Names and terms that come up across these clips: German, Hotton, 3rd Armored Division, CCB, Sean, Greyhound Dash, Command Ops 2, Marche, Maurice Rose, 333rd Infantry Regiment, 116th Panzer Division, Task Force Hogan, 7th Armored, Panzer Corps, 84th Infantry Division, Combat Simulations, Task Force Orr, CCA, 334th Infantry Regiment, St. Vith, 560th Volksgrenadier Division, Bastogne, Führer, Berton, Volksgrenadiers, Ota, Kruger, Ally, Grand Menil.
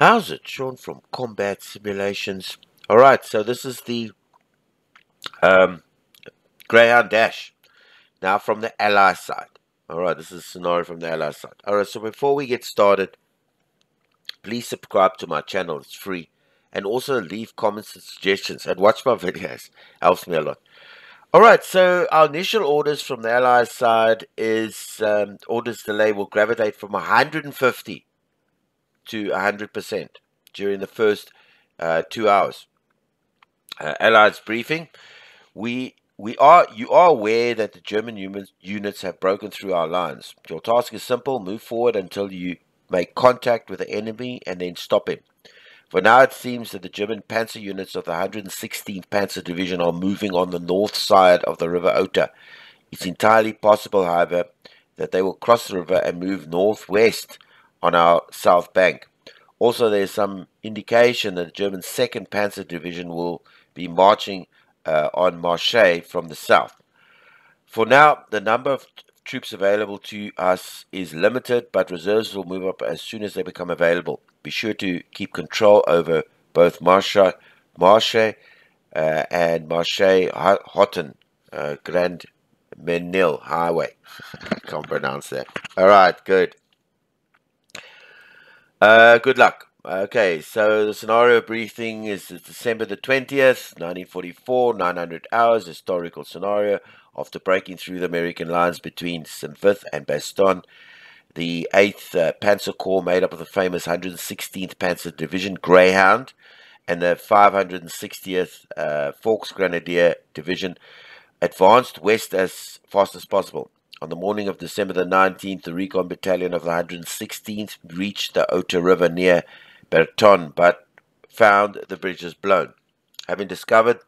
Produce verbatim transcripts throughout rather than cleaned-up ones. How's it? Sean from Combat Simulations. Alright, so this is the um, Greyhound Dash. Now from the Ally side. Alright, this is a scenario from the Ally side. Alright, so before we get started, please subscribe to my channel. It's free. And also leave comments and suggestions. And watch my videos. Helps me a lot. Alright, so our initial orders from the Allies side is um, orders delay will gravitate from one hundred fifty to one hundred percent during the first uh, two hours. Uh, Allies briefing. We we are you are aware that the German humans, units have broken through our lines. Your task is simple. Move forward until you make contact with the enemy and then stop him. For now, it seems that the German panzer units of the one hundred sixteenth Panzer Division are moving on the north side of the river Ota. It's entirely possible, however, that they will cross the river and move northwest on our south bank. Also, there is some indication that the German second Panzer Division will be marching uh, on Marche from the south. For now, the number of troops available to us is limited, but reserves will move up as soon as they become available. Be sure to keep control over both Marche, Marche uh, and Marche Hotton, uh, Grand Menil Highway. I can't pronounce that. All right, good. Uh, good luck. Okay, so the scenario briefing is December the twentieth, nineteen forty-four, nine hundred hours, historical scenario. After breaking through the American lines between Saint Vith and Bastogne, the eighth uh, Panzer Corps, made up of the famous one hundred sixteenth Panzer Division Greyhound and the five hundred sixtieth uh, Volksgrenadier Division, advanced west as fast as possible. On the morning of December the nineteenth, the recon battalion of the one hundred sixteenth reached the Ota River near Berton, but found the bridges blown. Having discovered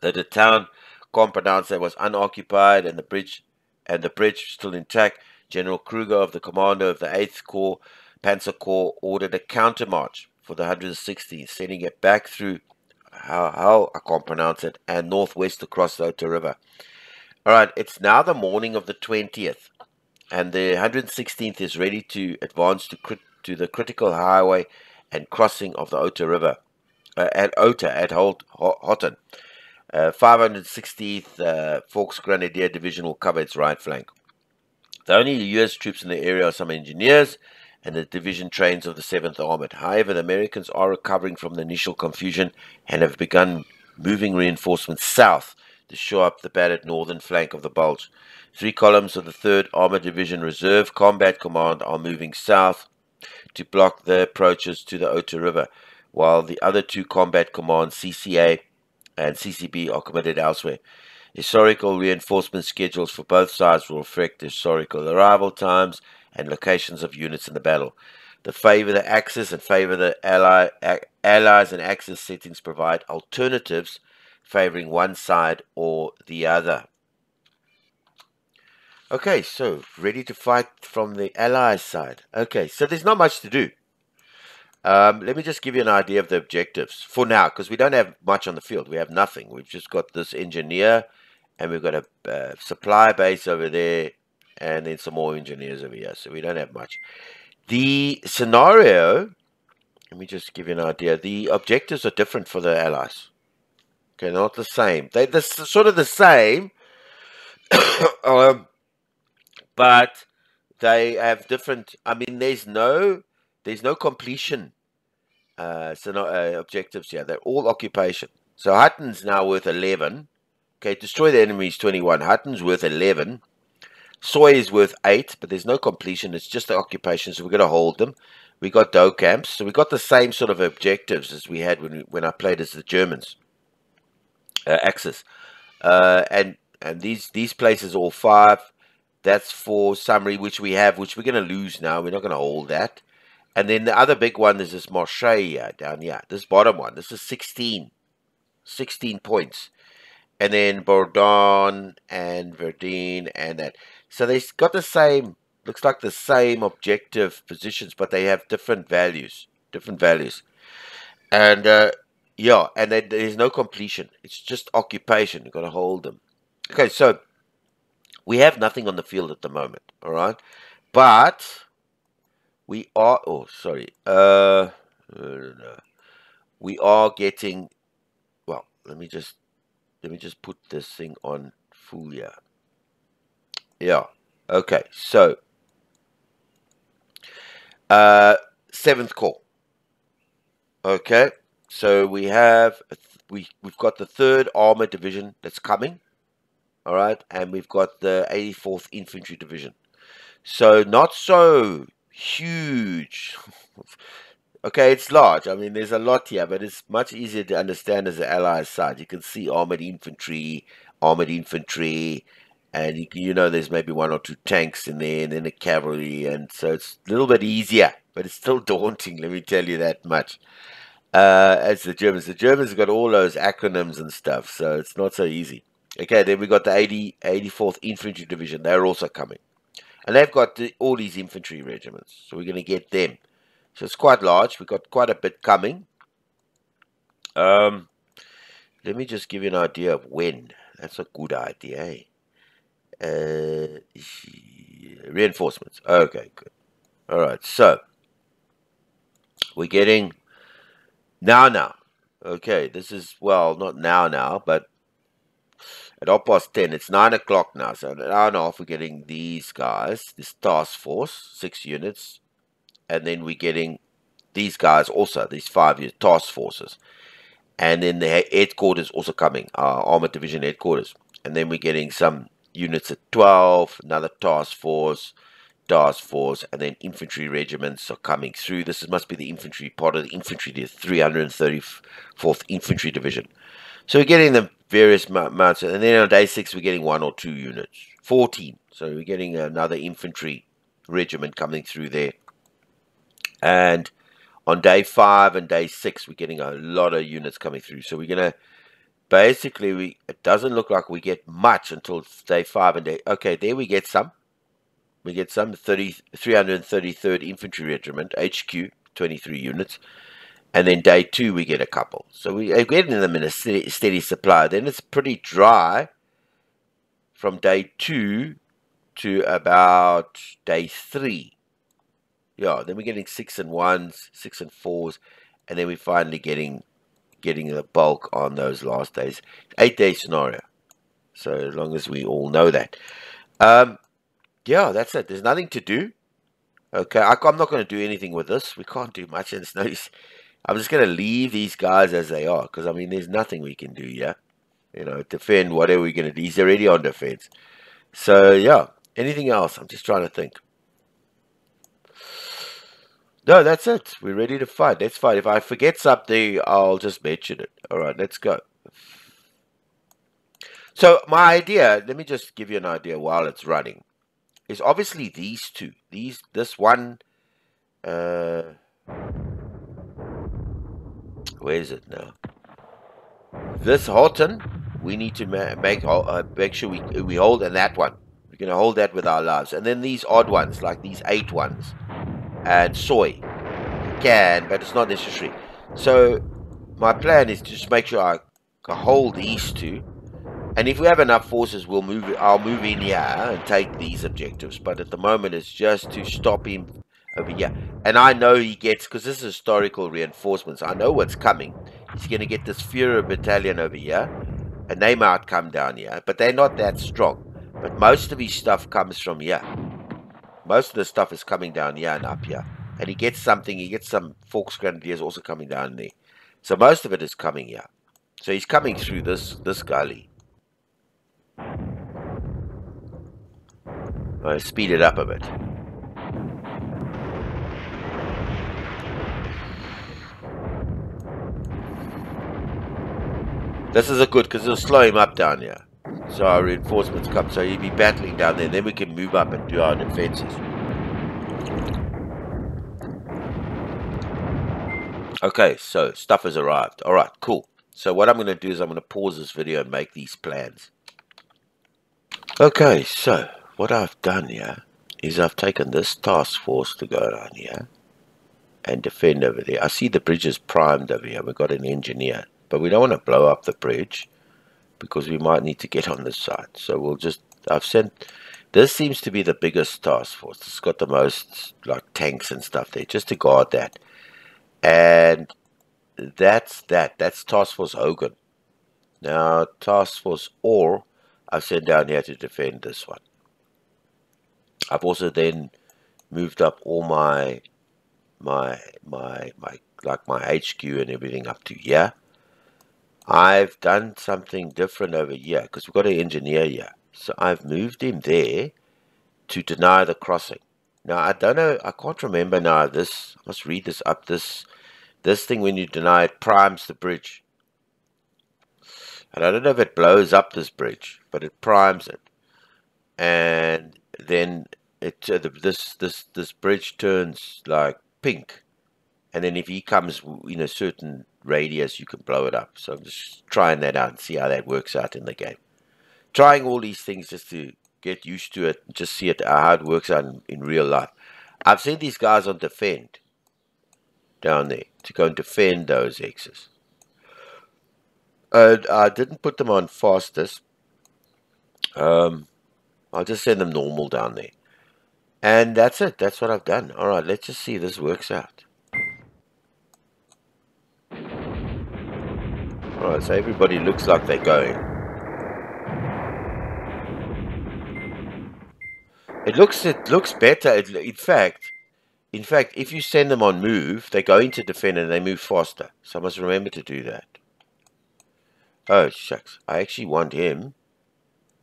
that the town Compound that was unoccupied and the bridge and the bridge still intact, General Kruger, of the commander of the eighth Corps, Panzer Corps, ordered a countermarch for the one hundred sixteenth, sending it back through how, how I can't pronounce it, and northwest across the Ota River. All right, it's now the morning of the twentieth, and the one hundred sixteenth is ready to advance to crit, to the critical highway and crossing of the Ota River uh, at Ota at Hotton. Uh, five hundred sixtieth uh, Volksgrenadier Division will cover its right flank. The only U S troops in the area are some engineers and the division trains of the seventh Armored. However, the Americans are recovering from the initial confusion and have begun moving reinforcements south to shore up the battered northern flank of the bulge. Three columns of the third Armored Division Reserve Combat Command are moving south to block the approaches to the Ota River, while the other two Combat Commands, C C A and C C B, are committed elsewhere. Historical reinforcement schedules for both sides will reflect historical arrival times and locations of units in the battle. The favor the Axis and favor the ally, allies and Axis settings provide alternatives favoring one side or the other. Okay, so ready to fight from the Allies side. Okay, so there's not much to do. Um, let me just give you an idea of the objectives for now, because we don't have much on the field. We have nothing. We've just got this engineer, and we've got a uh, supply base over there, and then some more engineers over here. So we don't have much. The scenario, let me just give you an idea. The objectives are different for the Allies. Okay, they're not the same. They, they're sort of the same, um, but they have different. I mean, there's no... There's no completion uh, so no, uh, objectives here. They're all occupation. So Hutton's now worth eleven. Okay, destroy the enemy is twenty-one. Hutton's worth eleven. Soy is worth eight, but there's no completion. It's just the occupation, so we're going to hold them. We got dough camps. So we got the same sort of objectives as we had when, we, when I played as the Germans. Uh, Axis. Uh, and and these, these places are all five. That's four summary, which we have, which we're going to lose now. We're not going to hold that. And then the other big one is this Marche here, down here. This bottom one. This is sixteen. sixteen points. And then Berton and Verdun and that. So they've got the same, looks like the same objective positions, but they have different values. Different values. And, uh, yeah, and they, there's no completion. It's just occupation. You've got to hold them. Okay, so we have nothing on the field at the moment, all right? But... we are, oh, sorry, uh, Uh, we are getting, well, let me just let me just put this thing on full here. Yeah, okay, so uh seventh Corps. Okay, so we have we we've got the third Armored Division that's coming, all right, and we've got the eighty-fourth Infantry Division. So not so huge. Okay, it's large. I mean, there's a lot here, but it's much easier to understand as the Allies side. You can see armored infantry, armored infantry, and you, you know there's maybe one or two tanks in there, and then the cavalry, and so it's a little bit easier, but it's still daunting, let me tell you that much. Uh, as the Germans, the Germans have got all those acronyms and stuff, so it's not so easy. Okay, then we got the eighty, eighty-fourth Infantry Division. They're also coming. And they've got the, all these infantry regiments, so we're going to get them. So it's quite large. We've got quite a bit coming. Um, let me just give you an idea of when. That's a good idea, eh? Uh, reinforcements. Okay, good. All right, so we're getting now now. Okay, this is, well, not now now, but at half past ten, it's nine o'clock now, so in an hour and a half we're getting these guys, this task force, six units, and then we're getting these guys also, these five year task forces, and then the headquarters also coming, our Armored Division headquarters, and then we're getting some units at twelve, another task force, task force, and then infantry regiments are coming through. This must be the infantry part of the infantry, the three hundred thirty-fourth Infantry Division. So we're getting the various amounts, and then on day six we're getting one or two units, fourteen. So we're getting another infantry regiment coming through there, and on day five and day six we're getting a lot of units coming through. So we're gonna basically, we it doesn't look like we get much until day five and day. Okay, there we get some. We get some three hundred thirty-third Infantry Regiment H Q, twenty-three units. And then day two, we get a couple. So we're getting them in a steady, steady supply. Then it's pretty dry from day two to about day three. Yeah, then we're getting six and ones, six and fours. And then we're finally getting, getting the bulk on those last days. Eight-day scenario. So as long as we all know that. Um, yeah, that's it. There's nothing to do. Okay, I, I'm not going to do anything with this. We can't do much. And it's no use. I'm just going to leave these guys as they are, because, I mean, there's nothing we can do here. You know, defend, whatever we're going to do. He's already on defense. So, yeah, anything else? I'm just trying to think. No, that's it. We're ready to fight. Let's fight. If I forget something, I'll just mention it. All right, let's go. So, my idea, let me just give you an idea while it's running, is obviously these two. These, this one... Uh, Where is it now? This Hotton, we need to ma make uh, make sure we we hold, and that one we're gonna hold that with our lives, and then these odd ones like these eight ones and soy you can, but it's not necessary. So my plan is to just make sure I can hold these two, and if we have enough forces, we'll move. I'll move in here and take these objectives. But at the moment, it's just to stop him over here. And I know he gets, because this is historical reinforcements, I know what's coming. He's going to get this Führer battalion over here, and they might come down here, but they're not that strong. But most of his stuff comes from here. Most of the stuff is coming down here and up here, and he gets something. He gets some Volksgrenadiers also coming down there, so most of it is coming here. So he's coming through this this gully. I'll speed it up a bit. This is a good, because it'll slow him up down here. So our reinforcements come, so he'll be battling down there. Then we can move up and do our defenses. Okay, so stuff has arrived. All right, cool. So what I'm going to do is I'm going to pause this video and make these plans. Okay, so what I've done here is I've taken this task force to go down here and defend over there. I see the bridge is primed over here. We've got an engineer. But we don't want to blow up the bridge, because we might need to get on this side. So we'll just, I've sent, this seems to be the biggest task force. It's got the most, like, tanks and stuff there, just to guard that. And that's that. That's Task Force Hogan. Now, Task Force Orr, I've sent down here to defend this one. I've also then moved up all my, my, my, my, like my H Q and everything up to here. I've done something different over here because we've got an engineer here. So I've moved him there to deny the crossing. Now, I don't know, I can't remember now this. I must read this up. This, this thing, when you deny it, primes the bridge. And I don't know if it blows up this bridge, but it primes it. And then it uh, the, this this this bridge turns like pink. And then if he comes in a certain radius, you can blow it up. So I'm just trying that out and see how that works out in the game. Trying all these things just to get used to it, and just see it how it works out in, in real life. I've seen these guys on defend down there to go and defend those X's. And I didn't put them on fastest. Um, I'll just send them normal down there. And that's it. That's what I've done. All right, let's just see if this works out. All right, so everybody looks like they're going. It looks it looks better. It, in fact, in fact, if you send them on move, they're going to defend and they move faster. So I must remember to do that. Oh, shucks. I actually want him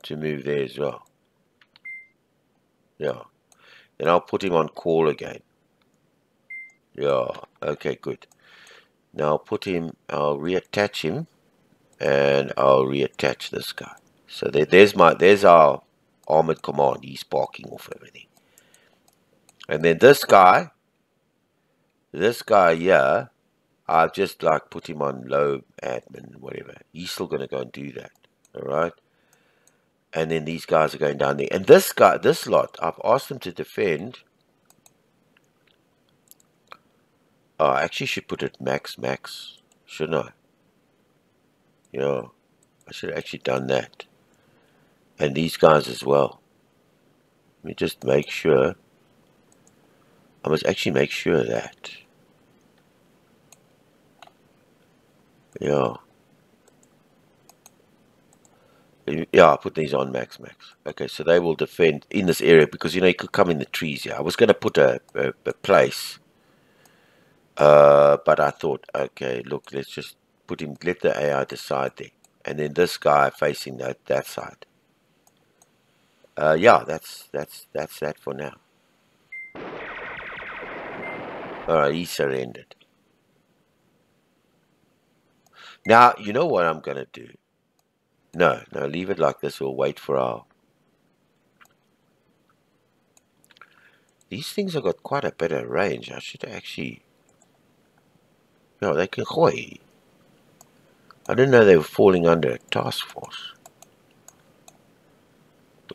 to move there as well. Yeah. Then I'll put him on call again. Yeah. Okay, good. Now I'll put him, I'll reattach him, and I'll reattach this guy. So there, there's my, there's our armored command. He's barking off everything. And then this guy, this guy here, I've just like put him on low admin, whatever. He's still going to go and do that. All right. And then these guys are going down there. And this guy, this lot, I've asked them to defend. Oh, I actually should put it max, max, shouldn't I? You know, I should have actually done that. And these guys as well. Let me just make sure. I must actually make sure that. Yeah. Yeah, I'll put these on max, max. Okay, so they will defend in this area because, you know, you could come in the trees here. I was going to put a, a, a place. Uh, but I thought, okay, look, let's just put him, let the A I decide there. And then this guy facing that, that side. Uh, yeah, that's, that's, that's that for now. Alright, he surrendered. Now, you know what I'm going to do? No, no, leave it like this. We'll wait for our... These things have got quite a bit of range. I should actually... No, they can... Hoi. I didn't know they were falling under a task force.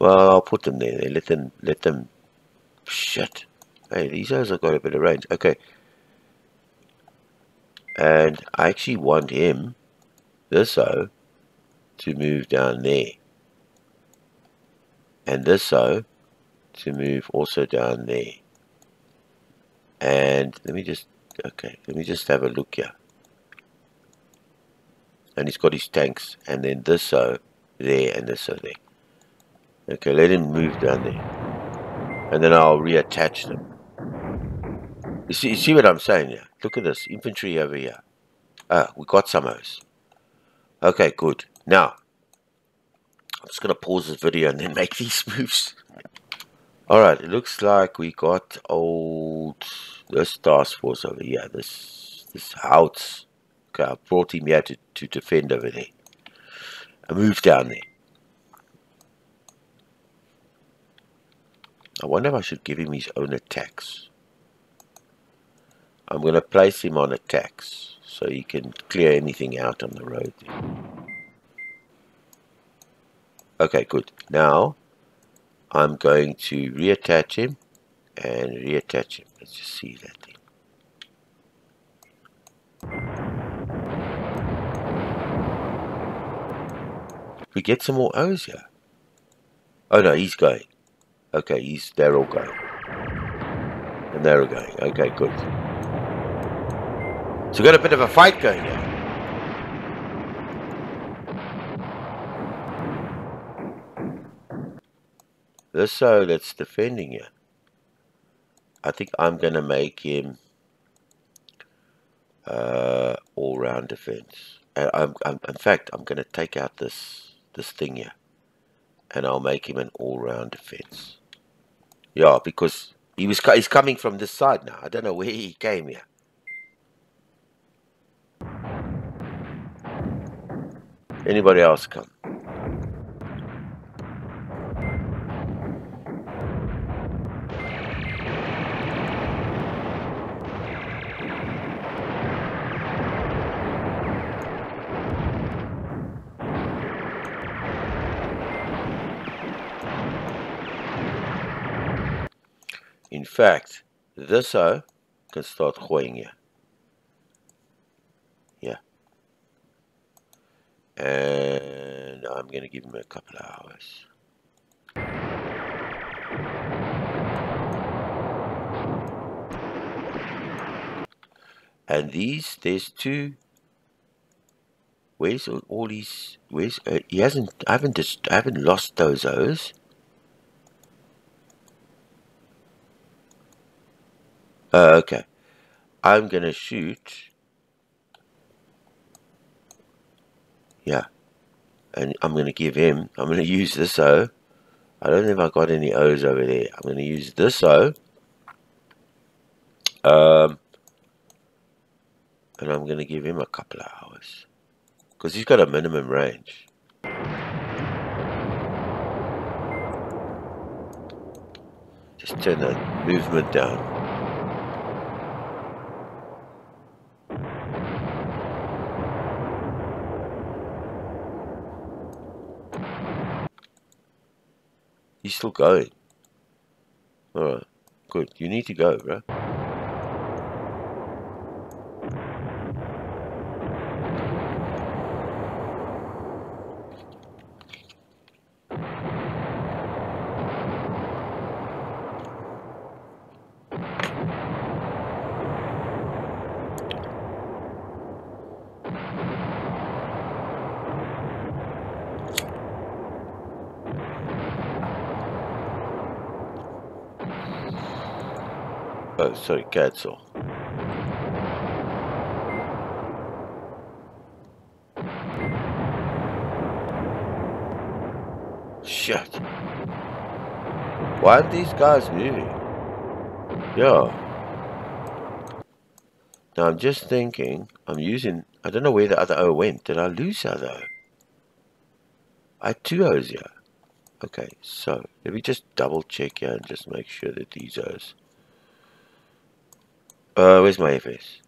Well, I'll put them there. Let them... Let them... Shit. Hey, these guys have got a bit of range. Okay. And I actually want him... This-o... to move down there. And this-o... to move also down there. And let me just, okay, let me just have a look here. And he's got his tanks, and then this so there and this so there. Okay, let him move down there, and then I'll reattach them. You see, you see what I'm saying here? Look at this infantry over here. Ah, we got some O's. Okay, good. Now I'm just gonna pause this video and then make these moves. Alright, it looks like we got old, this task force over here, this, this house. Okay, I brought him here to, to defend over there. I moved down there. I wonder if I should give him his own attacks. I'm going to place him on attacks, so he can clear anything out on the road. Okay, good. Now... I'm going to reattach him and reattach him. Let's just see that thing. We get some more O's here. Oh no, he's going. Okay, he's they're all going. And they're all going. Okay, good. So we got a bit of a fight going there. This so that's defending you. I think I'm going to make him uh, all-round defense. And I'm, I'm, in fact, I'm going to take out this this thing here, and I'll make him an all-round defense. Yeah, because he was he's coming from this side now. I don't know where he came here. Anybody else come? In fact, this O can start going here. Yeah. And I'm going to give him a couple of hours. And these, there's two. Where's all, all these? Where's uh, he hasn't? I haven't just. I haven't lost those O's. Uh, okay, I'm gonna shoot. Yeah, and I'm gonna give him. I'm gonna use this O. I don't think I got any O's over there. I'm gonna use this O. Um, and I'm gonna give him a couple of hours because he's got a minimum range. Just turn that movement down. He's still going. Alright, good. You need to go, bro. Oh, sorry, cancel. Shit. Why are these guys moving? Yeah. Now I'm just thinking, I'm using, I don't know where the other O went. Did I lose the other O? I had two O's here. Okay, so let me just double check here and just make sure that these O's. Uh, where's my F S?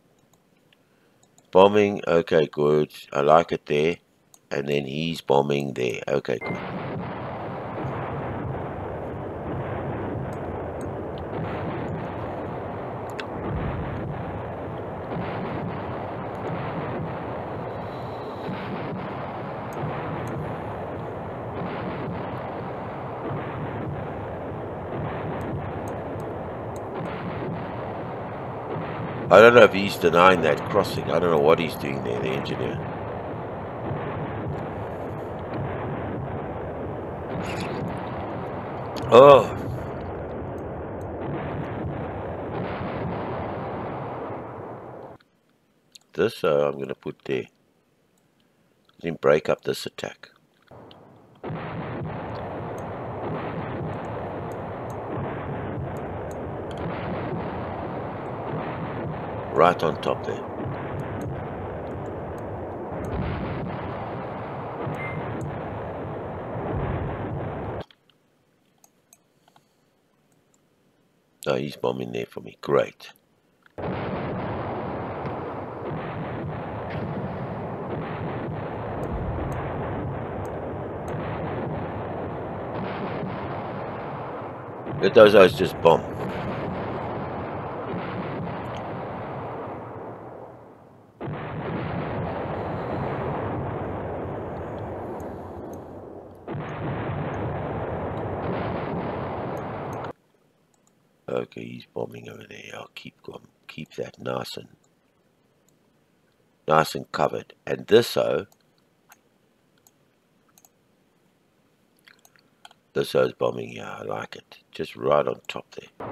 Bombing, okay, good. I like it there. And then he's bombing there. Okay, good. I don't know if he's denying that crossing. I don't know what he's doing there, the engineer. Oh. This uh, I'm going to put there. Then break up this attack. Right on top there. Oh, he's bombing there for me. Great. Let those guys just bomb. He's bombing over there. I'll keep going, keep that nice and nice and covered. And this O, this O's bombing here, I like it, just right on top there.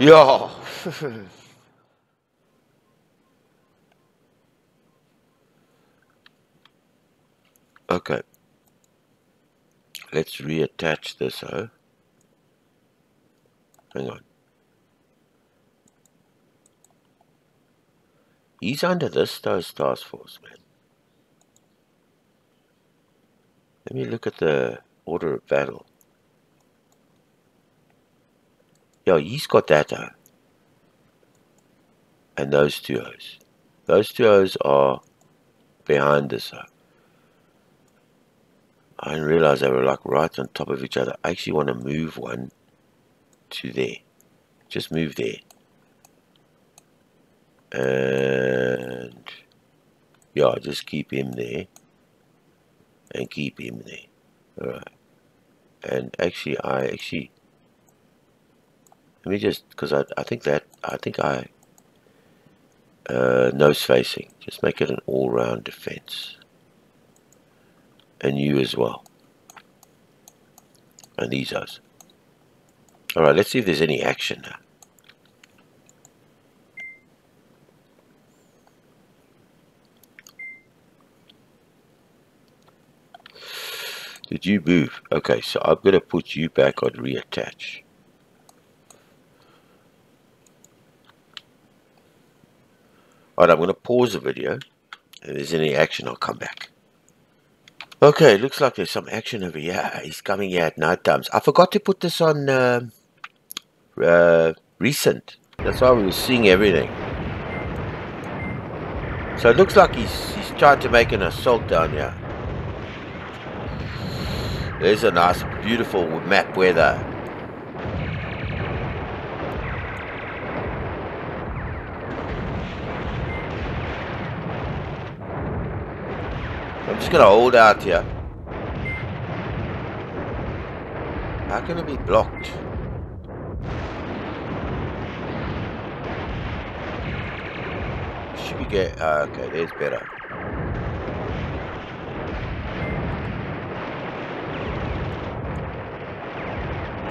Yeah. Okay. Let's reattach this, oh. Hang on. He's under this those task force, man. Let me look at the order of battle. Yo, he's got that O. And those two O's. Those two O's are behind this O. I didn't realize they were like right on top of each other. I actually want to move one to there. Just move there. And yeah, just keep him there. And keep him there. Alright. And actually, I actually... Let me just, because I, I think that, I think I, uh, nose facing, just make it an all-round defense. And you as well. And these O's. Alright, let's see if there's any action now. Did you move? Okay, so I'm going to put you back on reattach. Alright, I'm going to pause the video. If there's any action, I'll come back. Okay, looks like there's some action over here. He's coming here at night times. I forgot to put this on uh, uh, recent. That's why we were seeing everything. So it looks like he's, he's trying to make an assault down here. There's a nice, beautiful map weather. I'm just gonna hold out here. How can it be blocked? Should we get uh, okay, there's better.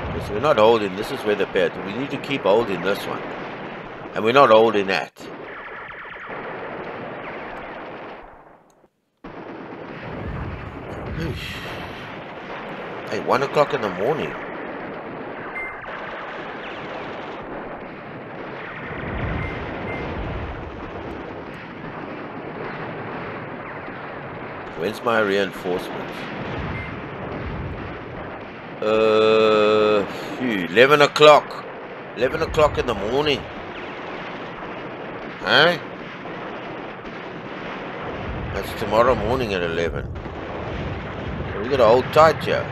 Okay, so we're not holding, this is where the bed. We need to keep holding this one. And we're not holding that. Hey, one o'clock in the morning. When's my reinforcements? Uh, phew, eleven o'clock. Eleven o'clock in the morning. Huh? That's tomorrow morning at eleven. We gotta hold tight here.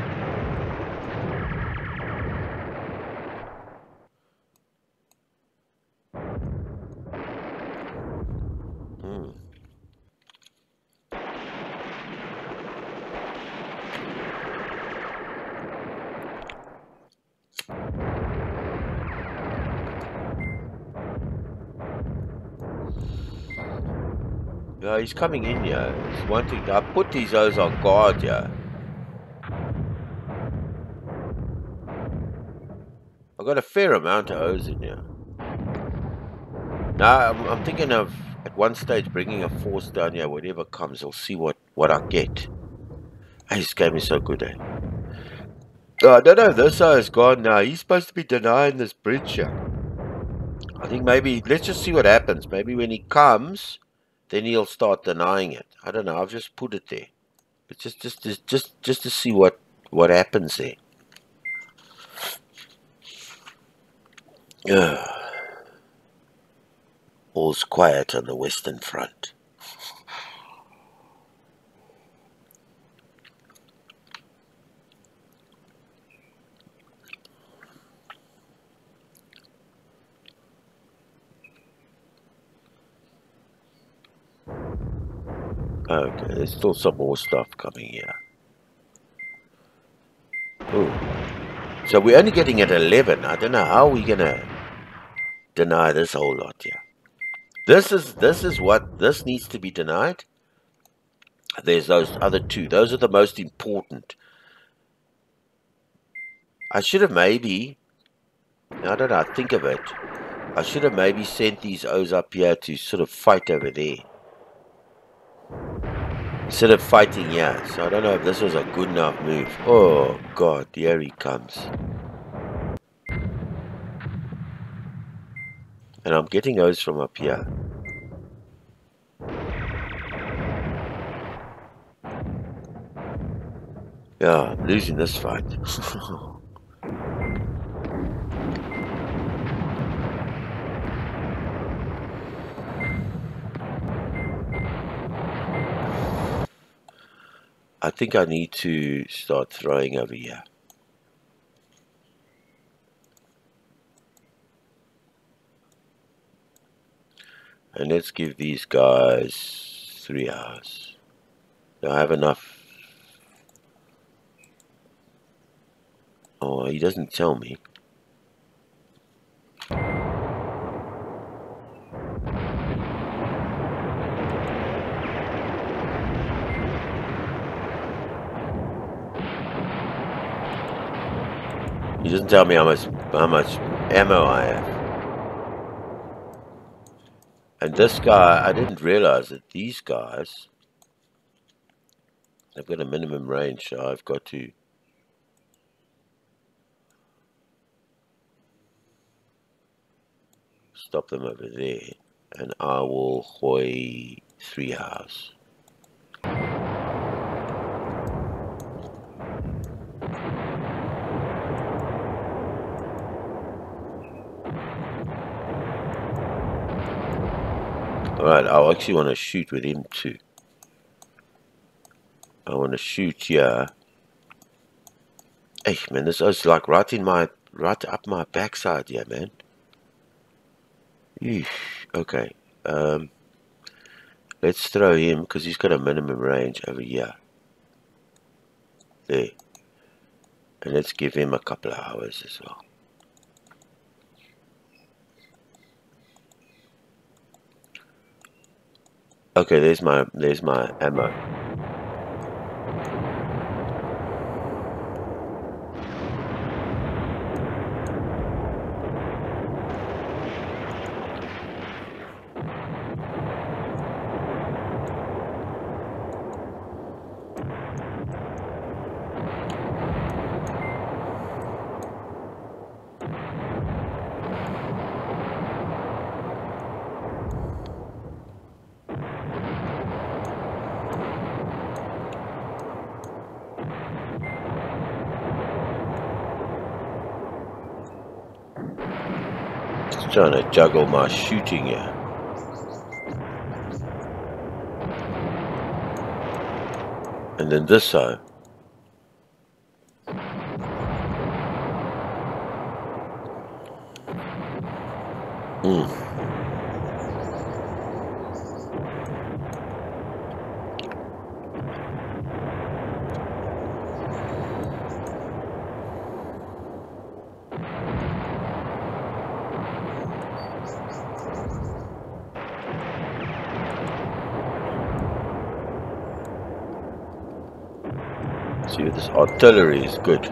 Mm. Yeah, he's coming in here. He's wanting to, I put these O's on guard here. I've got a fair amount of O's in here. Now, I'm, I'm thinking of, at one stage, bringing a force down here. Whatever comes, I'll see what, what I get. Hey, this game is so good, eh? Oh, I don't know if this O is gone now. He's supposed to be denying this bridge here. I think maybe, let's just see what happens. Maybe when he comes, then he'll start denying it. I don't know. I've just put it there, but just just just just, just to see what what happens there. Uh, all's quiet on the Western Front. Okay, there's still some more stuff coming here. Ooh. So we're only getting at eleven. I don't know how we're gonna deny this whole lot here. This is this is what this needs to be denied. There's those other two. Those are the most important. I should have maybe. I don't know. I think of it. I should have maybe sent these O's up here to sort of fight over there, instead of fighting here. So I don't know if this was a good enough move. Oh God, here he comes. And I'm getting those from up here. Yeah, I'm losing this fight. I think I need to start throwing over here. And let's give these guys three hours. Do I have enough? Oh, he doesn't tell me. He doesn't tell me how much how much ammo I have. And this guy, I didn't realize that these guys, they've got a minimum range, so I've got to. Stop them over there, and I will hoy three hours. Alright, I actually want to shoot with him too. I want to shoot here. Hey man, this is like right in my, right up my backside here, man. Eesh. Okay, um, let's throw him because he's got a minimum range over here. There. And let's give him a couple of hours as well. Okay, there's my there's my ammo. Trying to juggle my shooting here. And then this side. Mm. This artillery is good.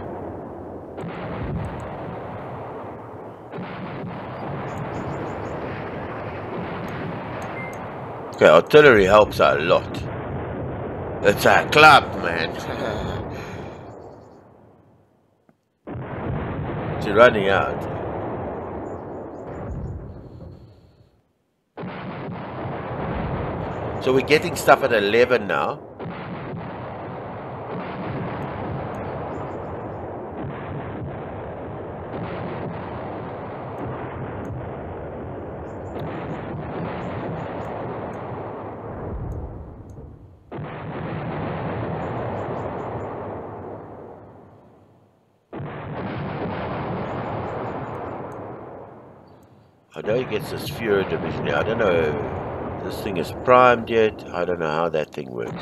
Okay, artillery helps a lot. It's a club, man. It's running out. So we're getting stuff at eleven now. I know he gets this Führer division now. I don't know if this thing is primed yet. I don't know how that thing works.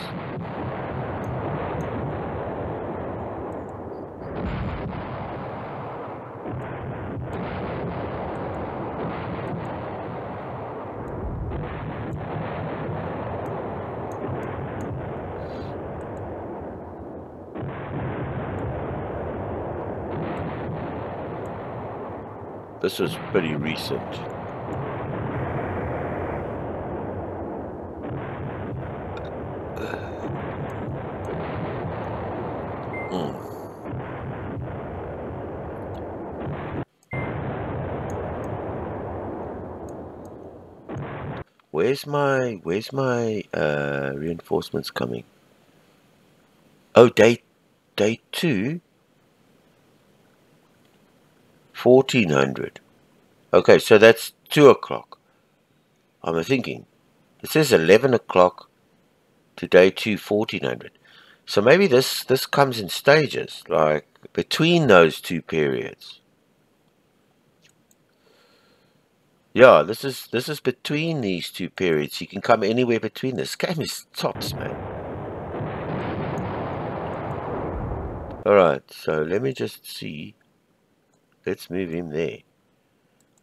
This was pretty recent. Mm. Where's my where's my uh, reinforcements coming? Oh, day day two. fourteen hundred. Okay, so that's two o'clock. I'm thinking. It says eleven o'clock to day two, fourteen hundred. So maybe this, this comes in stages, like between those two periods. Yeah, this is, this is between these two periods. You can come anywhere between. This game is tops, man. Alright, so let me just see. Let's move him there.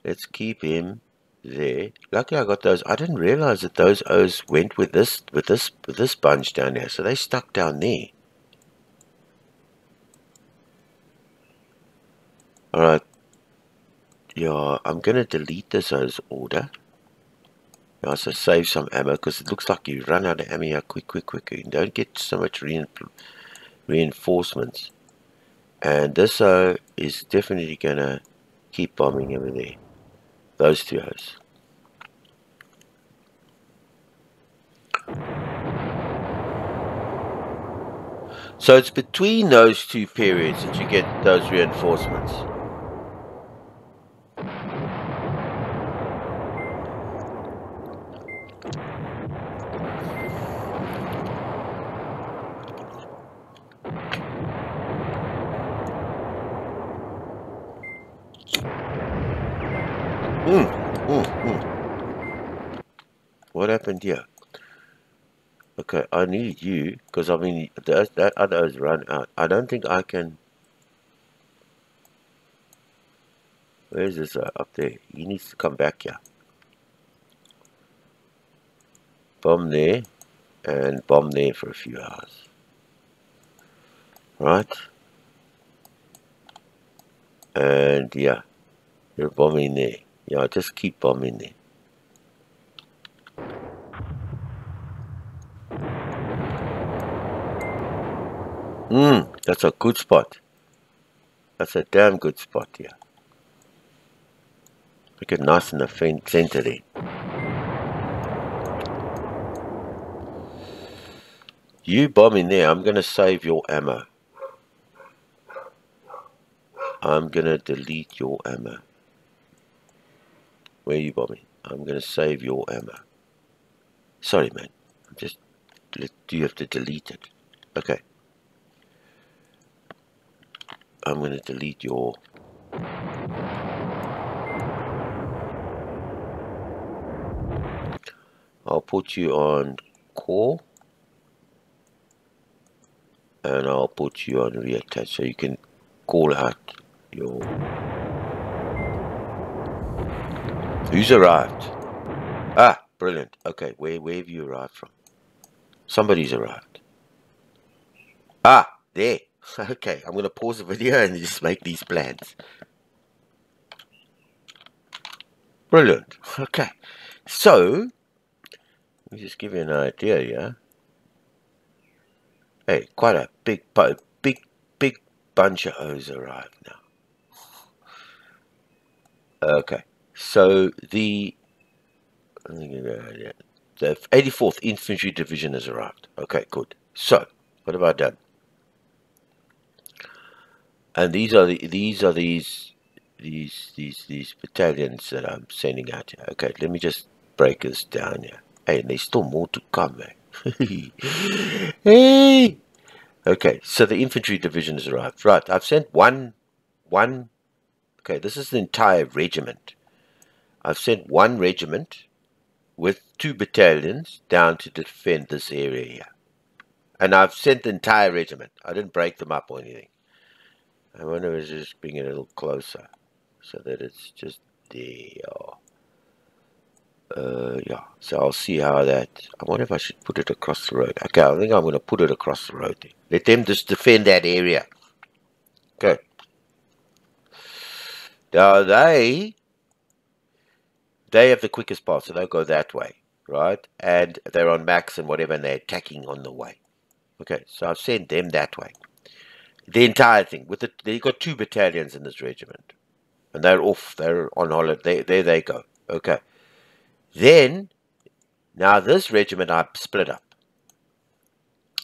Let's keep him there. Luckily I got those. I didn't realize that those O's went with this with this with this bunch down there. So they stuck down there. Alright. Yeah, I'm gonna delete this O's order. I also save some ammo because it looks like you run out of ammo quick quick quick. You don't get so much rein reinforcements. And this O is definitely going to keep bombing over there. Those two O's. So it's between those two periods that you get those reinforcements. Happened here. Okay, I need you because I mean the, that other has run out. I don't think I can. Where is this uh, up there? He needs to come back here. Bomb there and bomb there for a few hours. Right? And yeah, you're bombing there. Yeah, just keep bombing there. Mm, that's a good spot. That's a damn good spot here. Look at nice in the center there. You bomb in there. I'm going to save your ammo. I'm going to delete your ammo. Where are you bombing? I'm going to save your ammo. Sorry, man. I'm just... Do you have to delete it? Okay. I'm going to delete your... I'll put you on core. And I'll put you on reattach so you can call out your... Who's arrived? Ah, brilliant. Okay, where, where have you arrived from? Somebody's arrived. Ah, there. Okay, I'm going to pause the video and just make these plans. Brilliant. Okay, so let me just give you an idea here. Hey, quite a big, big, big bunch of O's arrived now. Okay, so the... The eighty-fourth Infantry Division has arrived. Okay, good. So, what have I done? And these are the, these are these these these these battalions that I'm sending out here. Okay, let me just break this down here. Hey, and there's still more to come, eh? Hey. Okay, so the infantry division has arrived. Right, I've sent one one okay, this is the entire regiment. I've sent one regiment with two battalions down to defend this area here. And I've sent the entire regiment. I didn't break them up or anything. I wonder if it's just being a little closer so that it's just there. Uh, yeah, so I'll see how that. I wonder if I should put it across the road. Okay, I think I'm going to put it across the road there. Let them just defend that area. Okay. Now they, they have the quickest path, so they'll go that way, right? And they're on max and whatever, and they're attacking on the way. Okay, so I've sent them that way. The entire thing with it, they've got two battalions in this regiment, and they're off. They're on holiday. There they go. Okay. Then, now this regiment I split up.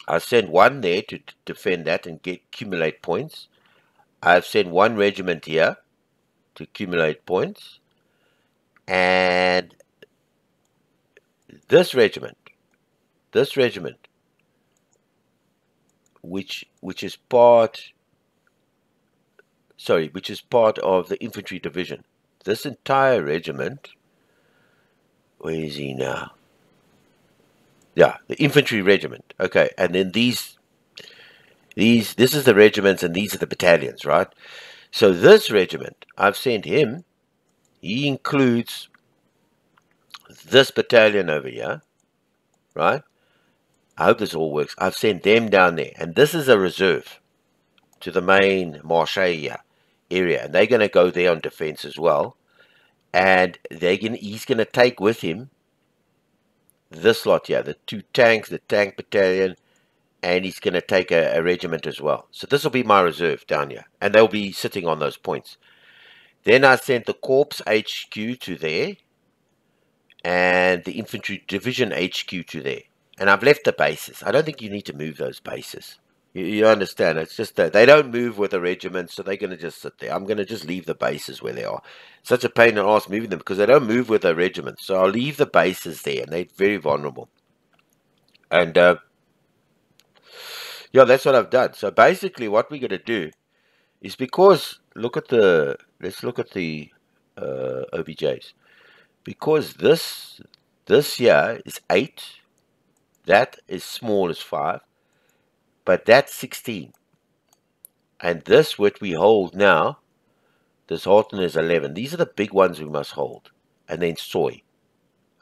I sent one there to defend that and get accumulate points. I've sent one regiment here to accumulate points, and this regiment, this regiment, which which is part, sorry, which is part of the infantry division. This entire regiment. Where is he now? Yeah, the infantry regiment. Okay, and then these, these, this is the regiments and these are the battalions, right? So this regiment, I've sent him, he includes this battalion over here, right? I hope this all works. I've sent them down there, and this is a reserve to the main Marche area, and they're going to go there on defense as well. And they're gonna, he's going to take with him this lot here, the two tanks, the tank battalion, and he's going to take a, a regiment as well. So this will be my reserve down here, and they'll be sitting on those points. Then I sent the Corps H Q to there, and the Infantry Division H Q to there. And I've left the bases. I don't think you need to move those bases. You, you understand? It's just that they don't move with the regiment, so they're going to just sit there. I'm going to just leave the bases where they are. It's such a pain in the ass moving them because they don't move with the regiment. So I'll leave the bases there, and they're very vulnerable. And, uh, yeah, that's what I've done. So basically what we're going to do is because, look at the, let's look at the uh, O B Js. Because this, this here is eight. That is small as five. But that's sixteen. And this, what we hold now, this Hotton is eleven. These are the big ones we must hold. And then soy.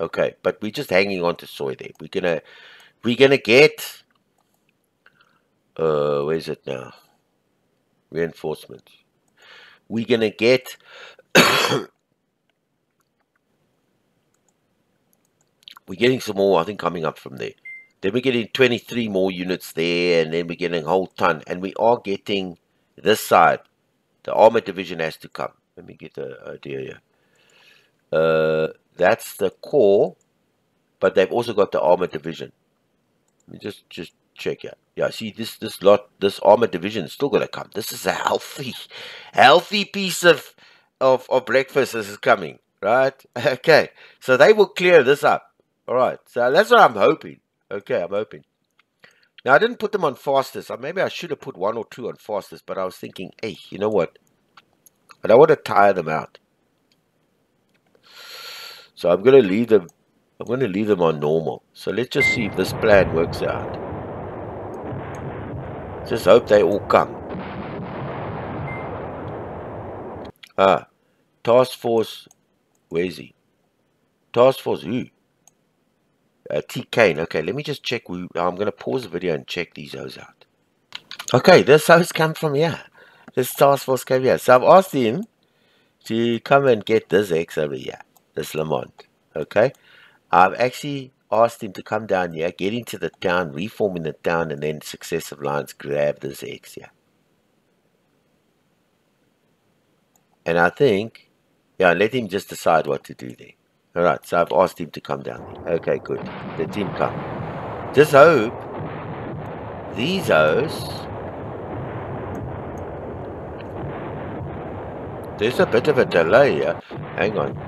Okay, but we're just hanging on to soy there. We're going to we're gonna get... Uh, where is it now? Reinforcements. We're going to get... we're getting some more, I think, coming up from there. Then we're getting twenty-three more units there, and then we're getting a whole ton. And we are getting this side. The armored division has to come. Let me get the idea here. Uh, that's the core, but they've also got the armored division. Let me just, just check out. Yeah, see, this, this lot, this armored division is still going to come. This is a healthy, healthy piece of, of, of breakfast. This is coming, right? Okay, so they will clear this up. All right, so that's what I'm hoping. Okay, I'm hoping. Now, I didn't put them on fastest. Maybe I should have put one or two on fastest, but I was thinking, hey, you know what? I don't want to tire them out. So I'm going to leave them, I'm going to leave them on normal. So let's just see if this plan works out. Just hope they all come. Ah, Task Force, where is he? Task Force who? Uh, T. Kane. Okay, let me just check. We, I'm going to pause the video and check these hoes out. Okay, this hoes come from here. This task force came here. So I've asked him to come and get this X over here. This Lamont. Okay. I've actually asked him to come down here, get into the town, reform in the town, and then successive lines grab this X here. And I think, yeah, let him just decide what to do there. Alright, so I've asked him to come down. Okay, good. Let him come. Just hope these O's. There's a bit of a delay here. Hang on.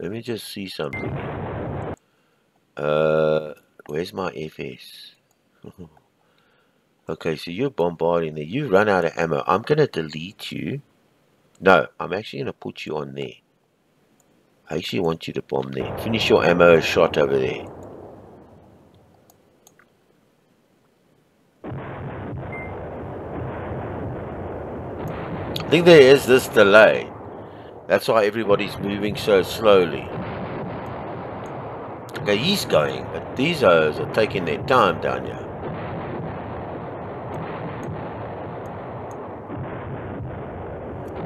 Let me just see something. Uh, where's my F S? Okay, so you're bombarding there. You run out of ammo. I'm going to delete you. No, I'm actually going to put you on there. I actually want you to bomb there. Finish your ammo shot over there. I think there is this delay. That's why everybody's moving so slowly. Okay, he's going, but these O's are taking their time down here.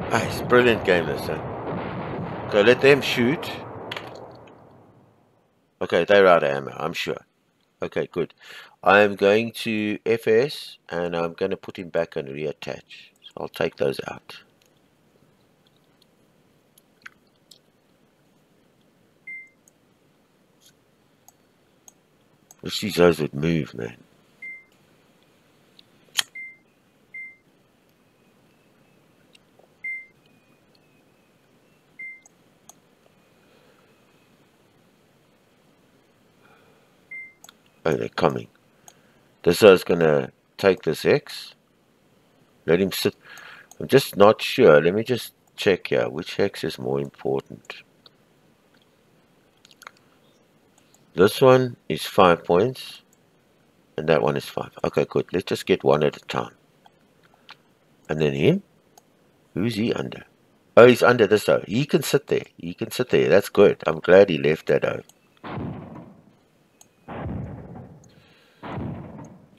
Ah, it's a brilliant game this, eh? Okay, let them shoot. Okay, they're out of ammo, I'm sure. Okay, good. I am going to F S and I'm going to put him back and reattach. I'll take those out. Wish these guys would move, man. Oh, they're coming. This guy's gonna take this X. Let him sit. I'm just not sure. Let me just check here. Which hex is more important? This one is five points. And that one is five. Okay, good. Let's just get one at a time. And then him. Who's he under? Oh, he's under this O. He can sit there. He can sit there. That's good. I'm glad he left that O.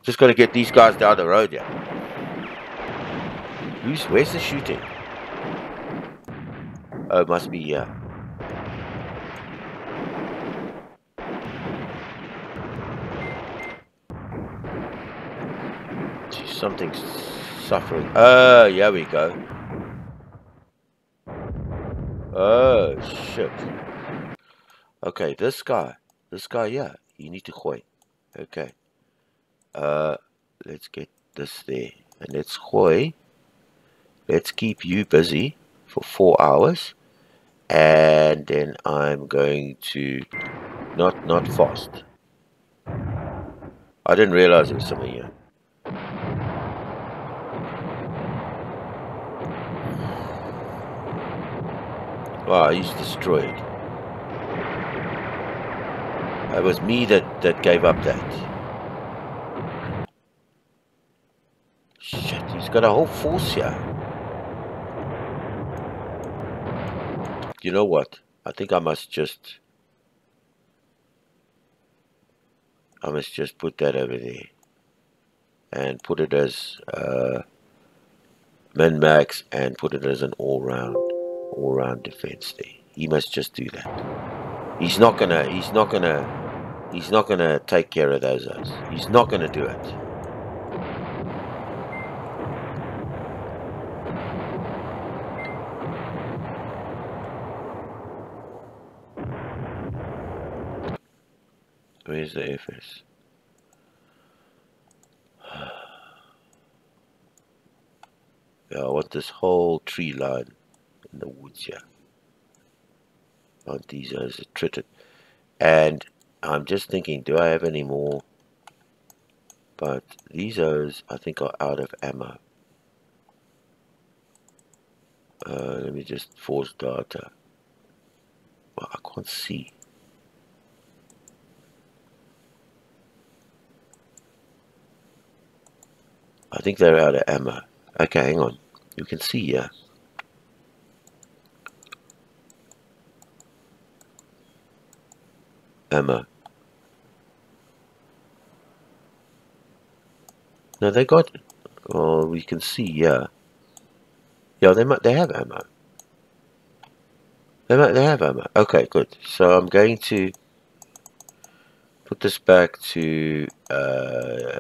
Just got to get these guys down the road here. Who's, where's the shooting? Oh, it must be here. Geez, something's suffering. Oh, yeah, we go. Oh, shit. Okay, this guy. This guy, yeah. You need to gooi. Okay. Uh, let's get this there. And let's gooi. Let's keep you busy for four hours. And then I'm going to... Not, not fast. I didn't realize there was something here. Wow, he's destroyed. It was me that, that gave up that. Shit, he's got a whole force here. You know what? I think I must just... I must just put that over there. And put it as... Uh, Min-max and put it as an all-round... All-round defense there. He must just do that. He's not gonna... He's not gonna... He's not gonna take care of those guys. He's not gonna do it. Where's the F S? Yeah, I want this whole tree line in the woods here. I want these as a tritted. And I'm just thinking, do I have any more? But these O's, I think, are out of ammo. Uh, let me just force data. Well, I can't see. I think they're out of ammo. Okay, hang on. You can see here. Ammo. No, they got... Oh, we can see here. Yeah, they might, they have ammo. They might, they have ammo. Okay, good. So I'm going to put this back to uh,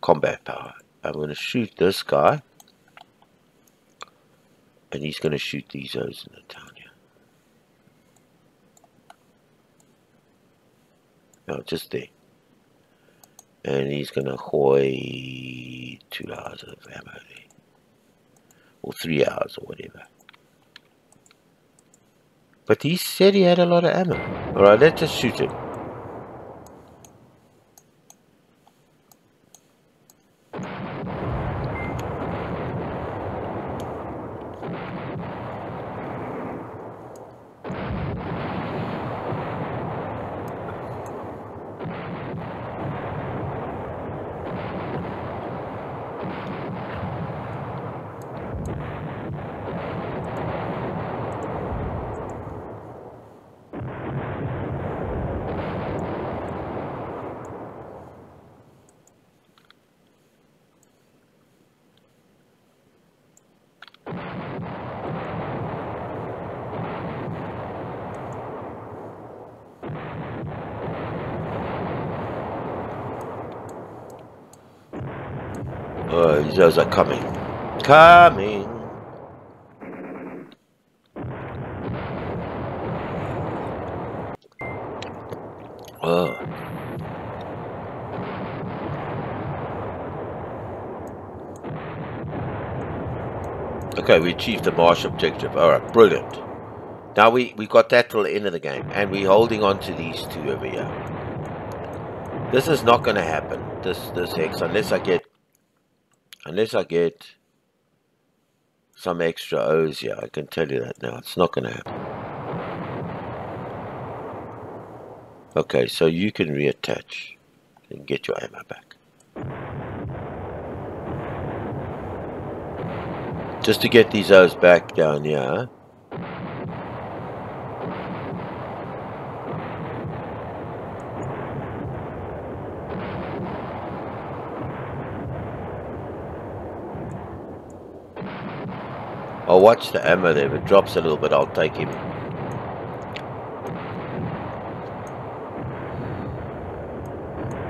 combat power. I'm going to shoot this guy and he's going to shoot these O's in the Tanya. No, just there. And he's going to hoy two hours of ammo there. Or three hours or whatever. But he said he had a lot of ammo. Alright, let's just shoot him. Oh, these guys are coming. Coming! Oh. Okay, we achieved the Marche objective. Alright, brilliant. Now we, we got that till the end of the game. And we're holding on to these two over here. This is not going to happen. This, this hex, unless I get... Unless I get some extra O's here, I can tell you that now. It's not going to happen. Okay, so you can reattach and get your ammo back. Just to get these O's back down here. I'll watch the ammo there. If it drops a little bit, I'll take him.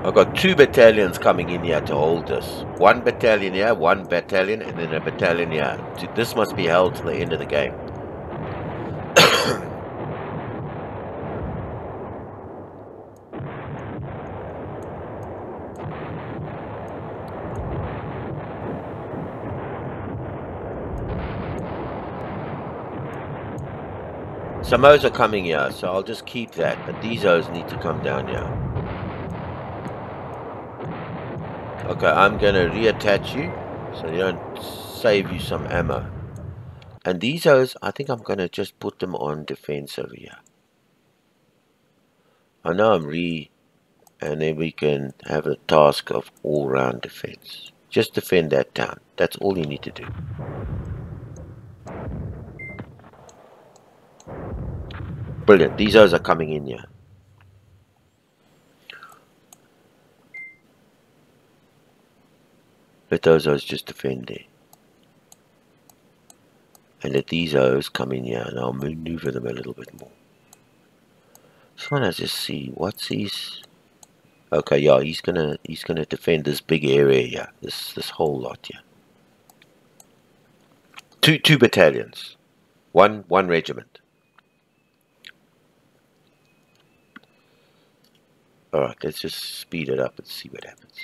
I've got two battalions coming in here to hold this. One battalion here, one battalion, and then a battalion here. This must be held till the end of the game. Some O's are coming here, so I'll just keep that, but these O's need to come down here. Okay, I'm going to reattach you, so you don't save you some ammo. And these O's, I think I'm going to just put them on defense over here. I know I'm re... And then we can have a task of all-round defense. Just defend that town. That's all you need to do. Brilliant. These O's are coming in here. Let those O's just defend there. And let these O's come in here. And I'll maneuver them a little bit more. Just want to just see. What's his... Okay, yeah. He's going to he's gonna defend this big area here. This, this whole lot here. Two, two battalions. One, one regiment. Alright, let's just speed it up and see what happens.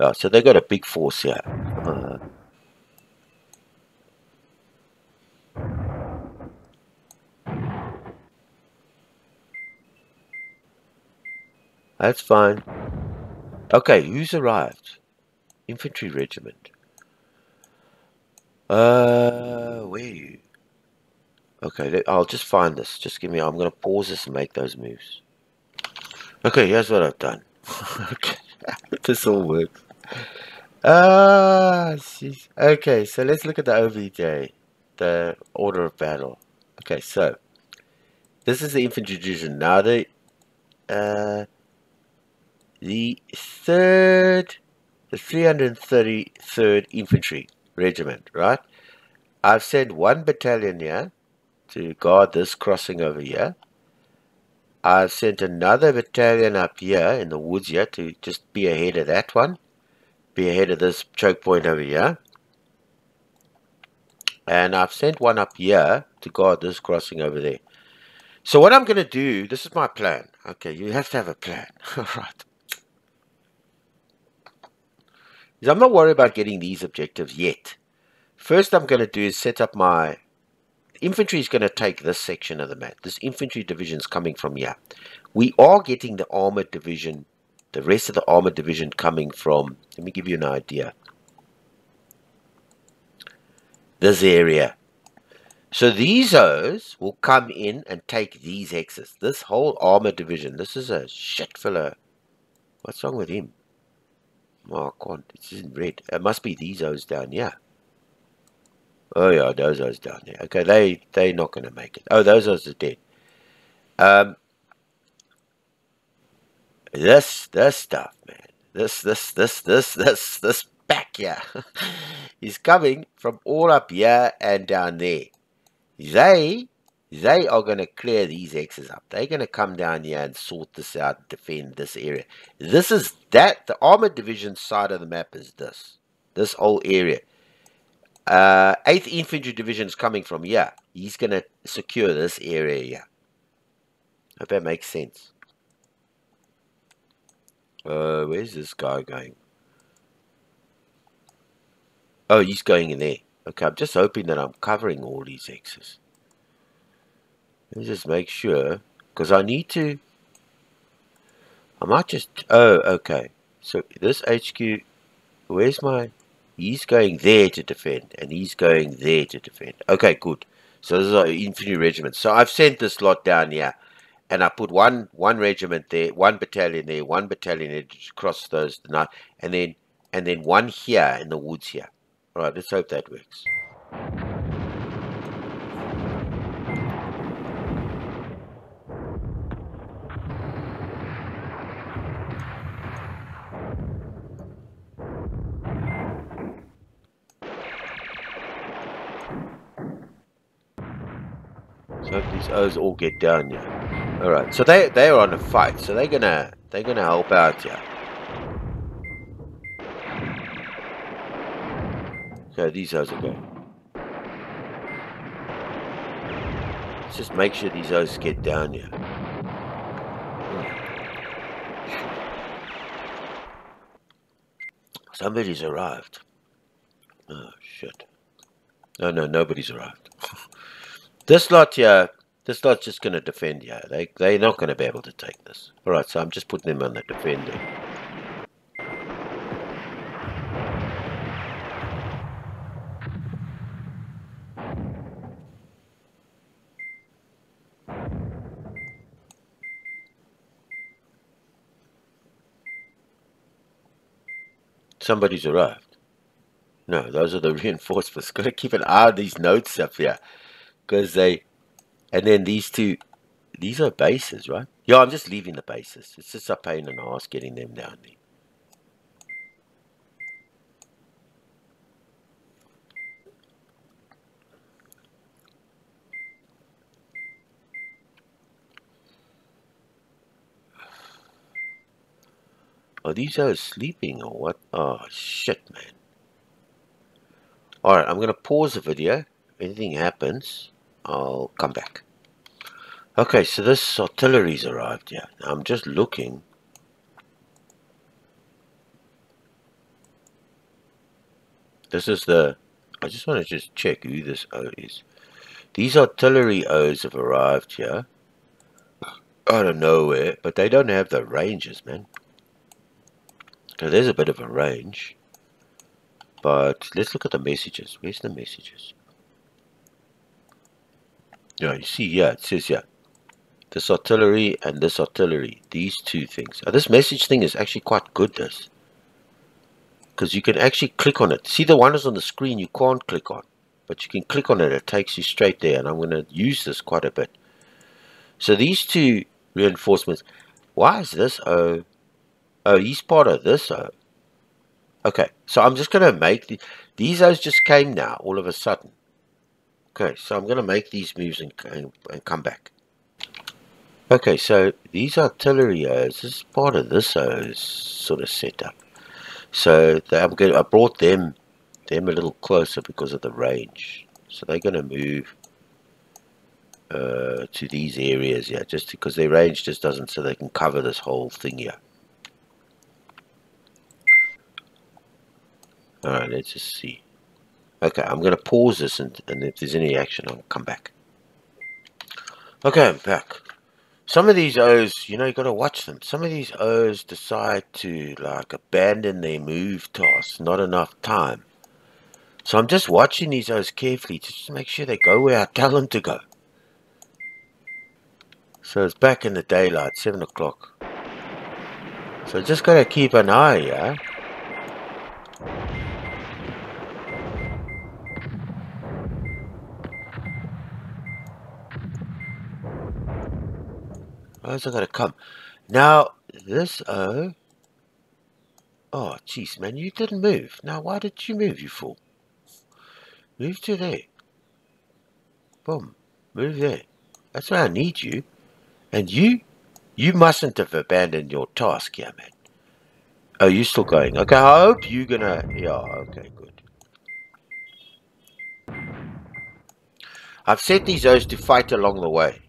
Oh, so they got a big force here. Uh, that's fine. Okay, who's arrived? Infantry regiment. Uh, where are you? Okay, let, I'll just find this. Just give me, I'm going to pause this and make those moves. Okay, here's what I've done. This all works. Ah, jeez. Okay, so let's look at the O V J. The order of battle. Okay, so. This is the infantry division. Now they... Uh... The third, the three hundred thirty-third Infantry Regiment, right? I've sent one battalion here, to guard this crossing over here. I've sent another battalion up here in the woods here to just be ahead of that one, be ahead of this choke point over here. And I've sent one up here to guard this crossing over there. So what I'm going to do, this is my plan. Okay, you have to have a plan. All right. I'm not worried about getting these objectives yet. First I'm going to do is set up my... Infantry is going to take this section of the map. This infantry division is coming from here. We are getting the armored division, the rest of the armored division coming from... Let me give you an idea. This area. So these O's will come in and take these X's. This whole armored division. This is a shit fellow. What's wrong with him? Oh, I can't. It's in red. It must be these O's down here. Oh, yeah, those O's down there. Okay, they, they're not going to make it. Oh, those O's are dead. Um, this, this stuff, man. This, this, this, this, this, this back here is coming from all up here and down there. They, they are going to clear these X's up. They're going to come down here and sort this out and defend this area. This is that. The armored division side of the map is this. This whole area. Uh, eighth Infantry Division is coming from here. He's going to secure this area here. Hope that makes sense. Uh, where's this guy going? Oh, he's going in there. Okay, I'm just hoping that I'm covering all these X's. Let me just make sure. Because I need to... I might just... Oh, okay. So, this H Q... Where's my... He's going there to defend, and he's going there to defend. Okay, good. So this is our infantry regiment. So I've sent this lot down here, and I put one one regiment there, one battalion there, one battalion there to cross those tonight, and then and then one here in the woods here. All right, let's hope that works. So these O's all get down here. All right, so they they are on a fight, so they're gonna they're gonna help out here. Okay, these O's are going. Let's just make sure these O's get down here. Somebody's arrived. Oh shit! No, no, nobody's arrived. This lot here, this lot's just going to defend here. They, they're not going to be able to take this. Alright, so I'm just putting them on the defender. Somebody's arrived. No, those are the reinforcements. Got to keep an eye on these notes up here. Because they, and then these two, these are bases, right? Yeah, I'm just leaving the bases. It's just a pain in the ass getting them down there. Are these guys sleeping or what? Oh, shit, man. Alright, I'm going to pause the video. If anything happens, I'll come back. Okay, so this artillery's arrived here. Now I'm just looking. This is the... I just want to just check who this O is. These artillery O's have arrived here. Out of nowhere. But they don't have the ranges, man. So there's a bit of a range. But let's look at the messages. Where's the messages? Yeah, you see here, it says here, this artillery and this artillery, these two things. Oh, this message thing is actually quite good, this. Because you can actually click on it. See, the one is on the screen you can't click on. But you can click on it, it takes you straight there. And I'm going to use this quite a bit. So these two reinforcements, why is this O? Oh, he's part of this O. Okay, so I'm just going to make, the, these O's just came now, all of a sudden. Okay, so I'm going to make these moves and, and, and come back. Okay, so these artillery O's, this is part of this O's sort of setup. So they, I'm going to, I brought them them a little closer because of the range. So they're going to move uh, to these areas here, just because their range just doesn't, so they can cover this whole thing here. All right, let's just see. Okay, I'm going to pause this, and, and if there's any action, I'll come back. Okay, I'm back. Some of these O's, you know, you got to watch them. Some of these O's decide to, like, abandon their move tasks. Not enough time. So I'm just watching these O's carefully to just make sure they go where I tell them to go. So it's back in the daylight, seven o'clock. So just got to keep an eye, yeah? Where's I gotta come? Now this O. Oh, jeez, man, you didn't move. Now why did you move, you fool? Move to there. Boom. Move there. That's where I need you. And you, you mustn't have abandoned your task, yeah, man. Oh, you're still going. Okay, I hope you're gonna. Yeah. Okay, good. I've set these O's to fight along the way.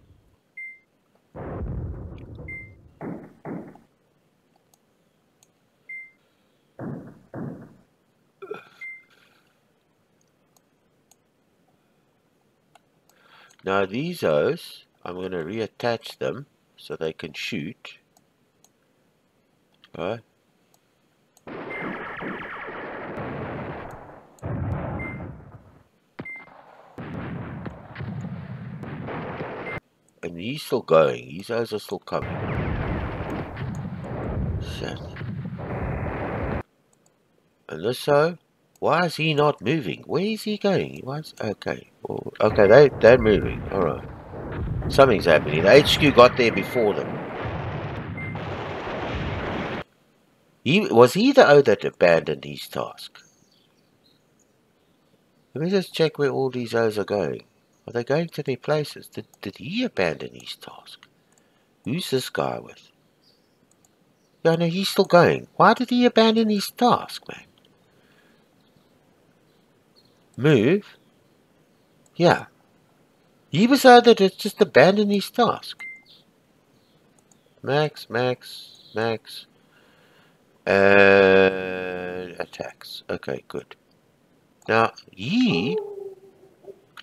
Now these O's, I'm going to reattach them so they can shoot. All right. And he's still going. These O's are still coming. Shit. And this O. Why is he not moving? Where is he going? Why is, okay. Well, okay, they, they're moving. Alright. Something's happening. The H Q got there before them. He, was he the O that abandoned his task? Let me just check where all these O's are going. Are they going to their places? Did, did he abandon his task? Who's this guy with? No, no, he's still going. Why did he abandon his task, man? Move. Yeah. He was either to just abandon his task. Max, max, max. And attacks. Okay, good. Now, he...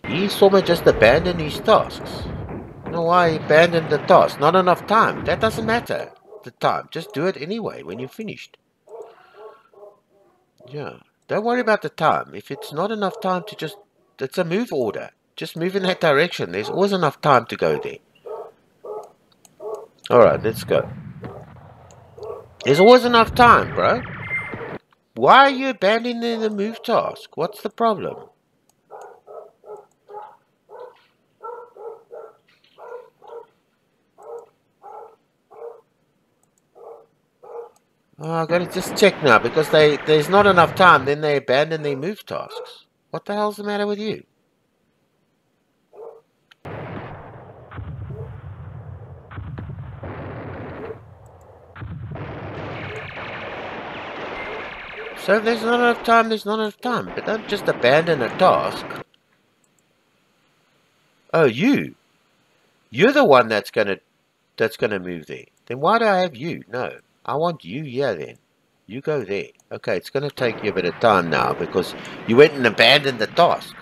He sort of just abandoned his tasks. I don't know why he abandoned the task. Not enough time. That doesn't matter. The time. Just do it anyway when you're finished. Yeah. Don't worry about the time. If it's not enough time to just... It's a move order. Just move in that direction. There's always enough time to go there. Alright, let's go. There's always enough time, bro. Why are you abandoning the move task? What's the problem? Oh, I've got to just check now, because they there's not enough time, then they abandon their move tasks. What the hell's the matter with you? So if there's not enough time, there's not enough time. But don't just abandon a task. Oh, you. You're the one that's gonna that's gonna move there. Then why do I have you? No. I want you here then. You go there. Okay, it's going to take you a bit of time now because you went and abandoned the task.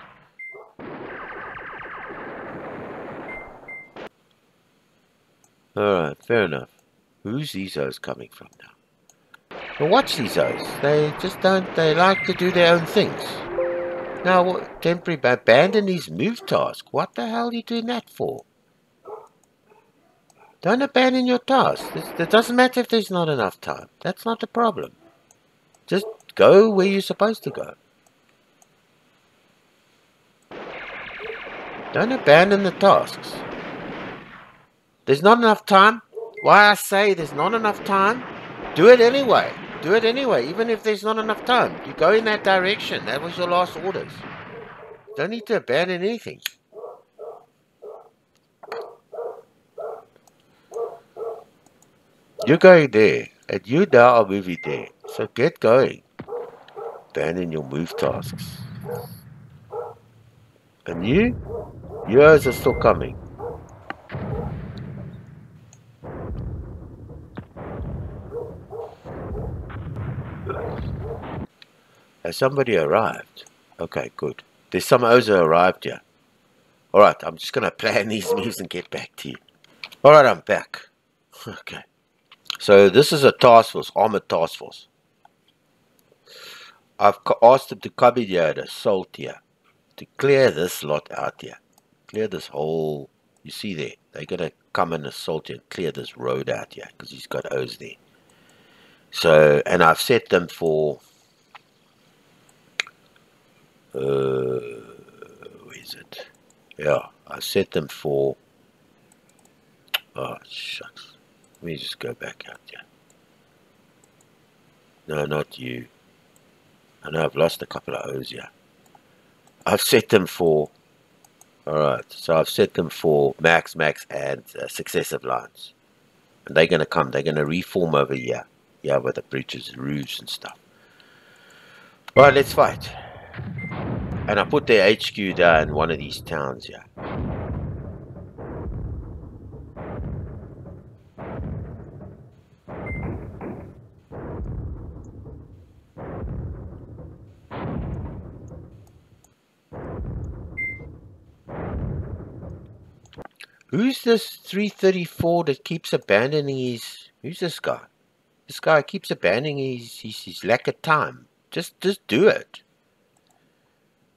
Alright, fair enough. Who's these O's coming from now? Well, watch these O's. They just don't... They like to do their own things. Now, temporary... Abandon his move task. What the hell are you doing that for? Don't abandon your task. It doesn't matter if there's not enough time. That's not the problem. Just go where you're supposed to go. Don't abandon the tasks. There's not enough time. Why I say there's not enough time? Do it anyway. Do it anyway. Even if there's not enough time. You go in that direction. That was your last orders. Don't need to abandon anything. You're going there, and you now are moving there. So get going. Abandon your move tasks. And you? Yours are still coming. Has somebody arrived? Okay, good. There's some Oza arrived here. Alright, I'm just going to plan these moves and get back to you. Alright, I'm back. Okay. So this is a task force, armored task force. I've asked them to come in here and assault here. To clear this lot out here. Clear this whole... You see there? They're going to come and assault here and clear this road out here. Because he's got O's there. So, and I've set them for... Uh, where is it? Yeah, I set them for. Oh shucks! Let me just go back out there. No, not you. I know I've lost a couple of O's here. I've set them for. All right, so I've set them for max, max, and uh, successive lines, and they're going to come. They're going to reform over here, yeah, with the breaches, and roofs, and stuff. All right, let's fight. And I put their H Q there in one of these towns here. Who's this three thirty-four that keeps abandoning his... Who's this guy? This guy keeps abandoning his, his, his lack of time. Just, just do it.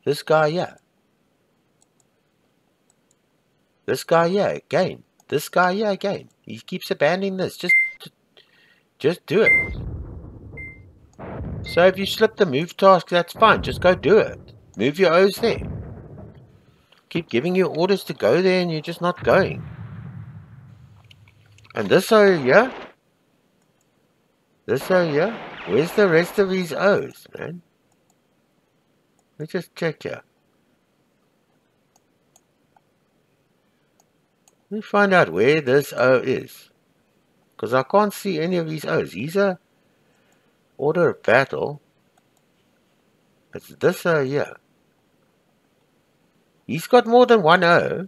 This guy, yeah. This guy, yeah, again. This guy, yeah, again. He keeps abandoning this. Just, just do it. So if you slip the move task, that's fine. Just go do it. Move your O's there. Keep giving you orders to go there, and you're just not going. And this O, yeah. This O, yeah. Where's the rest of these O's, man? Let me just check here. Let me find out where this O is. Because I can't see any of these O's. These are order of battle. It's this O here. He's got more than one O.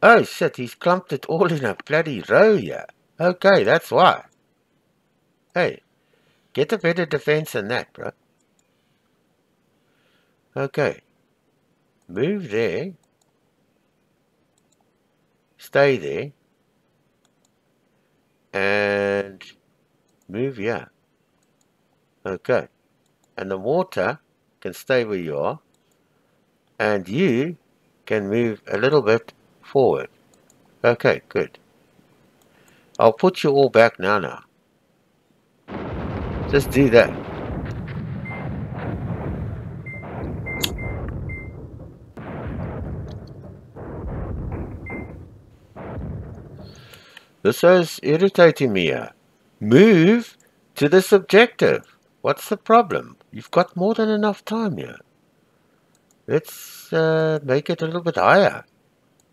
Oh shit, he's clumped it all in a bloody row here. Okay, that's why. Hey, get a better defense than that, bro. Okay. Move there. Stay there. And move here. Okay. And the water can stay where you are. And you can move a little bit forward. Okay, good. I'll put you all back now now. Just do that. This is irritating me here. Move to this objective. What's the problem? You've got more than enough time here. Let's uh, make it a little bit higher.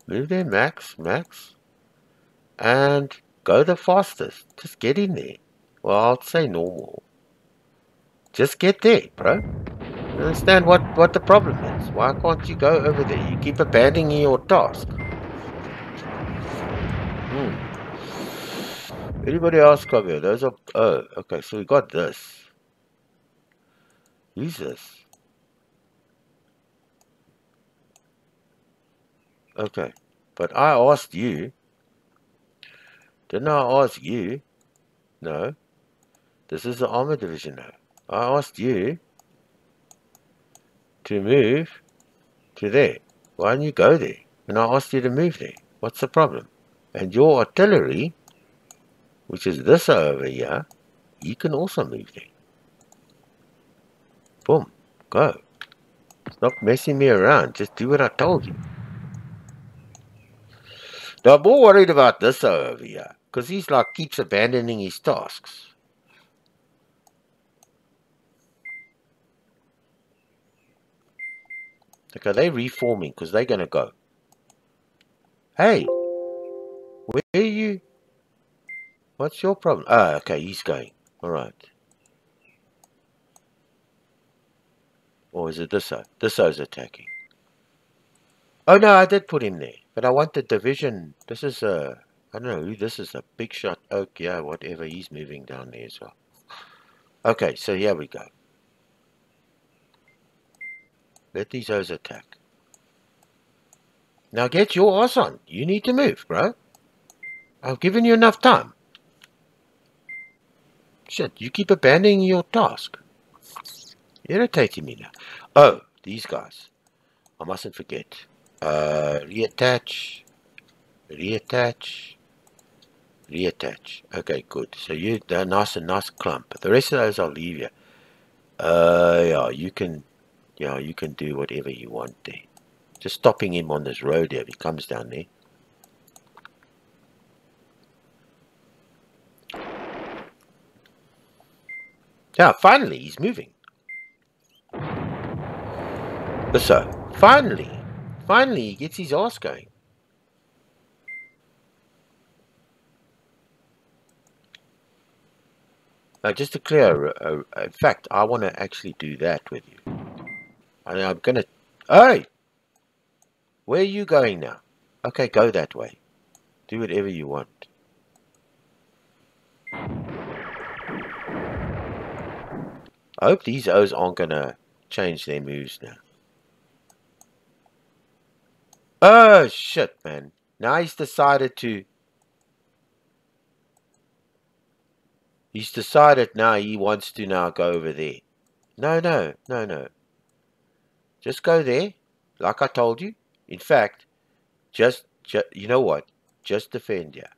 Move there, max, max. And go the fastest. Just get in there. Well, I'll say normal. Just get there, bro. You understand what, what the problem is. Why can't you go over there? You keep abandoning your task. Hmm. Anybody else come here? Those are... Oh, okay. So we got this. Use this. Okay. But I asked you. Didn't I ask you? No. This is the Armored Division now. I asked you to move to there. Why don't you go there? And I asked you to move there. What's the problem? And your artillery, which is this over here, you can also move there. Boom. Go. Stop messing me around. Just do what I told you. Now I'm more worried about this over here. Because he's like keeps abandoning his tasks. Okay, they're reforming because they're going to go. Hey! Where are you? What's your problem? Ah, okay, he's going. Alright. Or is it this O? This O's attacking. Oh no, I did put him there. But I want the division. This is a... I don't know who this is. A big shot. Oak, yeah, whatever. He's moving down there as well. Okay, so here we go. Let these O's attack. Now get your ass on. You need to move, bro. I've given you enough time. Shit, you keep abandoning your task. Irritating me now. Oh, these guys. I mustn't forget. Uh, reattach. Reattach. Reattach. Okay, good. So you, they're nice and nice clump. The rest of those I'll leave you. Uh, yeah, you can, yeah, you can do whatever you want there. Just stopping him on this road there if he comes down there. Yeah, finally, he's moving. So, finally, finally, he gets his ass going. Now, just to clear, uh, uh, in fact, I want to actually do that with you. And I'm going to... Hey! Where are you going now? Okay, go that way. Do whatever you want. I hope these O's aren't going to change their moves now. Oh, shit, man. Now he's decided to... He's decided now he wants to now go over there. No, no, no, no. Just go there, like I told you. In fact, just... Ju you know what? Just defend, yeah.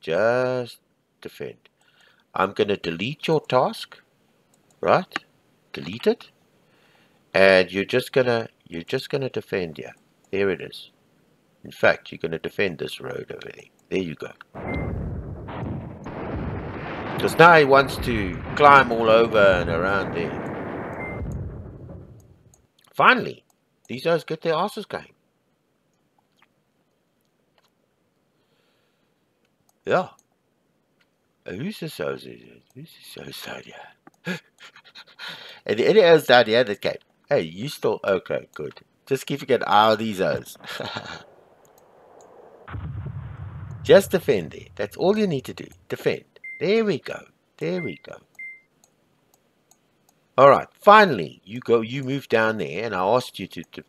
Just defend. I'm going to delete your task. Right, delete it, and you're just gonna you're just gonna defend here. There it is. In fact, you're gonna defend this road over there. There you go. Because now he wants to climb all over and around there. Finally, these guys get their asses going. Yeah. Who's the associate? Who's the associate? And the other O's down here that came. Hey, you still okay? Good. Just keeping an eye on these O's. Just defend there. That's all you need to do. Defend. There we go. There we go. All right. Finally, you go. You move down there, and I asked you to. to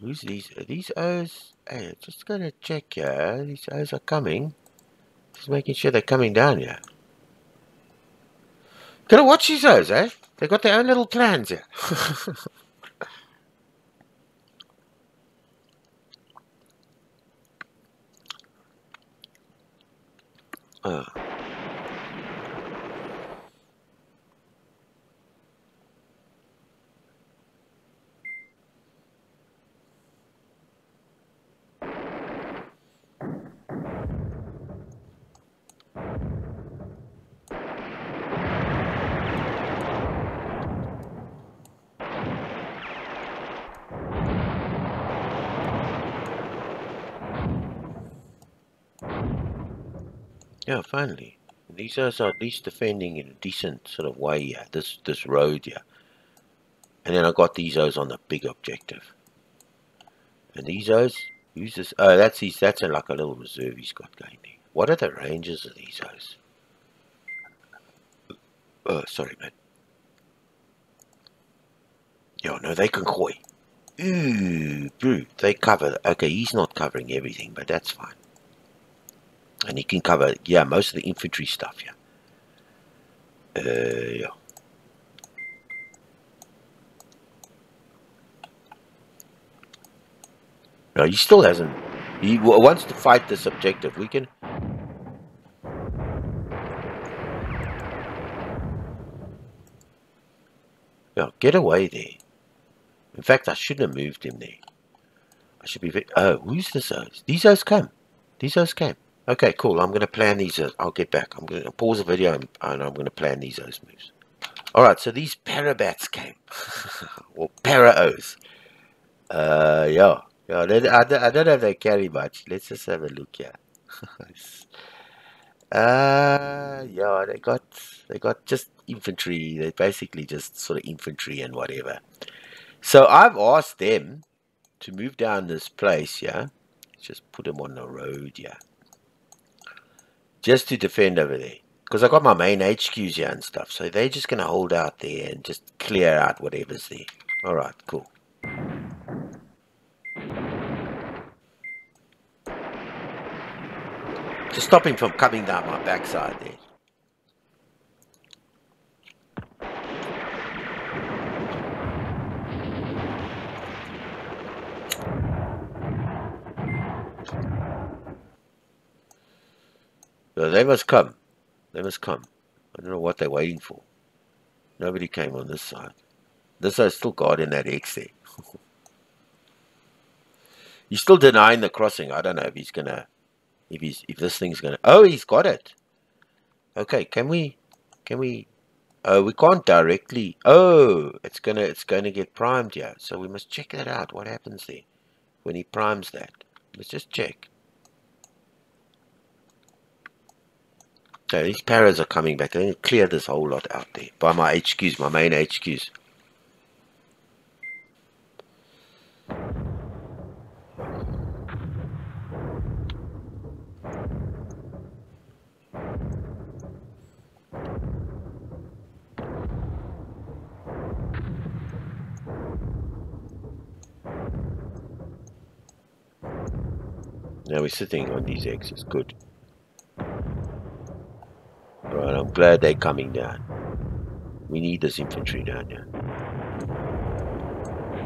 Who's these? Are these O's? Hey, I'm just gonna check here. These O's are coming. Just making sure they're coming down here. Gotta watch these O's, eh? They've got their own little plans here. Oh. Yeah, finally. These guys are at least defending in a decent sort of way, yeah. This this road, yeah. And then I got these O's on the big objective. And these O's, who's this? Oh, that's his, that's a, like a little reserve he's got going there. What are the ranges of these O's? Oh, sorry, man. Yo, no, they can koi. Ooh, bro, they cover. Okay, he's not covering everything, but that's fine. And he can cover, yeah, most of the infantry stuff, yeah. Uh, yeah. No, he still hasn't. He wants to fight this objective. We can... Yeah, get away there. In fact, I shouldn't have moved him there. I should be... Oh, who's this O's? These O's come. These O's came. Okay, cool. I'm going to plan these. I'll get back. I'm going to pause the video and, and I'm going to plan these O's moves. Alright, so these parabats came. Or para-os. Uh, yeah. yeah I, don't, I don't know if they carry much. Let's just have a look here. uh, yeah, they got, they got just infantry. They basically just sort of infantry and whatever. So I've asked them to move down this place, yeah. Let's just put them on the road, yeah. Just to defend over there. Because I've got my main H Qs here and stuff. So they're just going to hold out there and just clear out whatever's there. Alright, cool. To stop him from coming down my backside there. So they must come. They must come. I don't know what they're waiting for. Nobody came on this side. This side's still guarding that X there. He's still denying the crossing. I don't know if he's gonna, if he's, if this thing's gonna. Oh, he's got it. Okay, can we, can we? Oh, we can't directly. Oh, it's gonna, it's gonna get primed here. So we must check that out. What happens there when he primes that? Let's just check. So these paras are coming back. They're going to clear this whole lot out there by my H Qs, my main H Qs. Now we're sitting on these X's. Good. Right, I'm glad they're coming down. We need this infantry down here.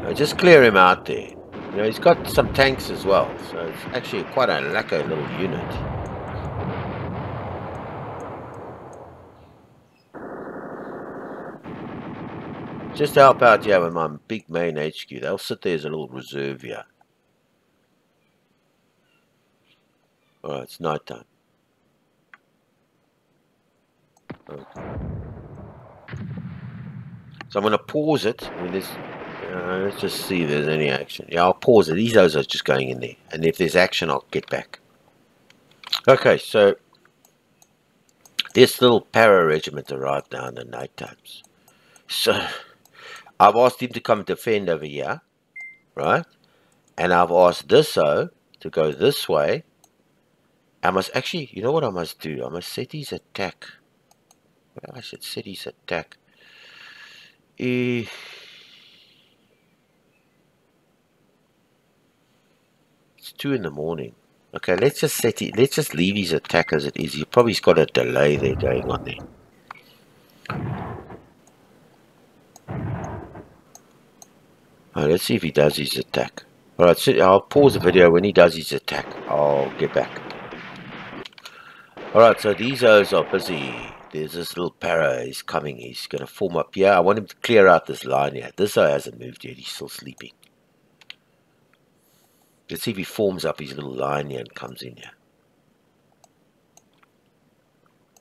Now just clear him out there. You know, he's got some tanks as well, so it's actually quite a lacko little unit. Just help out here with my big main H Q. They'll sit there as a little reserve here. Alright, it's night time. Okay. So I'm going to pause it. I mean, this, uh, let's just see if there's any action. Yeah, I'll pause it. These those are just going in there. And if there's action, I'll get back. Okay, so this little para regiment arrived now in the night times. So I've asked him to come defend over here, right? And I've asked this O to go this way. I must actually, you know what I must do? I must set his attack. Well, I should set his attack. Uh, it's two in the morning. Okay, let's just set it. Let's just leave his attack as it is. He probably's got a delay there going on there. All right, let's see if he does his attack. All right, so I'll pause the video when he does his attack. I'll get back. All right, so these O's are busy. There's this little para. He's coming. He's going to form up here. I want him to clear out this line here. This guy hasn't moved yet. He's still sleeping. Let's see if he forms up his little line here and comes in here.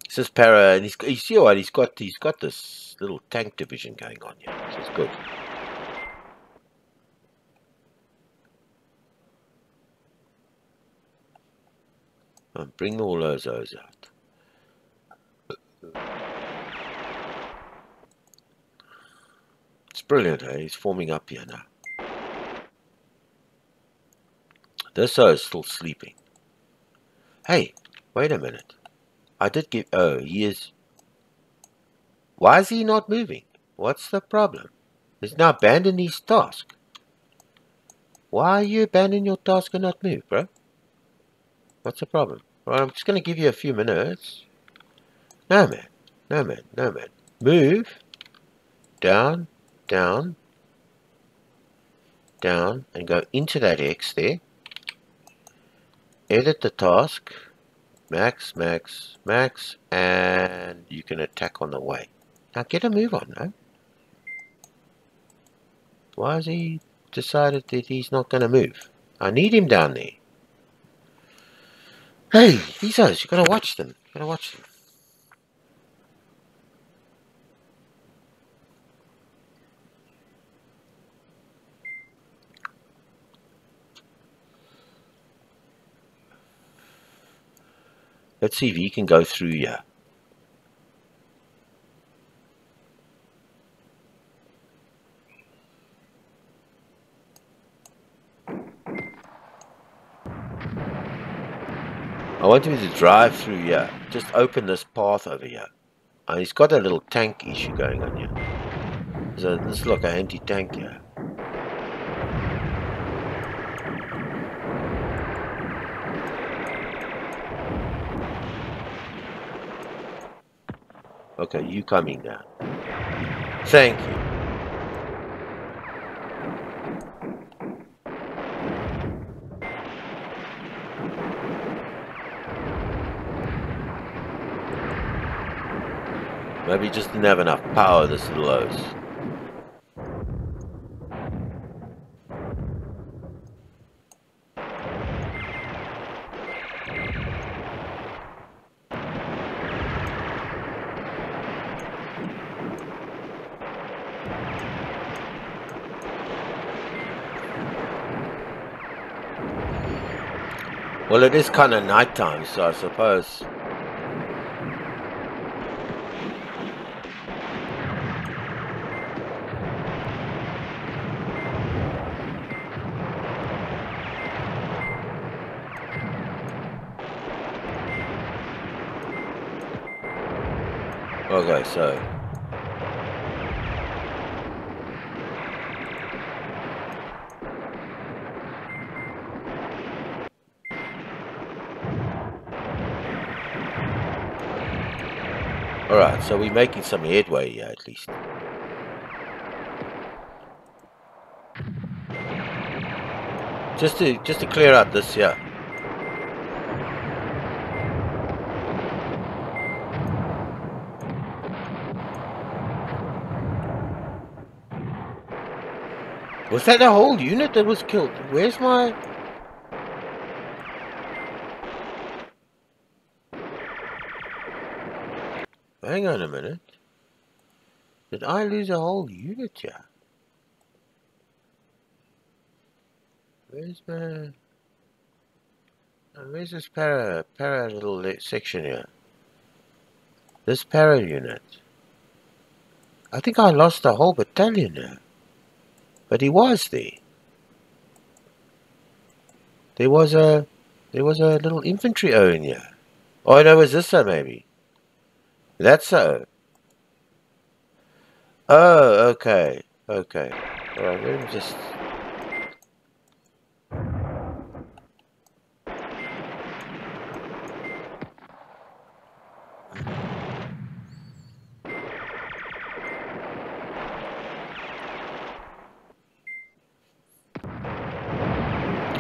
It's this para, and he's, you see what he's got? He's got this little tank division going on here. This is good. And bring all those O's out. It's brilliant, eh? He's forming up here now. This O is still sleeping. Hey, wait a minute. I did give... Oh, he is... Why is he not moving? What's the problem? He's now abandoned his task. Why are you abandoning your task and not move, bro? What's the problem? Right, I'm just going to give you a few minutes. No man, no man, no man. Move. Down, down, down, and go into that X there. Edit the task. Max, max, max, and you can attack on the way. Now get a move on, no? Why has he decided that he's not going to move? I need him down there. Hey, these guys, you got to watch them. You got to watch them. Let's see if he can go through here. I want him to drive through here. Just open this path over here. And he's got a little tank issue going on here. So this is like an anti-tank here. Okay, you coming now. Thank you. Maybe just didn't have enough power, this little hose. Well, it is kind of night time, so I suppose. Okay, so all right, so we're making some headway here at least. Just to just to clear out this here. Was that a whole unit that was killed? Where's my... Hang on a minute. Did I lose a whole unit here? Where's my... Where's this para, para little section here? This para unit. I think I lost a whole battalion now. But he was there. There was a, there was a little infantry O in here. Oh no, was this O maybe? That's O. Oh, okay, okay. All right, let me just.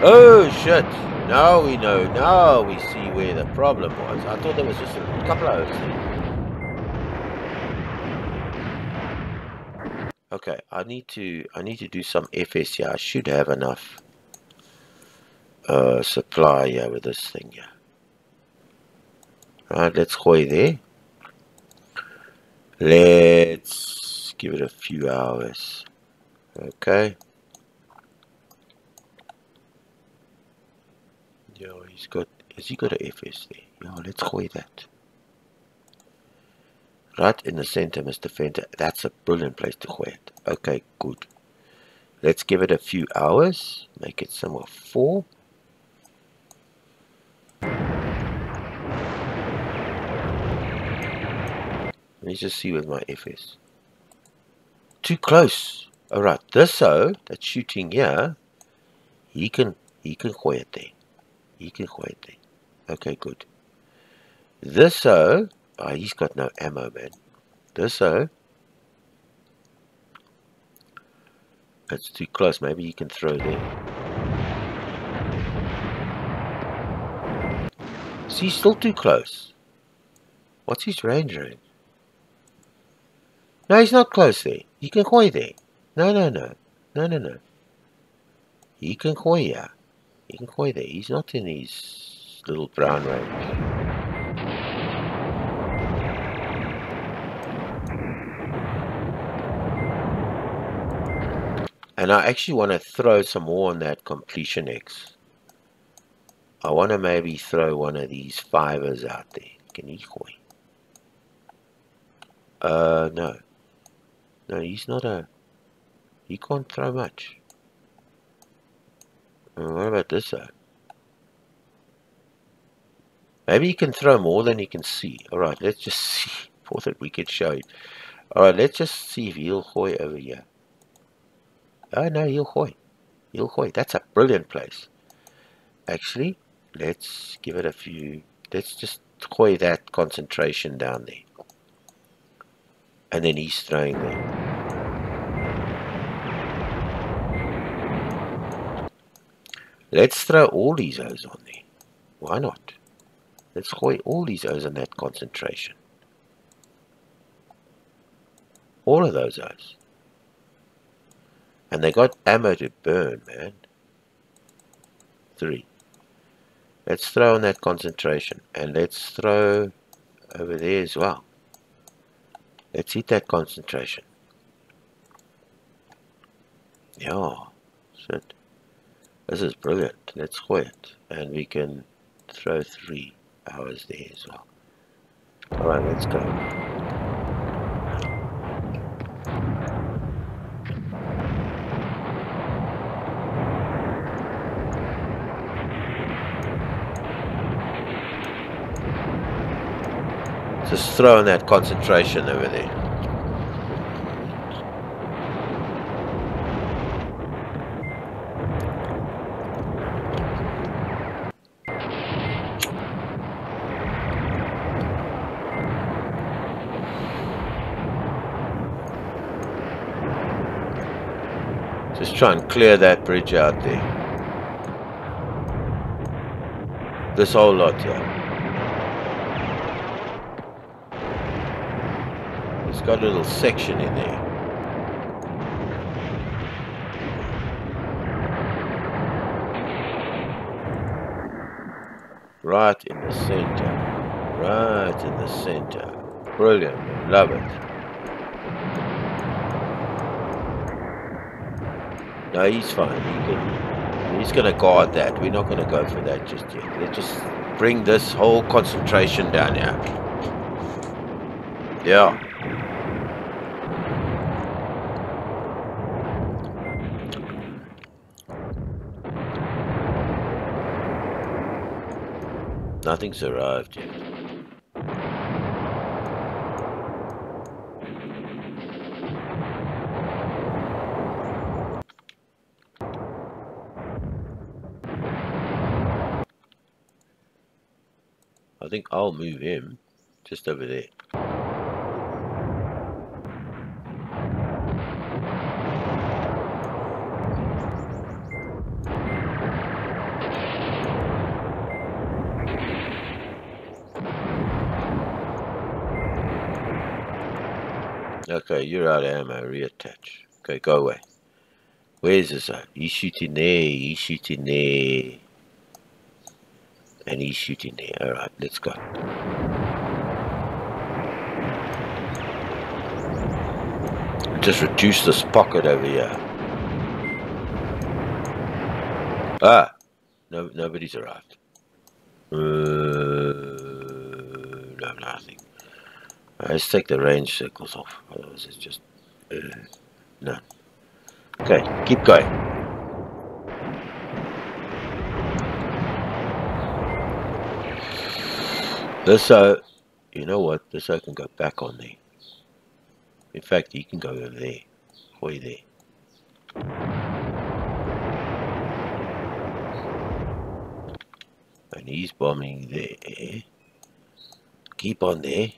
Oh shit, now we know, now we see where the problem was. I thought there was just a couple of those. Okay, I need to, I need to do some F S here. I should have enough uh, supply here with this thing here. Right, let's go there. Let's give it a few hours. Okay. Yo, he's got, has he got an F S there? Yo, let's go with that. Right in the center, Mister Fenter. That's a brilliant place to go at. Okay, good. Let's give it a few hours. Make it somewhere four. Let me just see with my F S. Too close. Alright, this so that's shooting here. He can, he can go at there. He can wait there. Okay, good. This O, oh, he's got no ammo, man. This O, that's too close. Maybe he can throw there. See, still too close. What's his range in? No, he's not close there. He can go there. No, no, no, no, no, no. He can go here. He can go there. He's not in his little brown range. And I actually want to throw some more on that completion X. I want to maybe throw one of these fivers out there. Can he coin? Uh, no. No, he's not a... He can't throw much. What about this though? Maybe he can throw more than he can see. Alright, let's just see. Thought that we could show it. Alright, let's just see if he'll hoy over here. Oh no, he'll hoy. He'll hoy. That's a brilliant place. Actually, let's give it a few. Let's just hoy that concentration down there. And then he's throwing there. Let's throw all these O's on there. Why not? Let's hoy all these O's in that concentration. All of those O's. And they got ammo to burn, man. Three. Let's throw on that concentration. And let's throw over there as well. Let's hit that concentration. Yeah. Shit. This is brilliant. Let's hoy it. And we can throw three hours there as well. Alright, let's go. Just throwing that concentration over there. Just try and clear that bridge out there. This whole lot here. Got a little section in there. Right in the center. Right in the center. Brilliant. Love it. No, he's fine. He can, he's going to guard that. We're not going to go for that just yet. Let's just bring this whole concentration down here. Yeah. Nothing's arrived yet. I think I'll move him just over there. Okay, you're out of ammo, reattach. Okay, go away. Where's this at? He's shooting there, he's shooting there. And he's shooting there. Alright, let's go. Just reduce this pocket over here. Ah! No, nobody's arrived. Uh, no, nothing. Let's take the range circles off, otherwise it's just uh, none. Okay, keep going. This O, you know what, this O can go back on there. In fact, he can go over there, way there. And he's bombing there. Keep on there.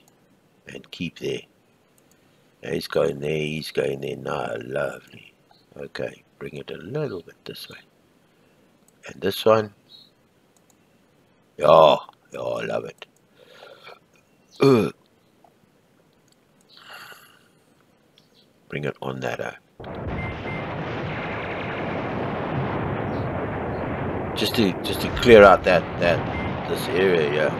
And keep there. Now he's going there, he's going there. No, lovely. Okay, bring it a little bit this way. And this one. Yeah, yeah, I love it. Ugh. Bring it on that O. Just to just to clear out that that this area, yeah.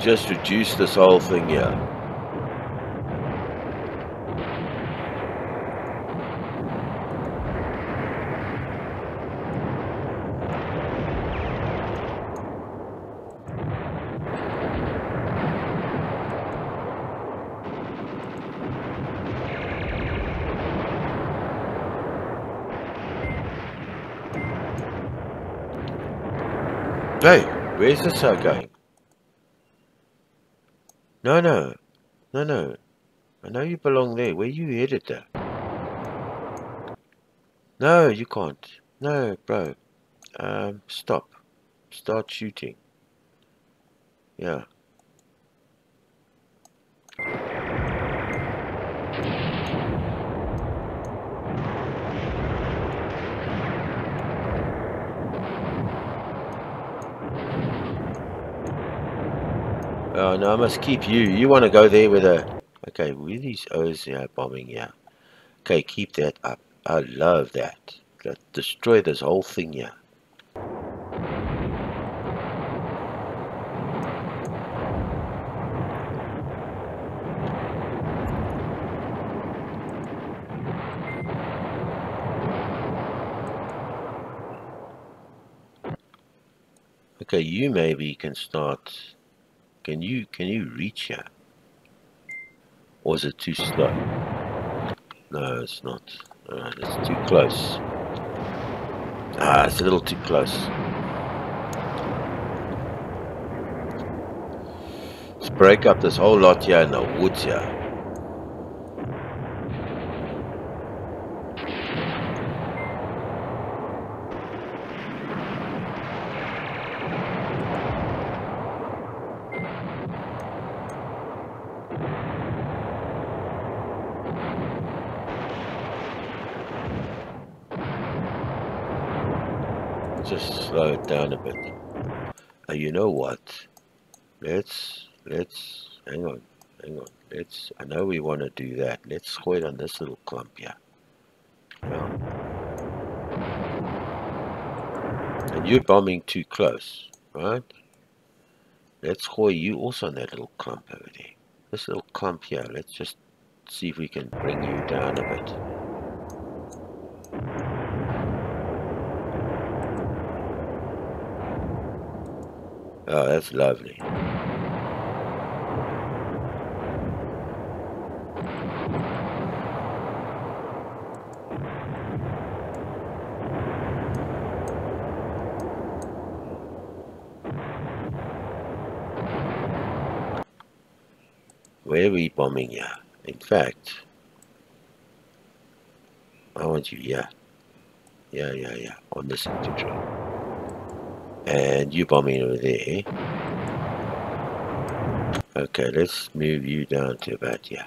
just reduce this whole thing here. Hey, where's this guy going? No, no, no, no. I know you belong there. Where you headed there? No, you can't. No, bro. Um, stop. Start shooting. Yeah. Oh, no, I must keep you. You want to go there with a... Okay, with these O's here, bombing here. Okay, keep that up. I love that. Let's destroy this whole thing here. Okay, you maybe can start... Can you, can you reach here? Or is it too slow? No, it's not. Alright, it's too close. Ah, it's a little too close. Let's break up this whole lot here in the woods here. Slow it down a bit. And you know what? Let's let's hang on, hang on. Let's. I know we want to do that. Let's wait on this little clump here. Yeah. And you're bombing too close, right? Let's hoy you also on that little clump over there. This little clump here. Let's just see if we can bring you down a bit. Oh, that's lovely. Where are we bombing you? In fact, I want you, yeah. Yeah, yeah, yeah. On this infantry. And you bombing over there. Okay, let's move you down to about here.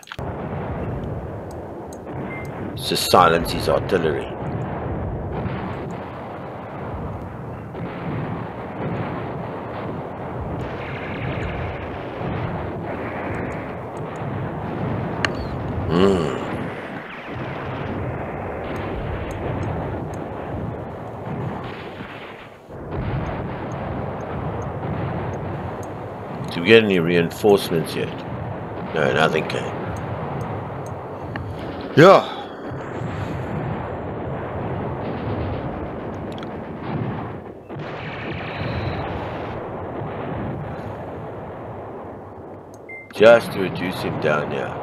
Let's just silence his artillery. Mm. Did we get any reinforcements yet? No, nothing came. Yeah. Just to reduce him down now.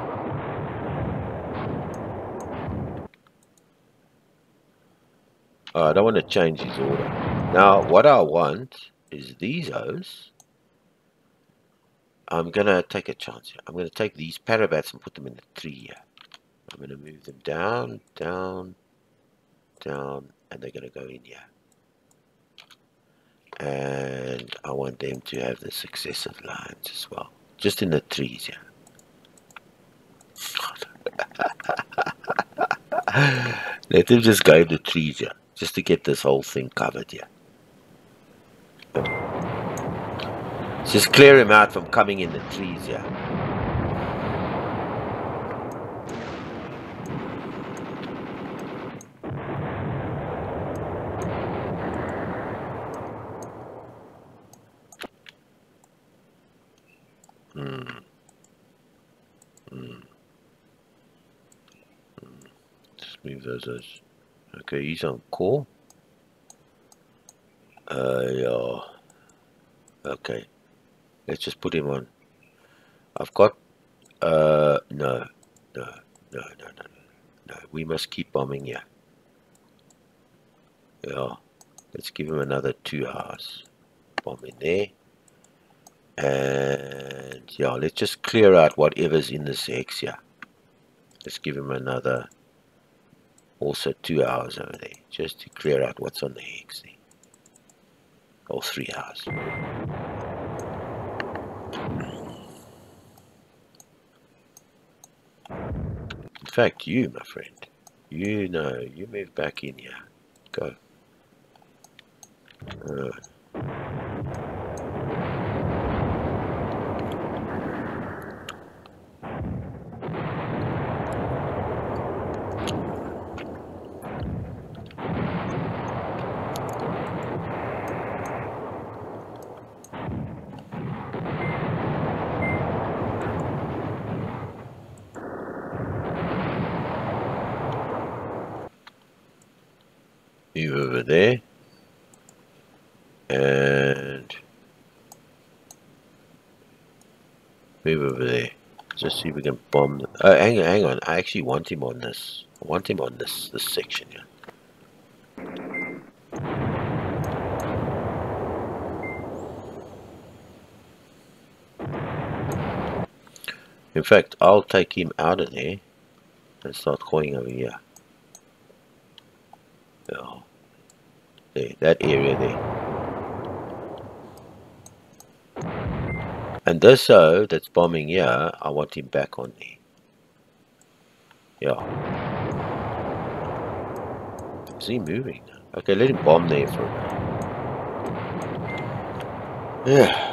Oh, I don't want to change his order. Now, what I want is these O's. I'm going to take a chance here. I'm going to take these parabats and put them in the tree here. I'm going to move them down, down, down, and they're going to go in here. And I want them to have the successive lines as well. Just in the trees here. Let them just go in the trees here. Just to get this whole thing covered here. Just clear him out from coming in the trees here. Mm. Mm. Just move those, those. Okay, he's on call. Uh, yeah. Okay. Let's just put him on. I've got... Uh, no. No, no, no, no, no. We must keep bombing here. Yeah. Let's give him another two hours. Bomb in there. And yeah, let's just clear out whatever's in this hex here. Let's give him another also two hours over there, just to clear out what's on the hex there. Or three hours. In fact, you, my friend, you know, you move back in here. Go. Uh, over there, and move over there. Just see if we can bomb them. Oh, hang on, hang on. I actually want him on this. I want him on this this section here. In fact, I'll take him out of there and start going over here. Oh. There, that area there. And this O that's bombing here, I want him back on there. Yeah. Is he moving now? Okay, let him bomb there for a minute. Yeah.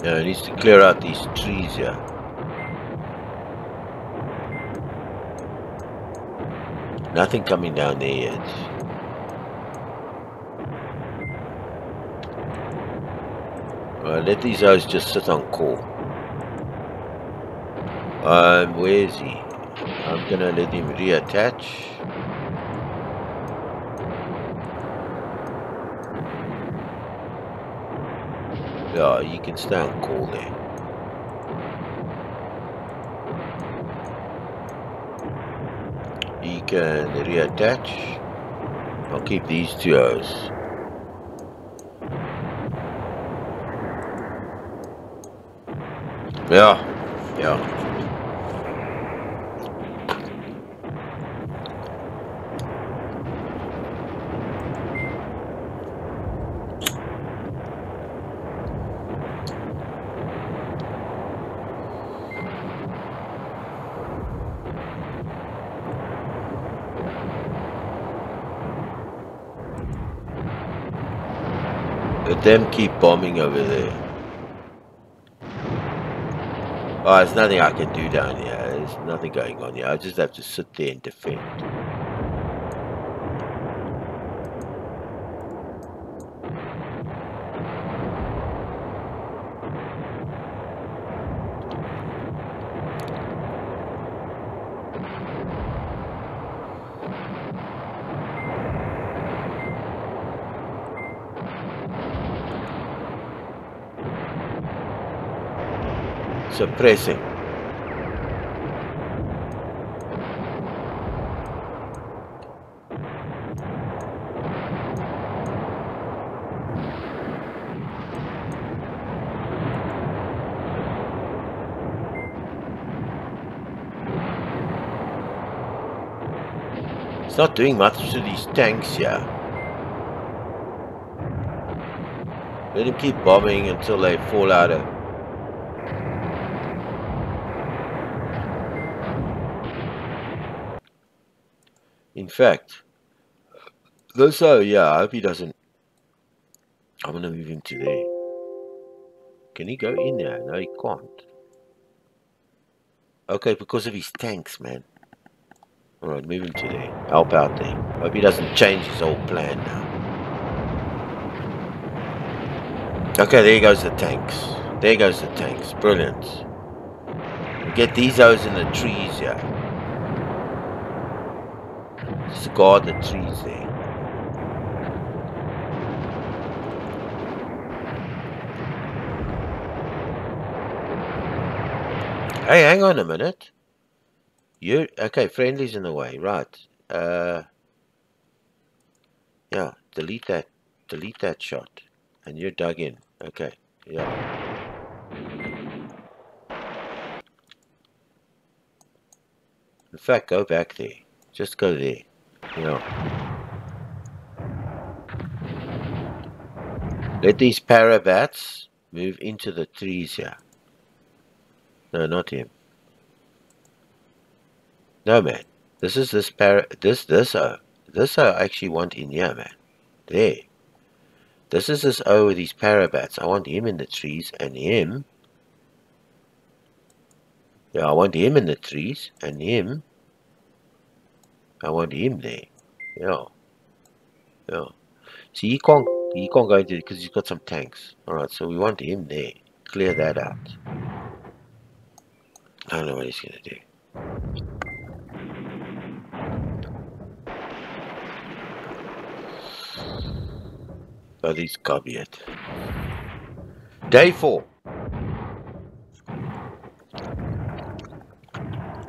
It needs to clear out these trees here. Nothing coming down there yet. Right, let these guys just sit on call. Um, where is he? I'm gonna let him reattach. Yeah, you can stay on call there. You can reattach. I'll keep these two O's. Yeah, yeah. Them keep bombing over there. Oh, there's nothing I can do down here. There's nothing going on here. I just have to sit there and defend. Suppressing. It's not doing much to these tanks here. Let them keep bombing until they fall out of. In fact, though, so yeah, I hope he doesn't. I'm gonna move him to there. Can he go in there? No, he can't. Okay, because of his tanks, man. Alright, move him to there. Help out there. Hope he doesn't change his whole plan now. Okay, there goes the tanks. There goes the tanks. Brilliant. We get these hoes in the trees here. Just guard the trees there. Hey, hang on a minute. You okay? Friendly's in the way, right? Uh, yeah. Delete that. Delete that shot, and you're dug in. Okay. Yeah. In fact, go back there. Just go there. Yeah. Let these parabats move into the trees here. No, not him. No, man. This is this para. This this O. This O I actually want in here, man. There. This is this O with these parabats. I want him in the trees and him. Yeah, I want him in the trees and him. I want him there. Yeah. Yeah. See, he can't. He can't go into it because he's got some tanks. All right. So we want him there. Clear that out. I don't know what he's gonna do. But he's copy it. Day four.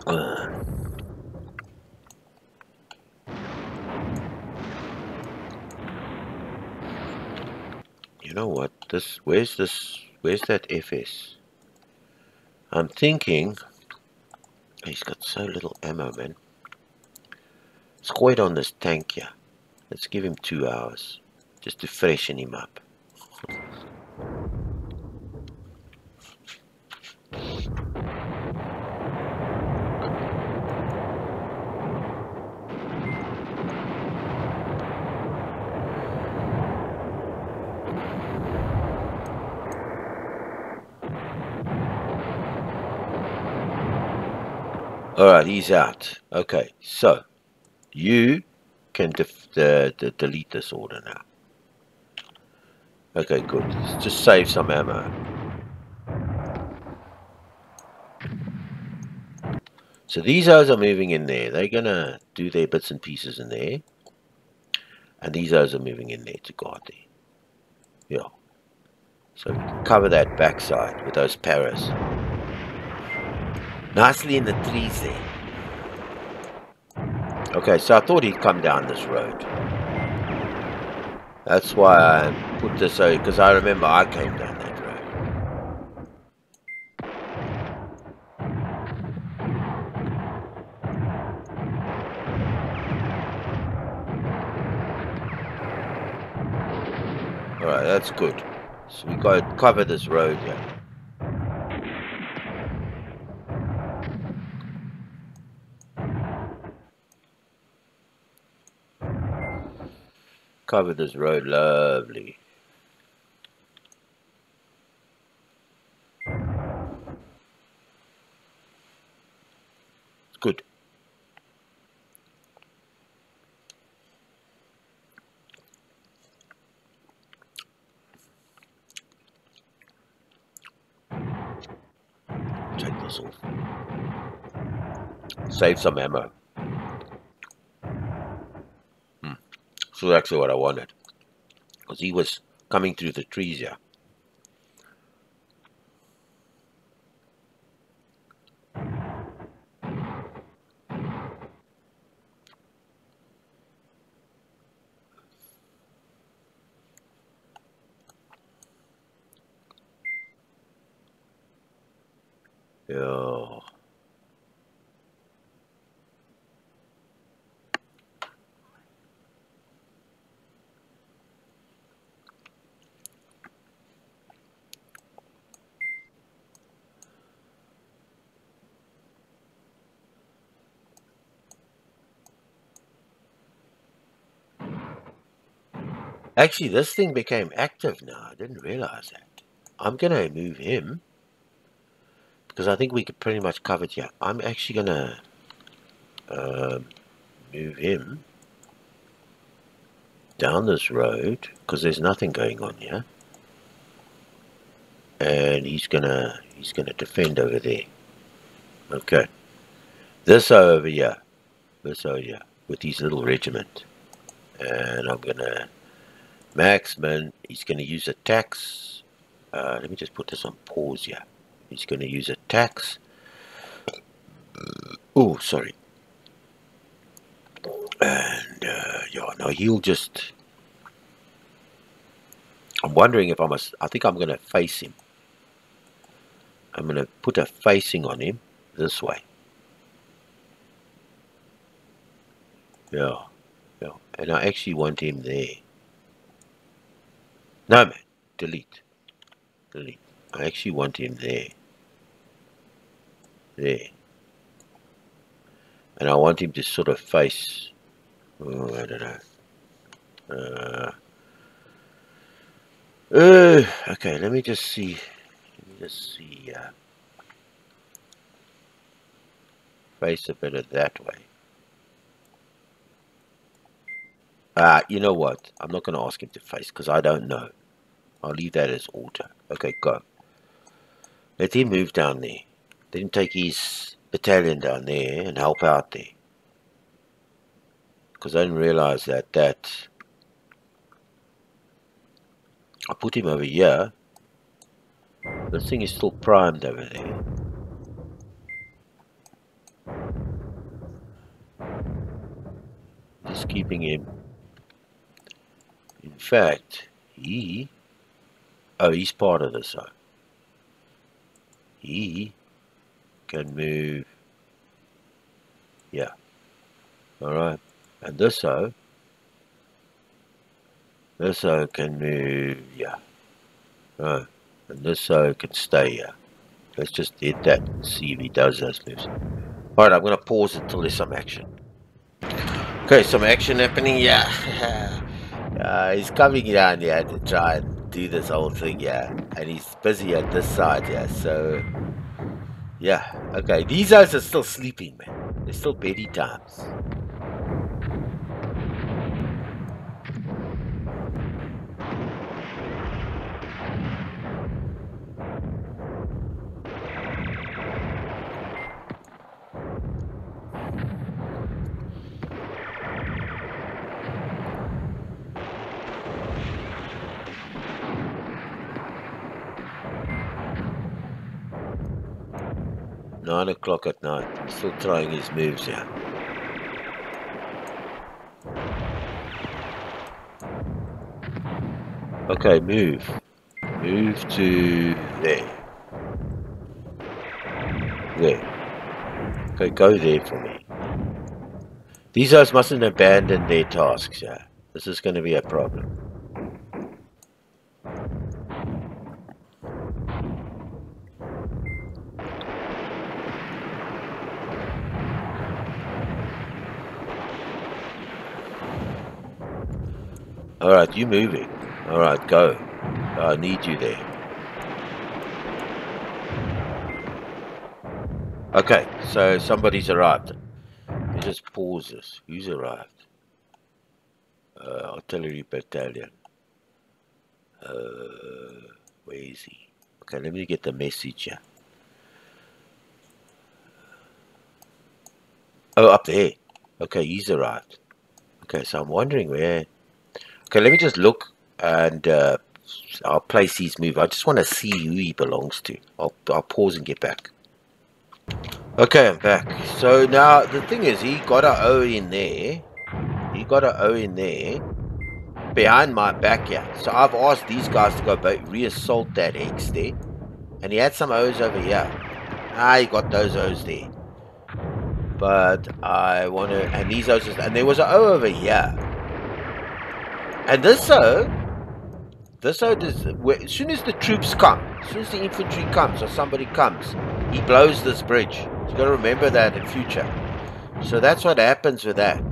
Uh. You know what? This where's this where's that F S? I'm thinking he's got so little ammo, man. Let's wait on this tank here. Let's give him two hours just to freshen him up. Alright, he's out. Okay, so you can def de de delete this order now. Okay, good. Let's just save some ammo. So these guys are moving in there. They're gonna do their bits and pieces in there. And these guys are moving in there to guard there. Yeah. So we can cover that backside with those paras. Nicely in the trees there. Okay, so I thought he'd come down this road. That's why I put this out, because I remember I came down that road. Alright, that's good. So we got to cover this road here. Cover this road, lovely. It's good. Take this off. Save some ammo. So actually what I wanted, because he was coming through the trees here. Yeah. Actually, this thing became active now. I didn't realize that. I'm going to move him, because I think we could pretty much cover it here. I'm actually going to uh, move him down this road, because there's nothing going on here. And he's gonna he's gonna defend over there. Okay. This over here. This over here. With his little regiment. And I'm gonna Maxman, he's gonna use attacks. Uh let me just put this on pause here. He's gonna use attacks. Oh, sorry. And uh yeah, no, he'll just I'm wondering if I must I think I'm gonna face him. I'm going to put a facing on him this way. Yeah. Yeah. And I actually want him there. No, man. Delete. Delete. I actually want him there. There. And I want him to sort of face... Oh, I don't know. Uh, uh, okay, let me just see... Let's see, uh, face a bit of that way. Ah, you know what? I'm not going to ask him to face because I don't know. I'll leave that as auto. Okay, go. Let him move down there. Let him take his battalion down there and help out there. Because I didn't realize that that... I put him over here. This thing is still primed over there. Just keeping him. In fact, he... Oh, he's part of this, huh? He can move... Yeah. Alright. And this, oh... This, oh, can move... Yeah. Alright. And this so can stay here. Let's just hit that and see if he does those moves. Alright, I'm going to pause it till there's some action. Okay, some action happening here. uh, he's coming down here to try and do this whole thing here. And he's busy at this side here. So, yeah. Okay, these guys are still sleeping, man. They're still beddy times. nine o'clock at night. He's still trying his moves here. Okay, move. Move to there. There. Okay, go there for me. These guys mustn't abandon their tasks here. This is going to be a problem. Alright, you moving. Alright, go. I need you there. Okay, so somebody's arrived. Let me just pause this. Who's arrived? Uh, artillery battalion. Uh, where is he? Okay, let me get the message here. Oh, up there. Okay, he's arrived. Okay, so I'm wondering where... Okay, let me just look and uh, I'll place his move. I just want to see who he belongs to. I'll, I'll pause and get back. Okay, I'm back. So now the thing is, he got a O in there. He got a O in there behind my back here. So I've asked these guys to go back, re-assault that X there. And he had some O's over here. Ah, he got those O's there. But I want to... And these O's... And there was an O over here. And this O, this O, does, as soon as the troops come, as soon as the infantry comes or somebody comes, he blows this bridge. You've got to remember that in future. So that's what happens with that.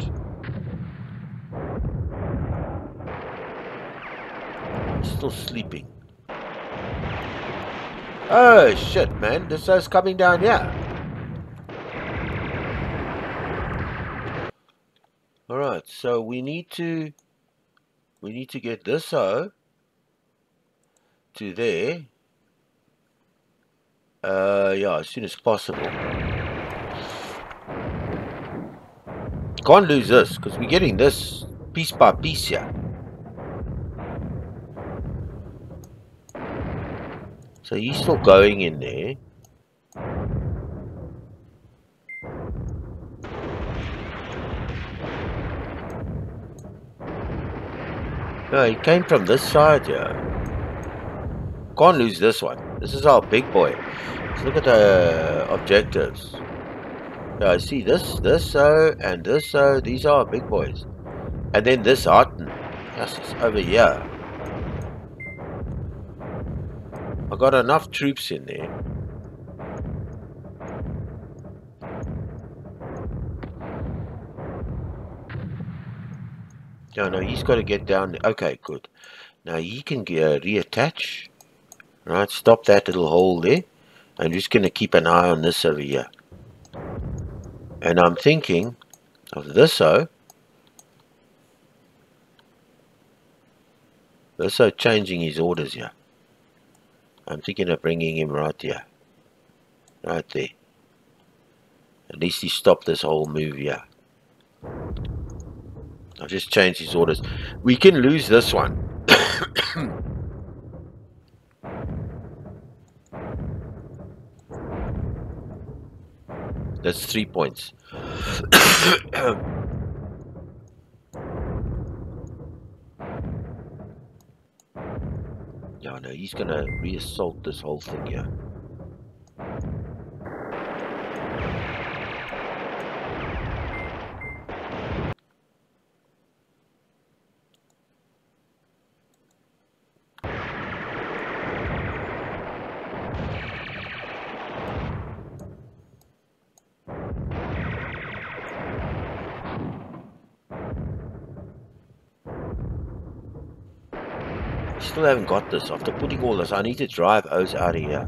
Still sleeping. Oh shit, man. This is coming down here. Alright, so we need to... We need to get this hoe to there. Uh, yeah, as soon as possible. Can't lose this, because we're getting this piece by piece here. So he's still going in there. No, he came from this side here. Can't lose this one. This is our big boy. Let's look at the objectives. Yeah, I see this, this, so, and this, so. These are our big boys. And then this Hotton. Yes, it's over here. I got enough troops in there. No, no, he's got to get down there. Okay, good. Now he can uh, reattach. Right, stop that little hole there. I'm just going to keep an eye on this over here. And I'm thinking of this O. This O changing his orders here. I'm thinking of bringing him right here. Right there. At least he stopped this whole move here. I'll just change his orders. We can lose this one. That's three points. No, no, he's gonna re-assault this whole thing here. Still haven't got this. After putting all this, I need to drive O's out of here.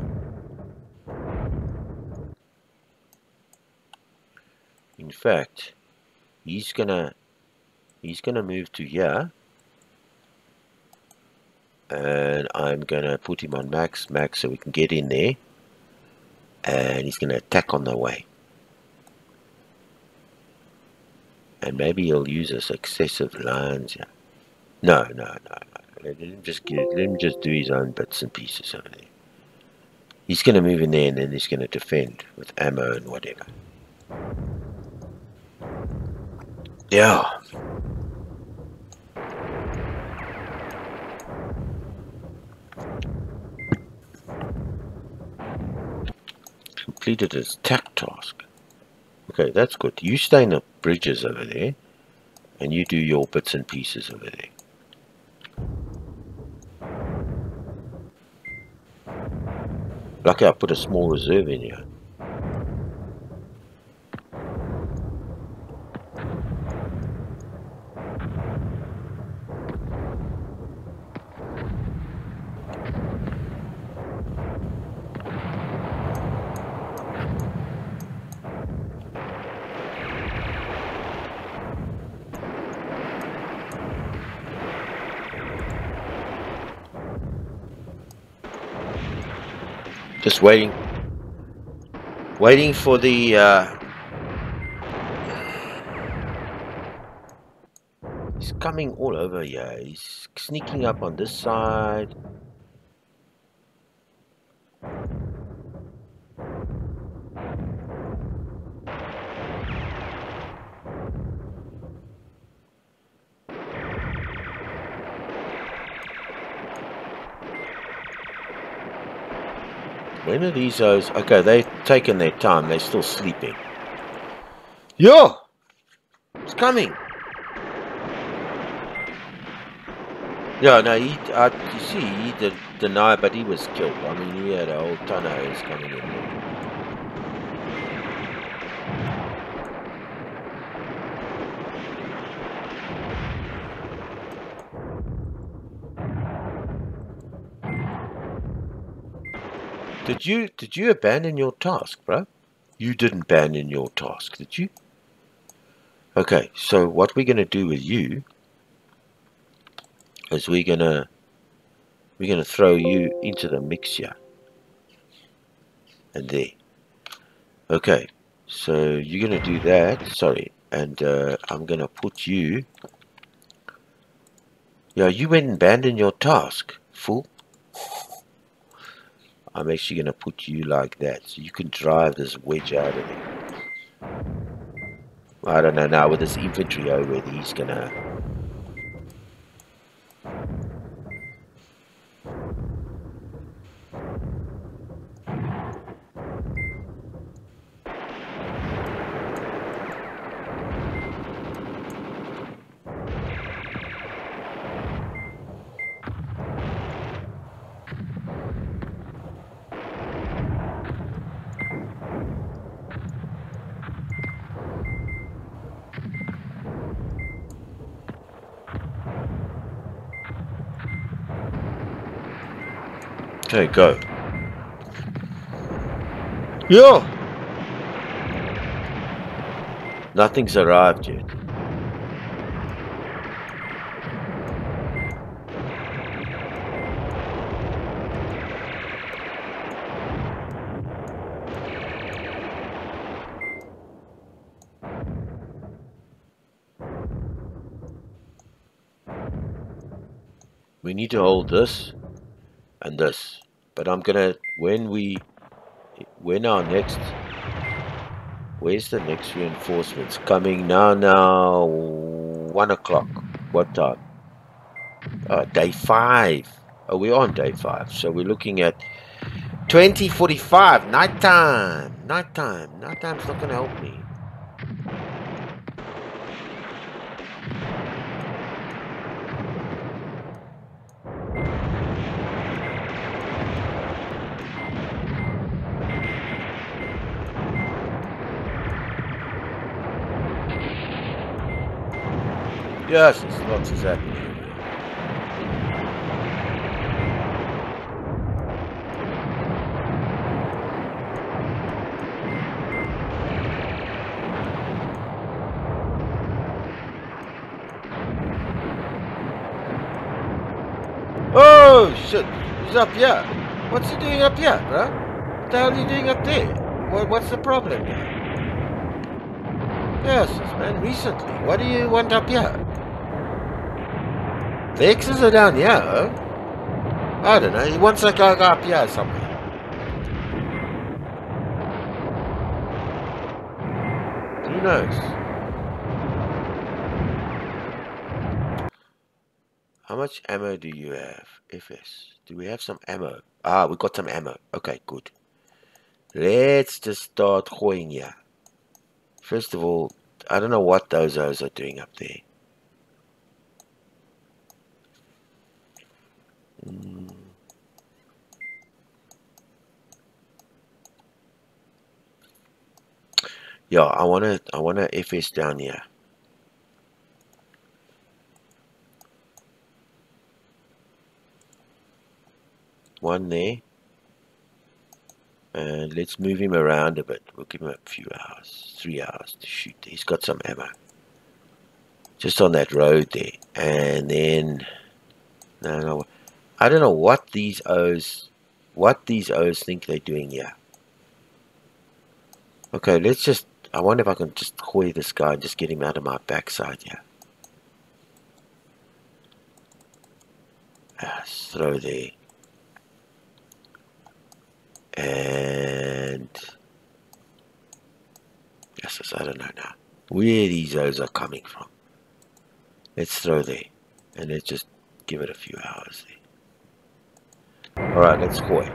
In fact, he's gonna he's gonna move to here, and I'm gonna put him on max max so we can get in there, and he's gonna attack on the way, and maybe he'll use his excessive lines here. No, no, no, no. Let him just get, let him just do his own bits and pieces over there. He's going to move in there and then he's going to defend with ammo and whatever. Yeah. Completed his attack task. Okay, that's good. You stay in the bridges over there and you do your bits and pieces over there. Lucky I put a small reserve in here. Just waiting, waiting for the uh, he's coming all over here. He's sneaking up on this side. When are these O's? Okay, they've taken their time. They're still sleeping. Yo! It's coming! Yeah, no, he... Uh, you see, he did deny, but he was killed. I mean, he had a whole ton of O's coming in there. Did you did you abandon your task, bro? You didn't abandon your task, did you? Okay, so what we're gonna do with you is we're gonna we're gonna throw you into the mix here and there. Okay, so you're gonna do that. Sorry, and uh, I'm gonna put you. Yeah, you went and abandoned your task, fool. I'm actually going to put you like that, so you can drive this wedge out of there. I don't know now with this infantry over, whether he's going to... Okay, go. Yeah. Nothing's arrived yet. We need to hold this. And this, but I'm gonna when we when our next where's the next reinforcements coming now? Now one o'clock. What time? Uh, day five. Oh, we're on day five, so we're looking at twenty forty-five. Night time. Night time. Night time's not gonna help me. Yes, it's lots is happening here. Oh shit, he's up here. What's he doing up here, bro? What the hell are you doing up there? What, what's the problem here? Yes, man, recently. What do you want up here? The X's are down here. I don't know. He wants to go up here somewhere. Who knows? How much ammo do you have? F S. Do we have some ammo? Ah, we got some ammo. Okay, good. Let's just start going here. First of all, I don't know what those O's are doing up there. Mm. Yeah, I wanna I wanna F S down here. One there. And let's move him around a bbit. We'll give him a few hours, three hours to shoot. He's got some ammo. Just on that road there. And then no no I don't know what these O's, what these O's think they're doing here. Okay, let's just, I wonder if I can just hoy this guy and just get him out of my backside here. Ah, throw there. And, yes, I don't know now where these O's are coming from. Let's throw there. And let's just give it a few hours there. Alright, let's go.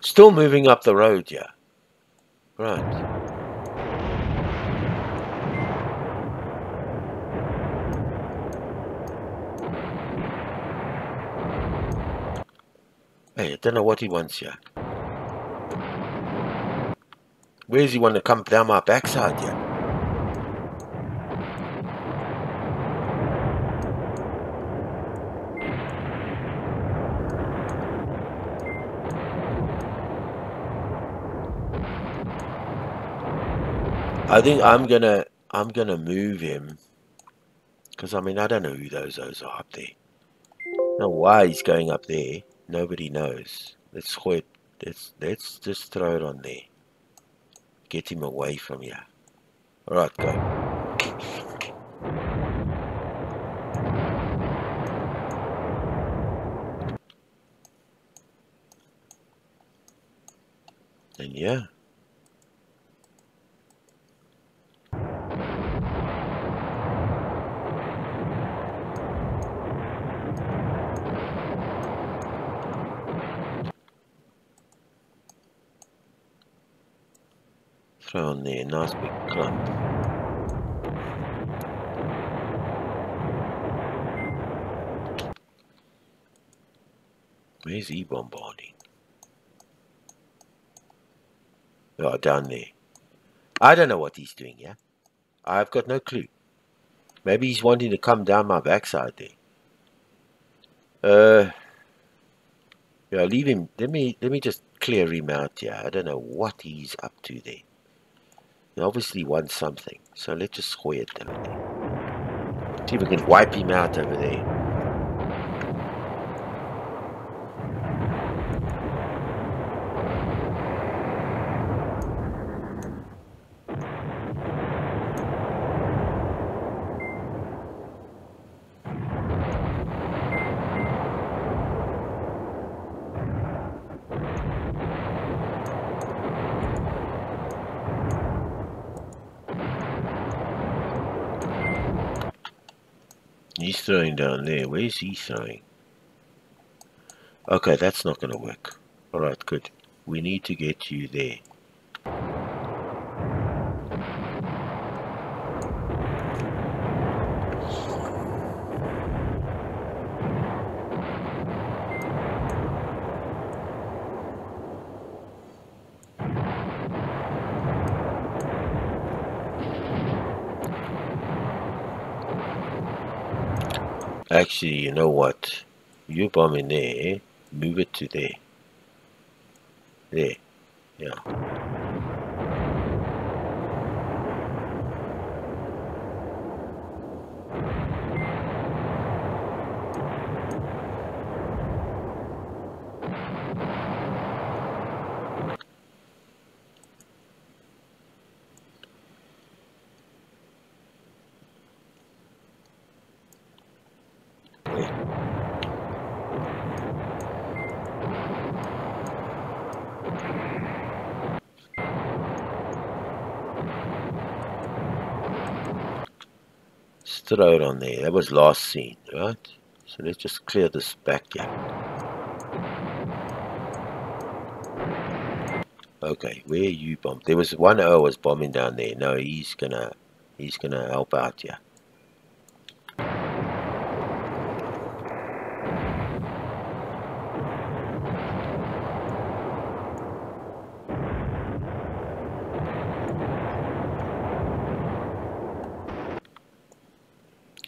Still moving up the road, yeah. Right. Hey, I don't know what he wants here. Where does he want to come down my backside here? I think I'm gonna I'm gonna move him, because I mean I don't know who those those are up there. I don't know why he's going up there. Nobody knows. Let's throw it. Let's let's just throw it on there. Get him away from here. All right, go. And yeah. On there, nice big clump. Where's he bombarding? Oh, down there. I don't know what he's doing here. I've got no clue. Maybe he's wanting to come down my backside there. Uh, yeah, leave him. Let me let me just clear him out here. I don't know what he's up to there. He obviously wants something, so let's just square it down there. See if we can wipe him out over there. He's throwing down there. Where's he throwing? Okay, that's not going to work. Alright, good. We need to get you there. Actually, you know what? You bomb in there, eh? Move it to there. There. Yeah. Throw it on there. That was last seen, right? So let's just clear this back here. Okay, where you bombed? There was one O was bombing down there. No, he's gonna he's gonna help out here.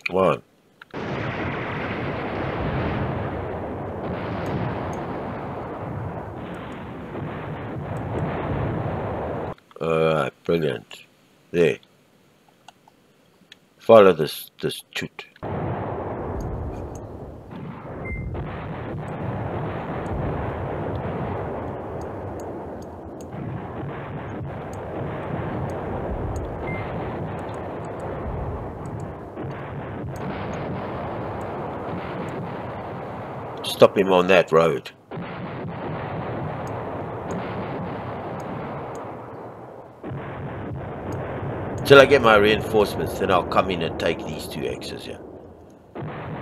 One. Alright, brilliant. There. Follow this this chute. Stop him on that road. Till I get my reinforcements, then I'll come in and take these two X's here.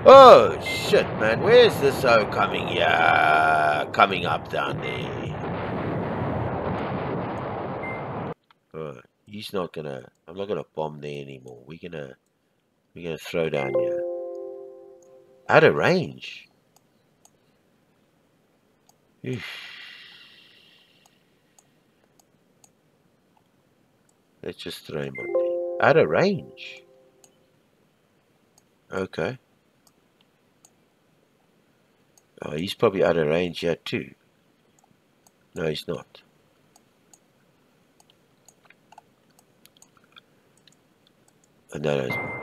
Oh shit, man, where's this O coming here? Coming up down there. Oh, he's not gonna. I'm not gonna bomb there anymore. We're gonna. We're gonna throw down here. Out of range. Eesh. Let's just throw him on there. Out of range. Okay. Oh, he's probably out of range here too. No, he's not. Oh, no, no, he's not.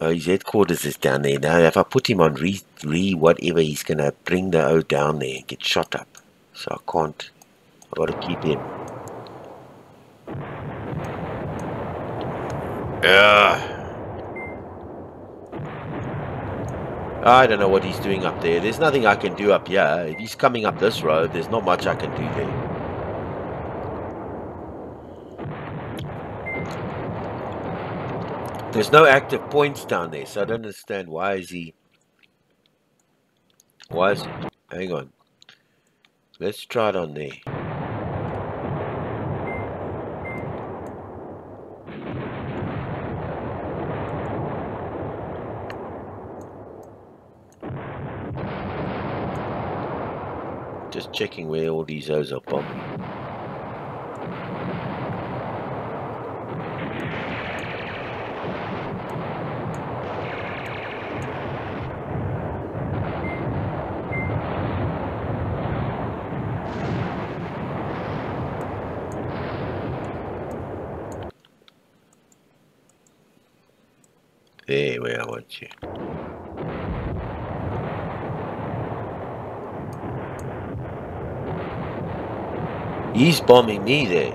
His headquarters is down there. Now if I put him on re, re whatever, he's going to bring the O down there and get shot up. So I can't. I've got to keep him. Yeah. I don't know what he's doing up there. There's nothing I can do up here. If he's coming up this road, there's not much I can do there. There's no active points down there, so I don't understand why is he... Why is he... Hang on. Let's try it on there. Just checking where all these O's are popping. There, where I want you. He's bombing me there.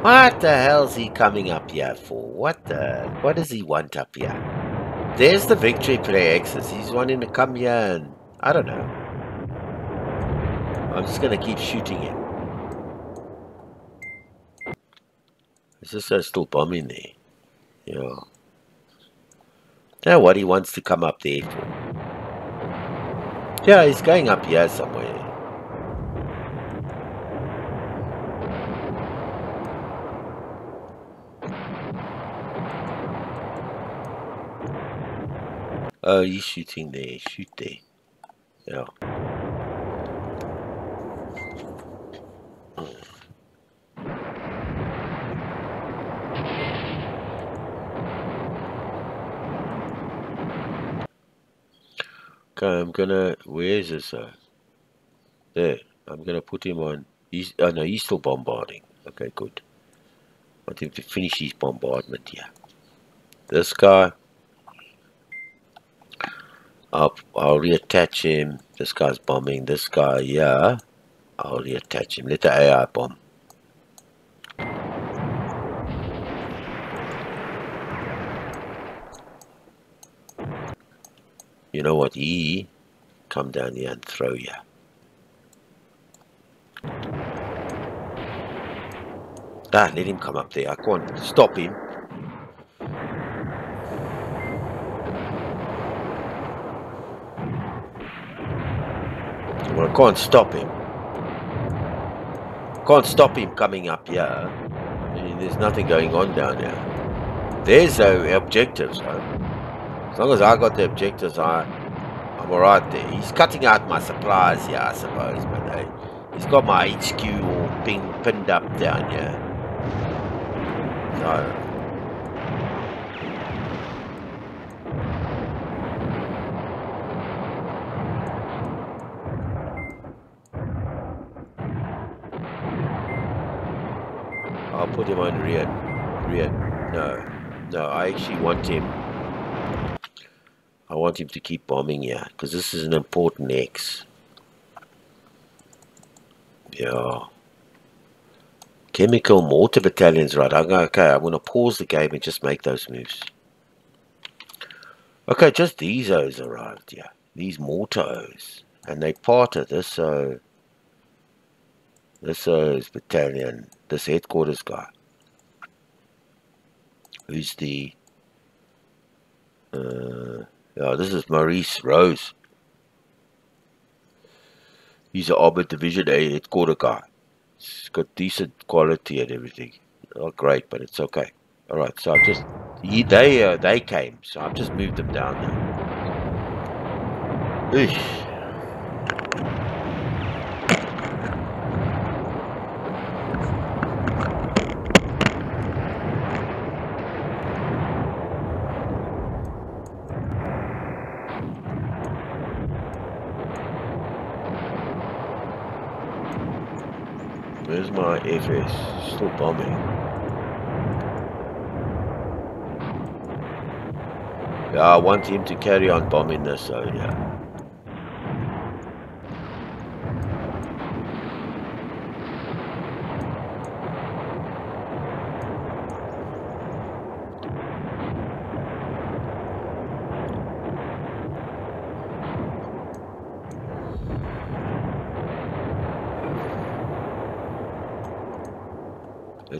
What the hell's he coming up here for? What the? What does he want up here? There's the victory play axis. He's wanting to come here and I don't know. I'm just going to keep shooting him. Is this guy still bombing there? Yeah. Now what he wants to come up there for. Yeah, he's going up here somewhere. Oh, he's shooting there. Shoot there. Yeah. Okay, I'm gonna. Where is this? Uh, there. I'm gonna put him on. He's. Oh no, he's still bombarding. Okay, good. I want him to finish his bombardment here. This guy. I'll, I'll reattach him. This guy's bombing. This guy, yeah. I'll reattach him. Let the A I bomb. You know what, E, come down here and throw you. Ah, let him come up there. I can't stop him. Well, I can't stop him. Can't stop him coming up here. I mean, there's nothing going on down here. There's the objectives, though. As long as I got the objectives, I, I'm alright there. He's cutting out my supplies here, I suppose, but hey, he's got my H Q all ping, pinned up down here. So, I'll put him on rear, rear, no, no, I actually want him. I want him to keep bombing here, because this is an important X. Yeah. Chemical mortar battalions, right. I'm going, okay, I'm going to pause the game and just make those moves. Okay, just these O's arrived here. These mortar O's. And they part of this O. This O's battalion. This headquarters guy. who's the uh, yeah, this is Maurice Rose. He's an armored division A headquarter guy. It's got decent quality and everything. Not great, but it's okay. Alright, so I've just he, they uh, they came, so I've just moved them down now. Eesh. Where's my F S? Still bombing. Yeah, I want him to carry on bombing this, so yeah.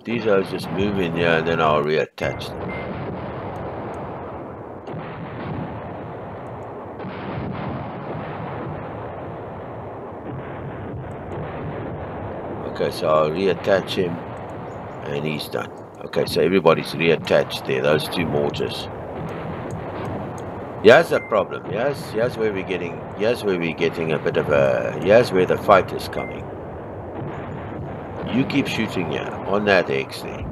These are just moving here, and then I'll reattach them. Okay, so I'll reattach him, and he's done. Okay, so everybody's reattached there, those two mortars. Here's the problem. Yes, here's where we're getting. Here's where we're getting a bit of a. Here's where the fight is coming. You keep shooting here, on that X there.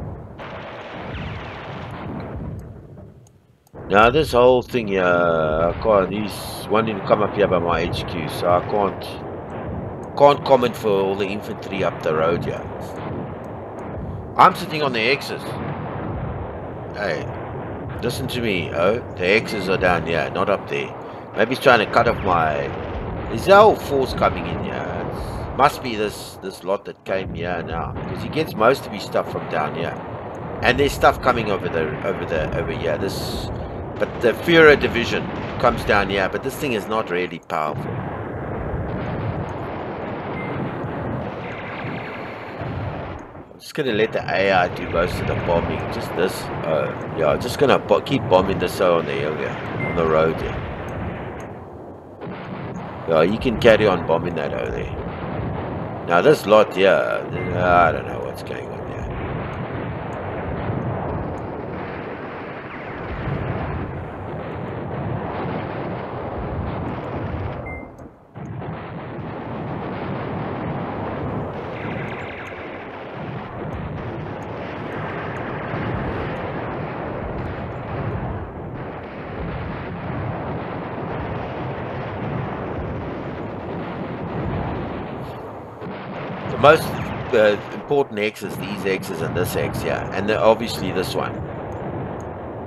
Now this whole thing here, I can't, he's wanting to come up here by my H Q, so I can't, can't comment for all the infantry up the road here. I'm sitting on the X's. Hey, listen to me, oh, the X's are down here, not up there. Maybe he's trying to cut off my, is there a whole force coming in here? Must be this this lot that came here now, because he gets most of his stuff from down here, and there's stuff coming over the over the over here. This, but the Führer division comes down here, but this thing is not really powerful. I'm just gonna let the A I do most of the bombing. Just this, uh, yeah, I'm just gonna bo keep bombing this O on the hill here, on the road here. Yeah, you can carry on bombing that O there. Now this lot here, I don't know what's going on here. Most uh, important X's, these X's and this X here, and the, obviously this one,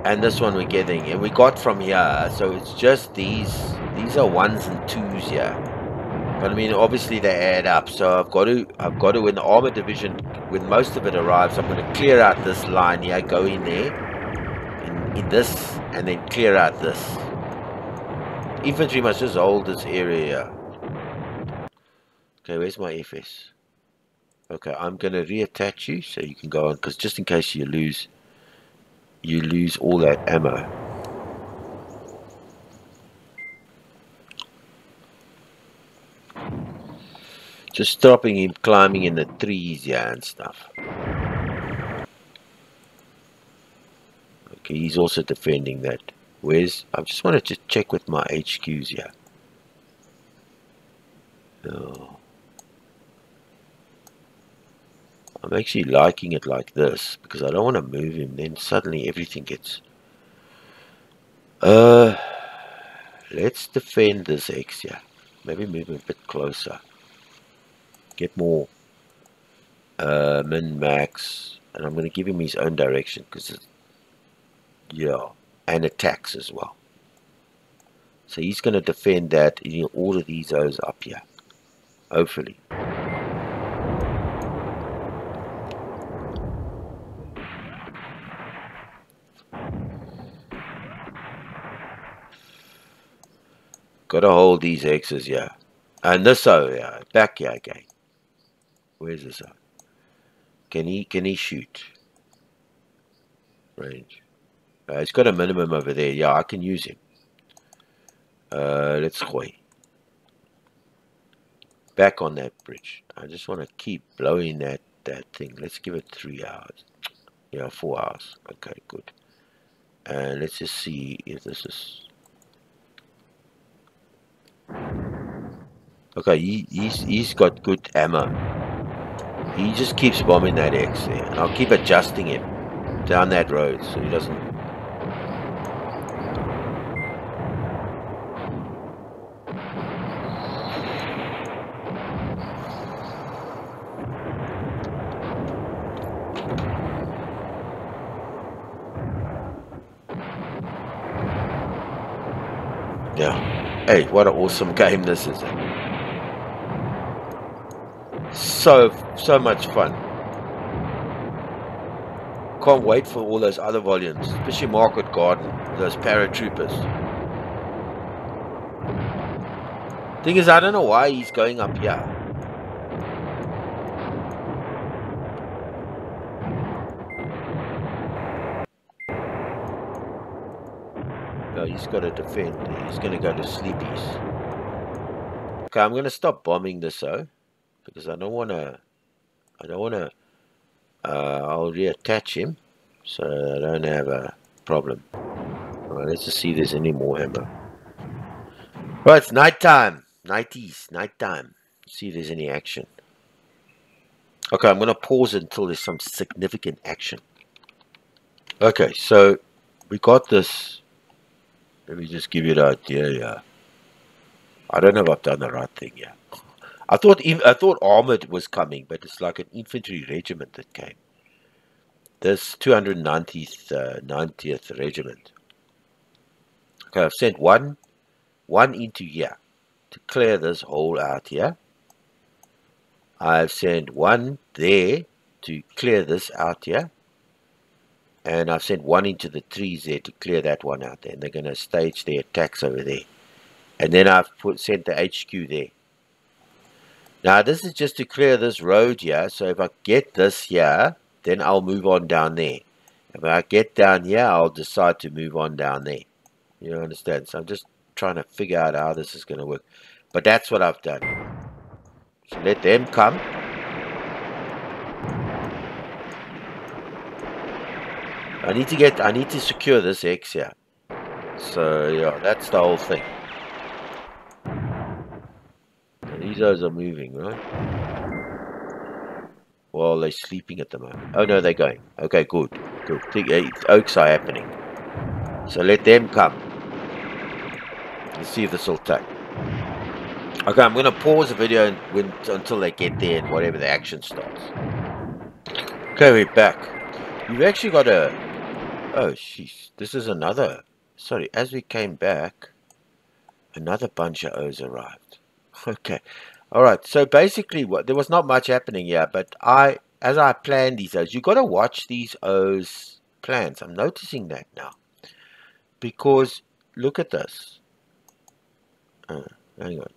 and this one we're getting, and we got from here, so it's just these, these are ones and twos here, but I mean obviously they add up, so I've got to, I've got to, when the armored division, when most of it arrives, I'm going to clear out this line here, go in there, in, in this, and then clear out this. Infantry must just hold this area here. Okay, where's my F S? Okay, I'm going to reattach you so you can go on, because just in case you lose, you lose all that ammo. Just stopping him climbing in the trees, yeah, and stuff. Okay, he's also defending that. Where's, I just wanted to check with my H Qs here. Oh. I'm actually liking it like this, because I don't want to move him, then suddenly everything gets... Uh, let's defend this X here. Maybe move him a bit closer. Get more uh, min-max. And I'm going to give him his own direction, because it's... Yeah, and attacks as well. So he's going to defend that, and he'll order these O's up here. Hopefully. Gotta hold these X's, yeah. And this O, yeah. Back here again. Where's this O? Can he, can he shoot? Range. Uh, it's got a minimum over there. Yeah, I can use him. Uh, let's go. Back on that bridge. I just want to keep blowing that, that thing. Let's give it three hours. Yeah, four hours. Okay, good. And uh, let's just see if this is... Okay, he, he's, he's got good ammo. He just keeps bombing that X there. And I'll keep adjusting him down that road so he doesn't... Hey, what an awesome game this is. So, so much fun. Can't wait for all those other volumes, especially Market Garden, those paratroopers. Thing is, I don't know why he's going up here. He's got to defend. He's going to go to sleepies. Okay, I'm going to stop bombing this though, because I don't want to. I don't want to. Uh, I'll reattach him, so I don't have a problem. All right, let's just see if there's any more ammo. Right, it's night time. Nighties, night time. See if there's any action. Okay, I'm going to pause it until there's some significant action. Okay, so we got this. Let me just give you the idea, yeah. I don't know if I've done the right thing, yeah. I thought I thought Armored was coming, but it's like an infantry regiment that came. This two hundred ninetieth uh, ninetieth Regiment. Okay, I've sent one, one into here to clear this hole out here. I've sent one there to clear this out here. And I've sent one into the trees there to clear that one out there. And they're going to stage their attacks over there. And then I've put, sent the H Q there. Now, this is just to clear this road here. So if I get this here, then I'll move on down there. If I get down here, I'll decide to move on down there. You understand? So I'm just trying to figure out how this is going to work. But that's what I've done. So let them come. I need to get, I need to secure this X here. So, yeah, that's the whole thing. These guys are moving, right? Well, they're sleeping at the moment. Oh, no, they're going. Okay, good. Good. The oaks are happening. So, let them come. Let's see if this will take. Okay, I'm going to pause the video and when, until they get there and whatever the action starts. Okay, we're back. You've actually got a... Oh, sheesh. This is another... Sorry, as we came back, another bunch of O's arrived. Okay. Alright, so basically, what there was not much happening here, but I, as I planned these O's, you've got to watch these O's plans. I'm noticing that now. Because, look at this. Oh, hang on.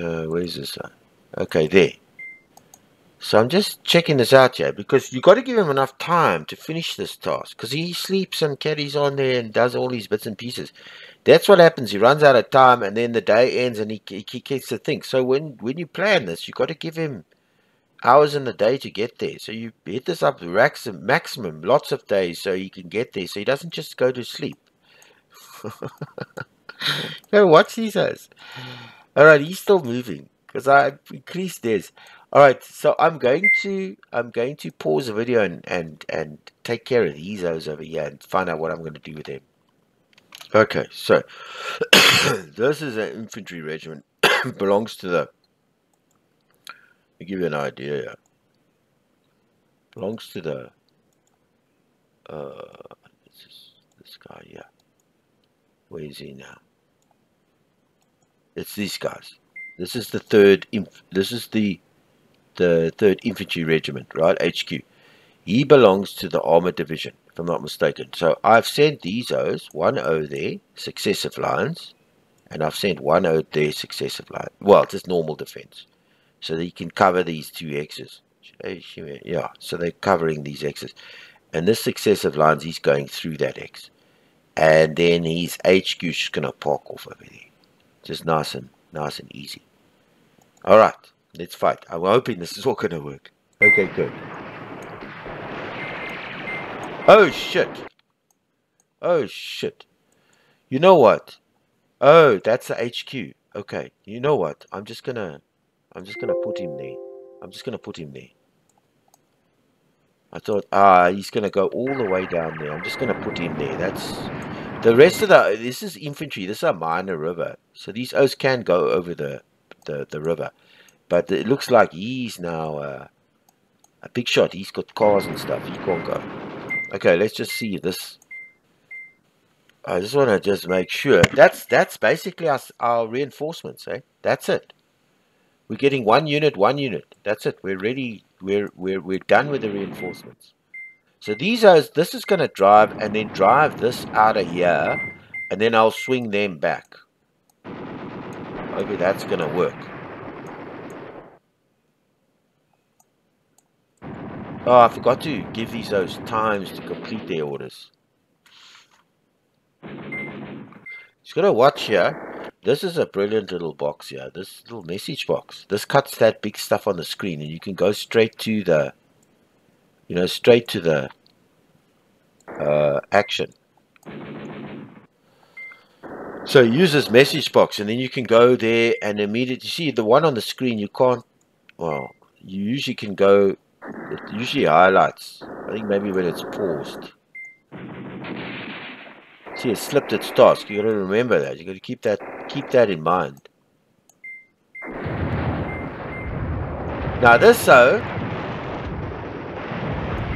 Uh, where's this one? Okay, there. So I'm just checking this out here, because you've got to give him enough time to finish this task, because he sleeps and carries on there and does all these bits and pieces. That's what happens. He runs out of time, and then the day ends, and he, he gets to think. So when, when you plan this, you've got to give him hours in the day to get there. So you hit this up to maximum, maximum, lots of days, so he can get there, so he doesn't just go to sleep. No, watch these guys. All right, he's still moving, because I increased this. All right, so I'm going to I'm going to pause the video and and and take care of these O's over here and find out what I'm going to do with them. Okay, so this is an infantry regiment. Belongs to the. Let me give you an idea. Here. Belongs to the. Uh, this is this guy here. Where is he now? It's these guys. This is the third. Inf this is the. The third Infantry Regiment, right? H Q. He belongs to the Armored Division, if I'm not mistaken. So I've sent these O's, one O there, successive lines, and I've sent one O there, successive line. Well, just normal defense, so that you can cover these two X's. Yeah, so they're covering these X's, and this successive lines, he's going through that X, and then his H Q is just gonna park off over there, just nice and nice and easy. All right, let's fight. I'm hoping this is all gonna work. Okay, good. Oh shit! Oh shit! You know what? Oh, that's the H Q. Okay. You know what? I'm just gonna, I'm just gonna put him there. I'm just gonna put him there. I thought, ah, he's gonna go all the way down there. I'm just gonna put him there. That's the rest of the. This is infantry. This is a minor river, so these O's can go over the the the river, but it looks like he's now uh, a big shot. He's got cars and stuff. He can't go. Okay, let's just see this. I just want to just make sure. That's that's basically our, our reinforcements, eh? That's it. We're getting one unit, one unit. That's it. We're ready. We're we're we're done with the reinforcements. So these are. This is going to drive and then drive this out of here, and then I'll swing them back. Maybe that's going to work. Oh, I forgot to give these those times to complete their orders. Just gotta watch here. This is a brilliant little box here. This little message box. This cuts that big stuff on the screen, and you can go straight to the, you know, straight to the uh, action. So use this message box, and then you can go there and immediately see the one on the screen. You can't. Well, you usually can go. It usually highlights. I think maybe when it's paused. See, it slipped its task. You got to remember that. You got to keep that keep that in mind. Now this O,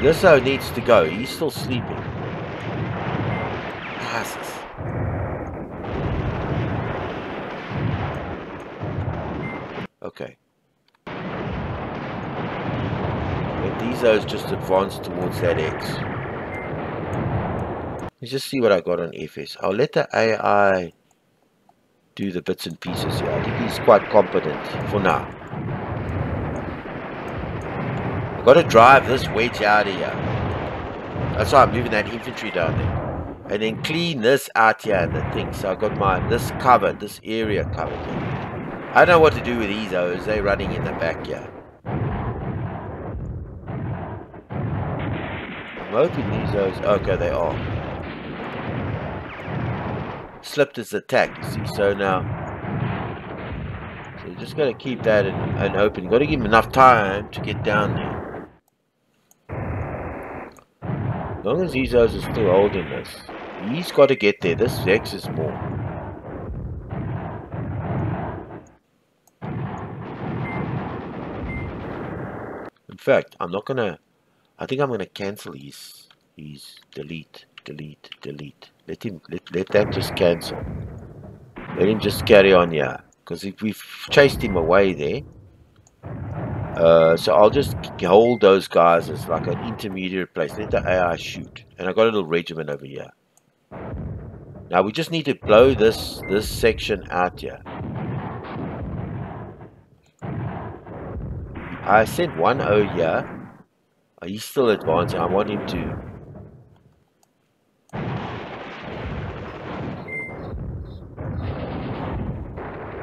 this O needs to go. He's still sleeping. Jesus. Okay. These O's just advance towards that X. Let's just see what I got on F S. I'll let the A I do the bits and pieces here. I think he's quite competent for now. I've got to drive this wedge out of here. That's why I'm moving that infantry down there. And then clean this out here and the thing. So I've got my this covered, this area covered here. I don't know what to do with these O's. They're running in the back here. Hoping these O's. Okay, they are. Slipped his attack, you see. So now, so you just got to keep that in, in open. You've got to give him enough time to get down there. As long as these O's are still holding this, he's got to get there. This X is more. In fact, I'm not going to. I think I'm gonna cancel his his delete, delete, delete. Let him let, let that just cancel. Let him just carry on here. Because if we've chased him away there. Uh, so I'll just hold those guys as like an intermediate place. Let the A I shoot. And I got a little regiment over here. Now we just need to blow this this section out here. I sent one O here. Oh, he's still advancing. I want him to.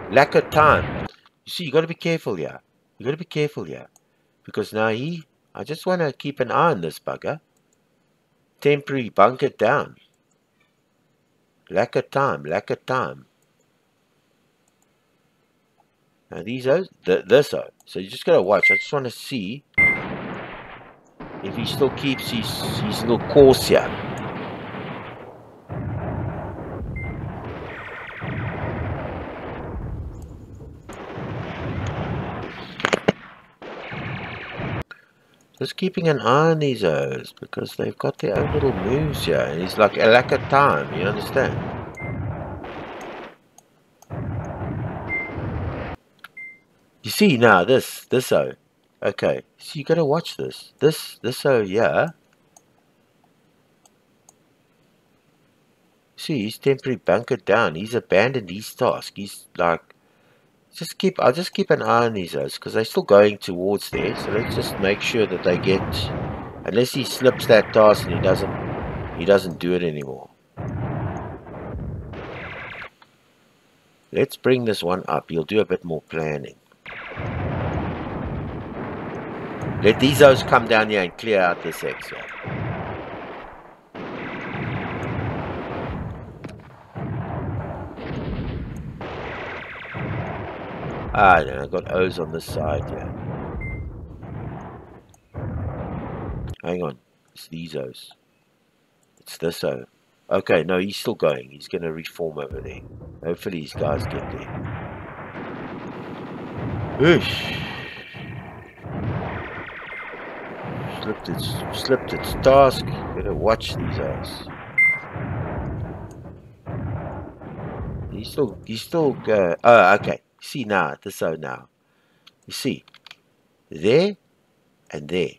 Lack of time. You see, you got to be careful here. You got to be careful here, because now he. I just want to keep an eye on this bugger. Temporary bunker down. Lack of time. Lack of time. Now these are th this are. So you just gotta watch. I just want to see. If he still keeps his, his little course here. Just keeping an eye on these O's, because they've got their own little moves here. And it's like a lack of time, you understand? You see now this, this O. Okay, so you gotta watch this. This, this, oh yeah. See, he's temporarily bunkered down. He's abandoned his task. He's like, just keep. I'll just keep an eye on these guys because they're still going towards there. So let's just make sure that they get Unless he slips that task and he doesn't, he doesn't do it anymore. Let's bring this one up. You'll do a bit more planning. Let these O's come down here and clear out this exit. Ah, and I've got O's on this side here. Hang on, it's these O's. It's this O. Okay, no, he's still going. He's going to reform over there. Hopefully these guys get there. Oosh. Slipped its, slipped its task. Better watch these O's. He's still, he's still, uh, oh, okay. See now, this O now. You see, there and there.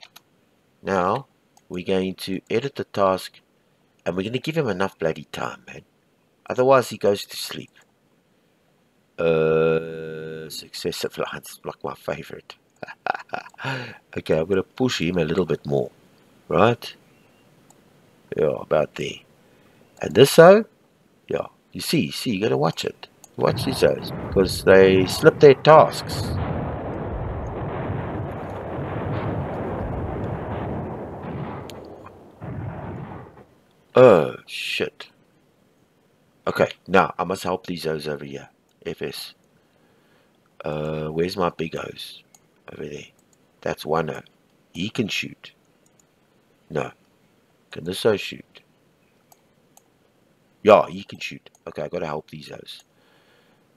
Now, we're going to edit the task, and we're going to give him enough bloody time, man. Otherwise, he goes to sleep. Uh, successive lines, like my favorite. Okay, I'm going to push him a little bit more. Right? Yeah, about there. And this O, yeah, you see, you see, you got to watch it. Watch these O's, because they slip their tasks. Oh, shit. Okay, now I must help these O's over here. F S. Uh, where's my big O's? Over there. That's one O. He can shoot. No. Can this O shoot? Yeah, he can shoot. Okay, I gotta help these O's.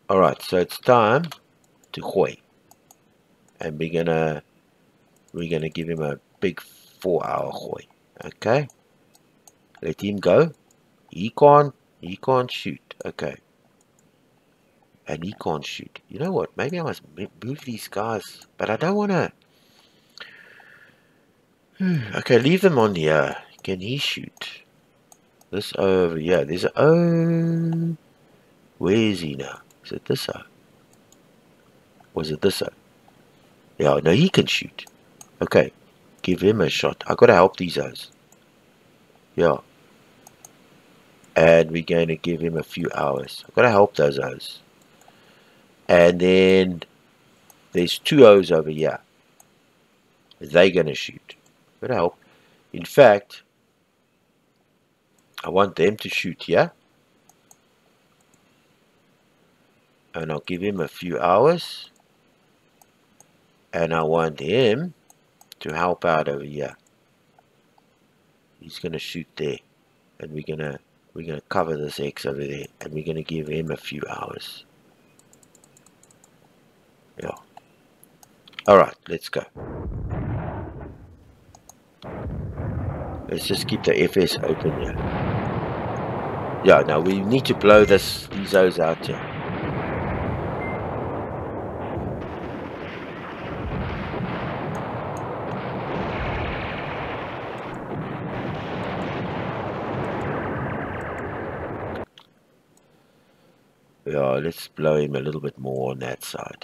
Alright, so it's time to hoy. And we're gonna... We're gonna give him a big four hour hoy. Okay. Let him go. He can't, he can't shoot. Okay. And he can't shoot. You know what? Maybe I must move these guys. But I don't want to. Okay, leave them on here. Can he shoot? This O over here. There's an O. Where is he now? Is it this O? Was it this O? Yeah, no, he can shoot. Okay. Give him a shot. I got to help these O's. Yeah. And we're going to give him a few hours. I've got to help those O's. And then there's two O's over here. They're going to shoot. Got to help. In fact, I want them to shoot here. And I'll give him a few hours. And I want him to help out over here. He's going to shoot there. And we're going to... We're going to cover this X over there, and we're going to give him a few hours. Yeah. Alright, let's go. Let's just keep the F S open here. Yeah, now we need to blow this, these O's out here. Yeah, let's blow him a little bit more on that side.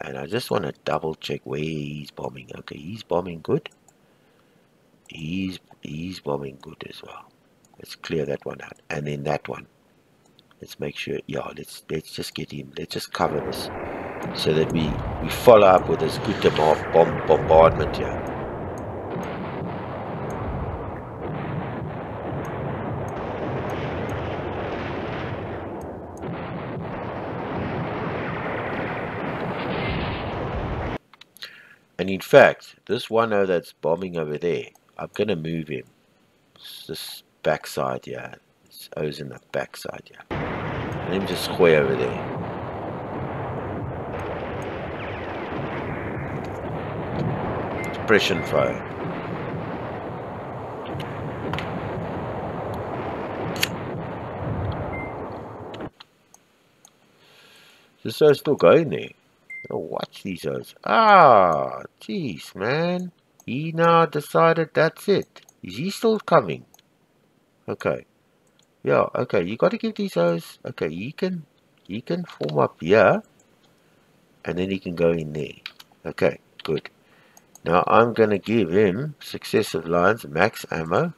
And I just want to double check where he's bombing. Okay, he's bombing good. He's, he's bombing good as well. Let's clear that one out. And then that one. Let's make sure, yeah, let's let's just get him. Let's just cover this. So that we, we follow up with this good bomb, bomb bombardment here. And in fact, this one O that's bombing over there, I'm going to move him. It's this backside here. This O's in the backside here. Let him just square over there. Suppression fire. This O's still going there. Oh, watch these O's. Ah, jeez, man. He now decided that's it. Is he still coming? Okay. Yeah, okay. You got to give these O's. Okay, he can, he can form up here. And then he can go in there. Okay, good. Now I'm going to give him successive lines, max ammo,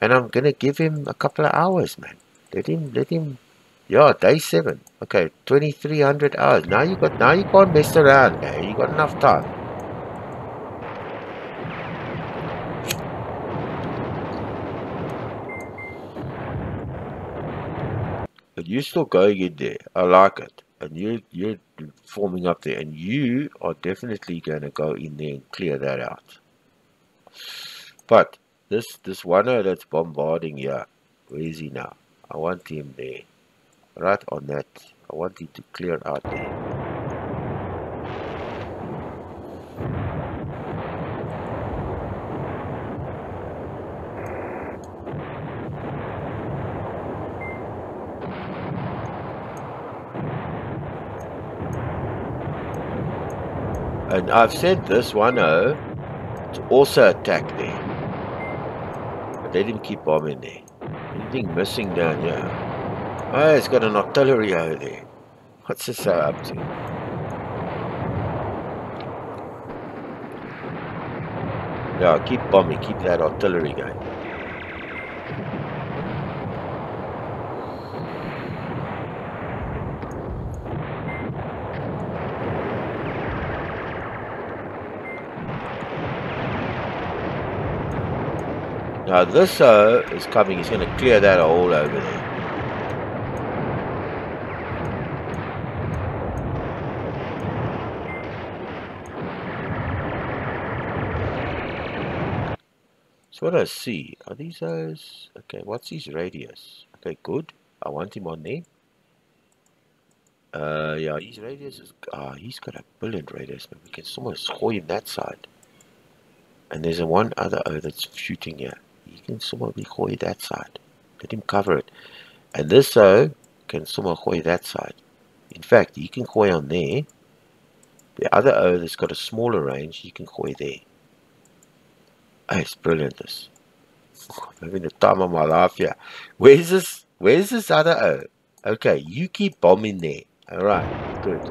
and I'm going to give him a couple of hours, man. Let him, let him, yeah, day seven. Okay, twenty-three hundred hours. Now you got, now you can't mess around, man. You got enough time. But you're still going in there. I like it. And you, you're forming up there. And you are definitely going to go in there and clear that out. But this this one that's bombarding here, where is he now? I want him there. Right on that. I want him to clear out there. And I've sent this one oh to also attack there. But let him keep bombing there. Anything missing down here? Oh, it's got an artillery over there. What's this up to? Yeah, keep bombing, keep that artillery going. Now this uh, is coming, he's going to clear that hole over there. So what I see, are these those? Okay, what's his radius? Okay, good. I want him on there. Uh, yeah, his radius is, ah, he's got a brilliant radius, but we can almost score him that side. And there's a one other oh that's shooting here. He can somehow hoi that side. Let him cover it. And this O can somehow hoi that side. In fact, he can hoi on there. The other O that's got a smaller range, he can hoi there. Oh, it's brilliant, this. Oh, I'm having the time of my life here. Where's this? Where's this other O? Okay, you keep bombing there. Alright, good.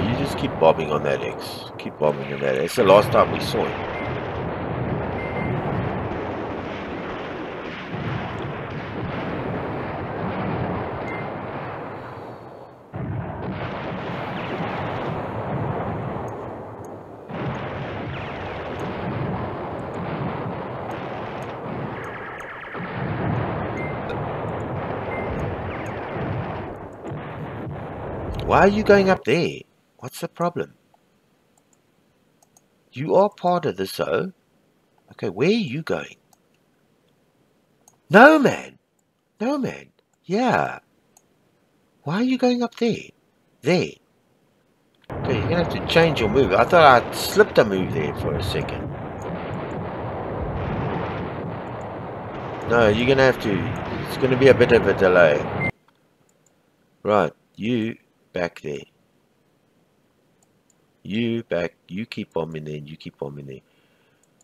You just keep bombing on that X. Keep bombing on that X. It's the last time we saw it. Why are you going up there? What's the problem? You are part of this, oh. Okay, where are you going? No, man. No, man. Yeah. Why are you going up there? There. Okay, you're going to have to change your move. I thought I slipped a move there for a second. No, you're going to have to. It's going to be a bit of a delay. Right, you back there. You back, you keep bombing there, and you keep bombing there.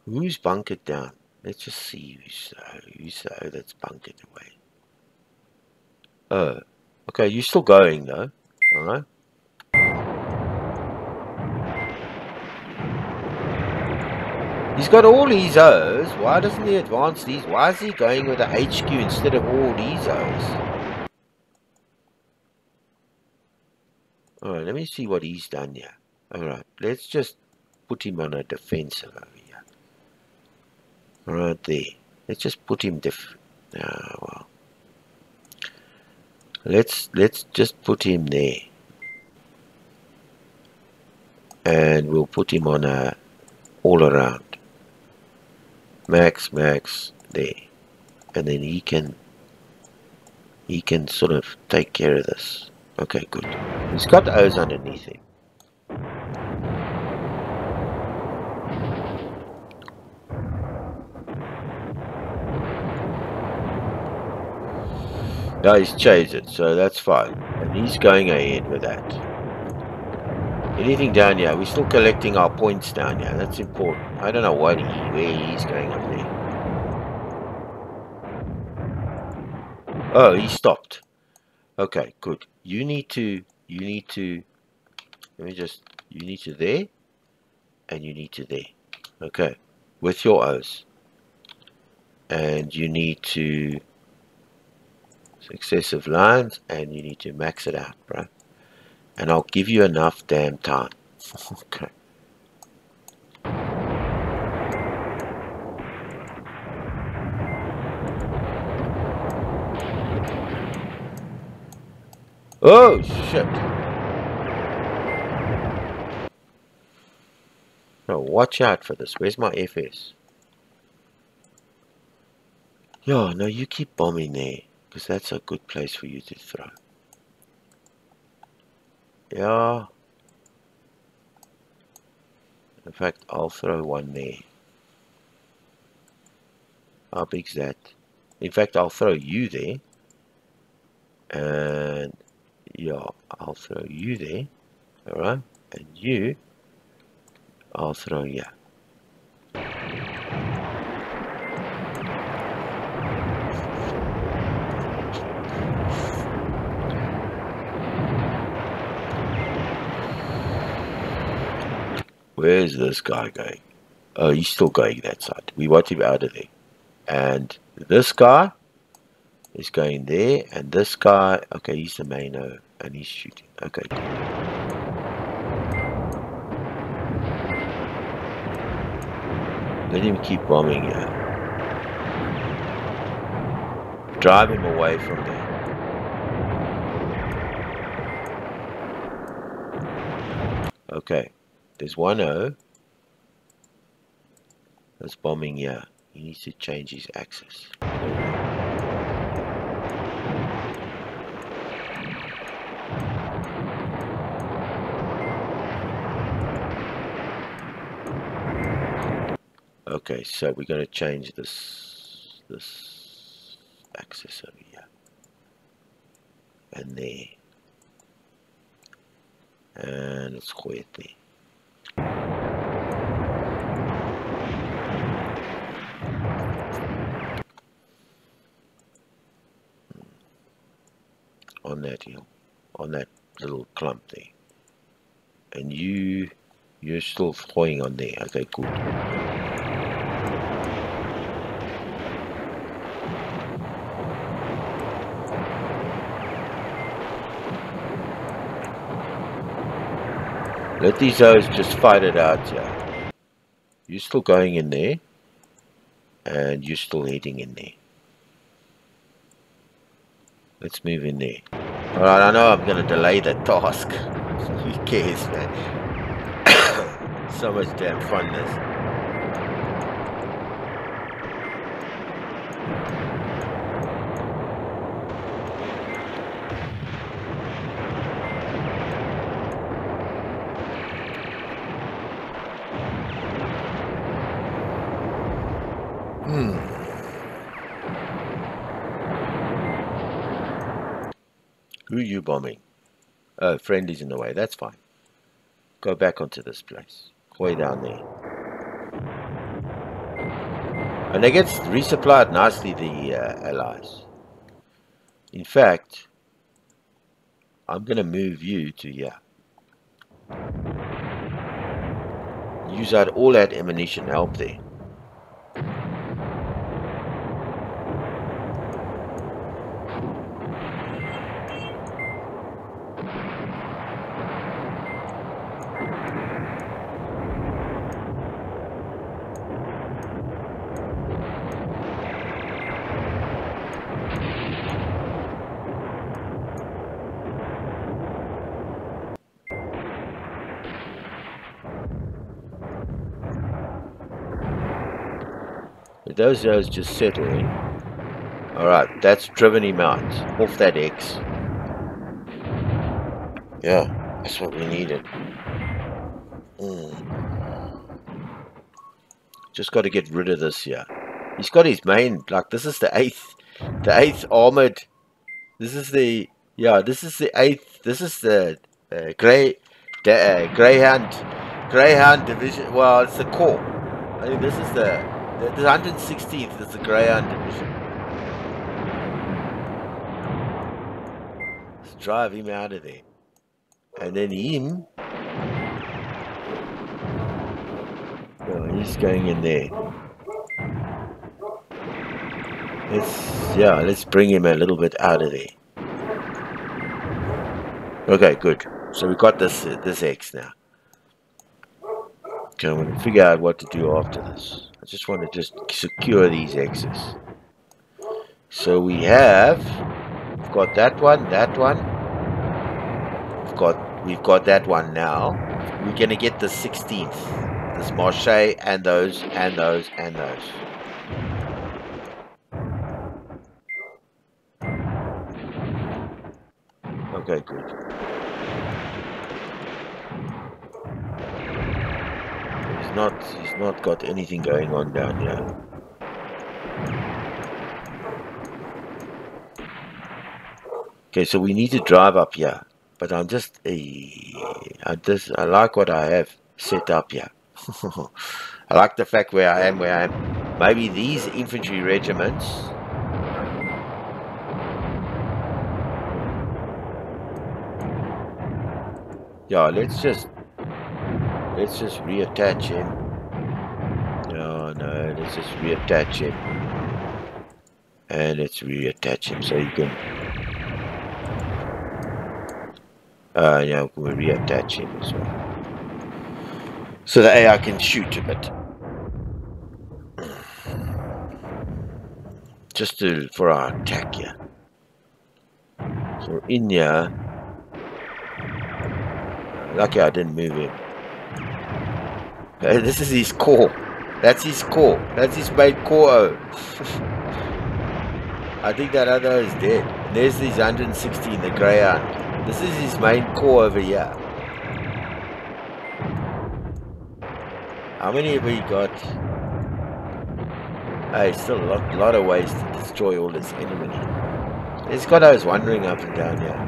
Who's bunkered down? Let's just see who's uh, who's uh, that's bunkered away. Oh, okay, you're still going though, all right? He's got all these O's. Why doesn't he advance these? Why is he going with a H Q instead of all these O's? All right, let me see what he's done here. Alright, let's just put him on a defensive over here. Right there. Let's just put him def ah, well. Let's let's just put him there. And we'll put him on a all around. Max, max, there. And then he can he can sort of take care of this. Okay, good. He's got O's underneath him. No, he's changed it, so that's fine. And he's going ahead with that. Anything down here? We're still collecting our points down here. That's important. I don't know what he, where he's going up there. Oh, he stopped. Okay, good. You need to... You need to... Let me just... You need to there. And you need to there. Okay. With your O's. And you need to... successive lines, and you need to max it out, bro. And I'll give you enough damn time. Okay. Oh shit! Now watch out for this. Where's my F S? Yo, no, you keep bombing there. Because that's a good place for you to throw. Yeah. In fact, I'll throw one there. How big's that? In fact, I'll throw you there. And yeah, I'll throw you there. Alright. And you, I'll throw you. Where's this guy going? Oh, he's still going that side. We want him out of there. And this guy is going there. And this guy, okay, he's the main O. And he's shooting. Okay. Let him keep bombing here. Drive him away from there. Okay. There's one O that's bombing here. He needs to change his axis. Okay, so we're going to change this this axis over here. And there. And let's go it there. On that hill, on that little clump there, and you you're still flying on there. Okay, good. Let these O's just fight it out here. You're still going in there, and you're still heading in there. Let's move in there. Alright, I know I'm going to delay the task. Who cares, man? So much damn fun, this. Hmm. Who are you bombing? Oh, friendly's in the way. That's fine. Go back onto this place. Way down there. And they get resupplied nicely, the uh, allies. In fact, I'm going to move you to here. Use out all that ammunition help there. Those guys just settle in. Alright, that's driven him out. Off that X. Yeah, that's what we needed. Mm. Just got to get rid of this here. He's got his main, like this is the eighth, the eighth Armored, This is the yeah. This is the eighth. This is the uh, Grey uh, Greyhound Greyhound Division. Well, it's the Corps. I think this is the the, the one hundred sixteenth is the Greyhound Division. Let's drive him out of there, and then him. Oh, he's going in there. Let's, yeah, let's bring him a little bit out of there. Okay, good. So we got this uh, this X now. Okay, I'm going to figure out what to do after this. I just want to just secure these X's. So we have, we've got that one, that one. We've got we've got that one now. We're going to get the sixteenth. This Marche and those and those and those. Okay, good. He's not he's not got anything going on down here. Okay, so we need to drive up here. But I'm just I just I like what I have set up here. I like the fact where I am, where I am. Maybe these infantry regiments. Yeah, let's just let's just reattach him. No, no, let's just reattach him, and let's reattach him so you can. Uh, yeah, we'll reattach him as well. So the A I can shoot a bit, just to, for our attack here. So we're in here. Lucky I didn't move him. Hey, this is his core. That's his core. That's his main core. I think that other is dead. And there's his one hundred sixteen, the Greyhound. This is his main core over here. How many have we got? Hey, still a lot, lot of ways to destroy all this enemy. It's got us wandering up and down here.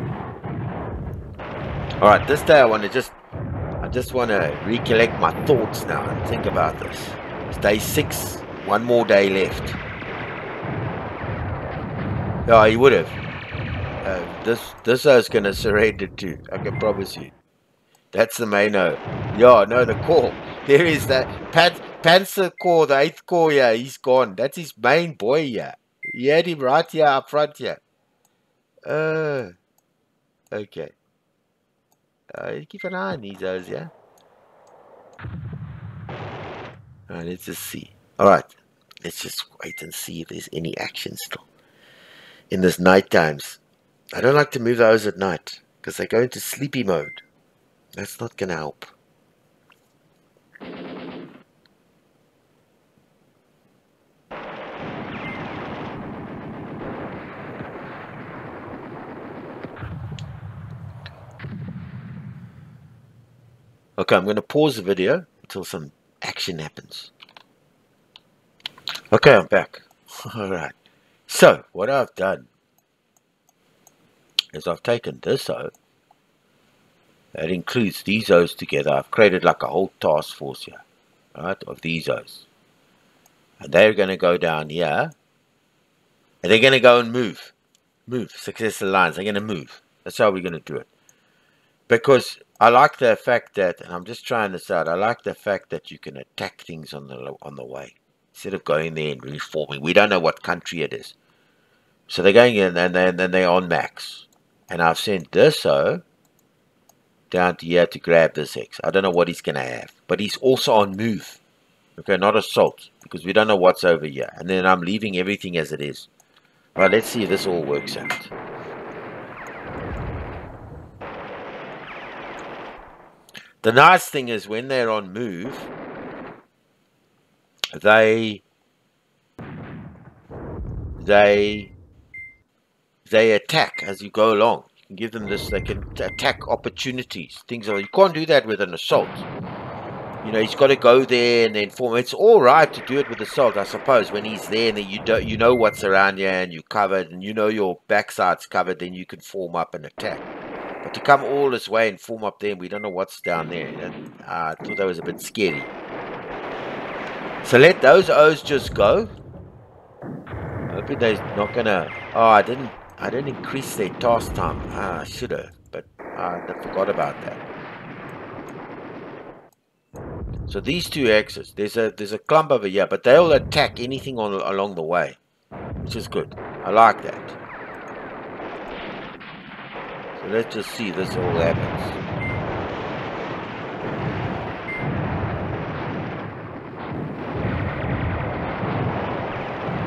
Alright, this day I want to just... I just want to recollect my thoughts now and think about this. It's day six. One more day left. Oh, he would have. Uh, this, this I was going to surrender to. I can promise you. That's the Mano. Yeah, no, the Corps. There is that Pan Panzer Corps, the eighth Corps, yeah, he's gone. That's his main boy, yeah. He had him right here up front, yeah. Uh, okay. Uh, keep an eye on these guys, yeah. Alright, let's just see. Alright, let's just wait and see if there's any action still. In this night times. I don't like to move those at night, because they go into sleepy mode. That's not going to help. Okay, I'm going to pause the video until some action happens. Okay, I'm back. Alright. So, what I've done is I've taken this O. That includes these O's together. I've created like a whole task force here. Right, of these O's. And they're going to go down here. And they're going to go and move. Move. Successful lines. They're going to move. That's how we're going to do it. Because... I like the fact that, and I'm just trying this out, I like the fact that you can attack things on the on the way. Instead of going there and reforming. We don't know what country it is. So they're going in and then and they're on max. And I've sent this O down to here to grab this X. I don't know what he's going to have. But he's also on move. Okay, not assault. Because we don't know what's over here. And then I'm leaving everything as it is. All right, let's see if this all works out. The nice thing is when they're on move, they they they attack as you go along. You can give them this; they can attack opportunities. Things like you can't do that with an assault. you know, he's got to go there and then form. It's all right to do it with the assault, I suppose, when he's there and then you don't, you know what's around you and you're covered and you know your backside's covered, then you can form up and attack. But to come all this way and form up there, and we don't know what's down there, and uh, I thought that was a bit scary. So let those O's just go. Hoping they're not gonna. Oh, I didn't. I didn't increase their task time. Ah, I should have, but I forgot about that. So these two axes. There's a there's a clump over here, but they'll attack anything on along the way, which is good. I like that. Let's just see this all happens.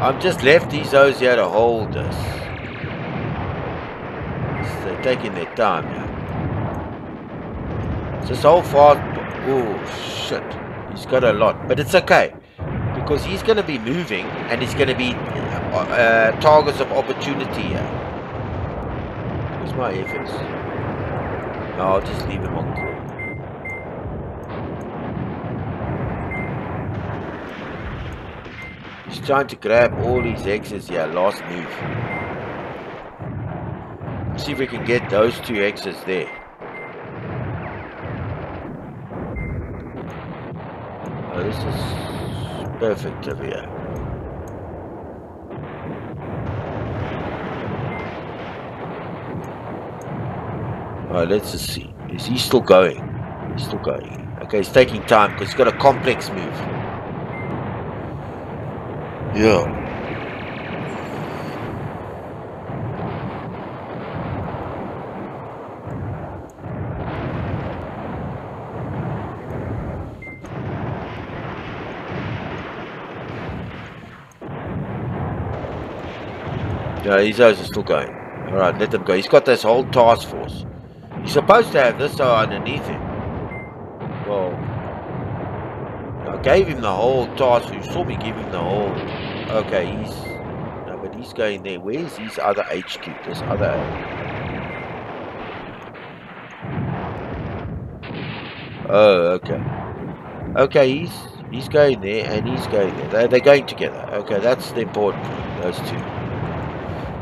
I'm just left these O's here to hold this. So they're taking their time now. It's this whole fast. Oh shit. He's got a lot. But it's okay. Because he's going to be moving. And he's going to be uh, targets of opportunity here. My efforts. No, I'll just leave him on call. He's trying to grab all these X's here. Last move. Let's see if we can get those two X's there. Oh, this is perfect over here. Alright, let's just see. Is he still going? He's still going. Okay, he's taking time because he's got a complex move. Yeah. Yeah, these guys are still going. Alright, let them go. He's got this whole task force. He's supposed to have this underneath him. Well, I gave him the whole task. You saw me give him the whole. Okay, he's. No, but he's going there. Where's his other H Q? This other. Oh, okay. Okay, he's he's going there and he's going there. They're, they're going together. Okay, that's the important thing, those two.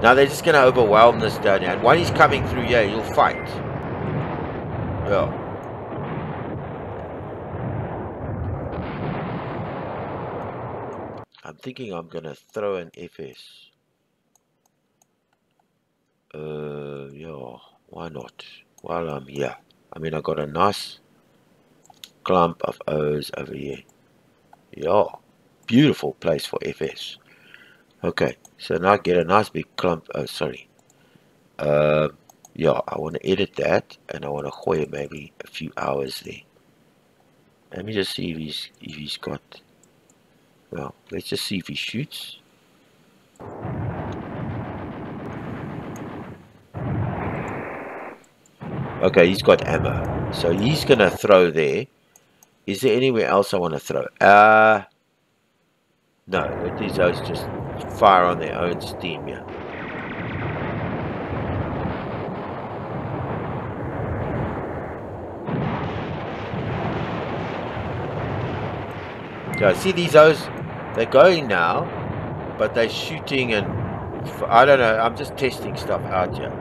Now they're just going to overwhelm this down here. And when he's coming through here, yeah, he'll fight. Yeah. I'm thinking I'm gonna throw an F S. Uh, yeah, why not? While I'm here, I mean, I got a nice clump of O's over here. Yeah, beautiful place for F S. Okay, so now I get a nice big clump. Oh, sorry. Um. Uh, Yeah, I want to edit that, and I want to hoya maybe a few hours there. Let me just see if he's if he's got. Well, let's just see if he shoots. Okay, he's got ammo, so he's gonna throw there. Is there anywhere else I want to throw? Uh no. Let these guys just fire on their own steam, yeah. Yeah, see these O's, they're going now, but they're shooting and, I don't know, I'm just testing stuff out here.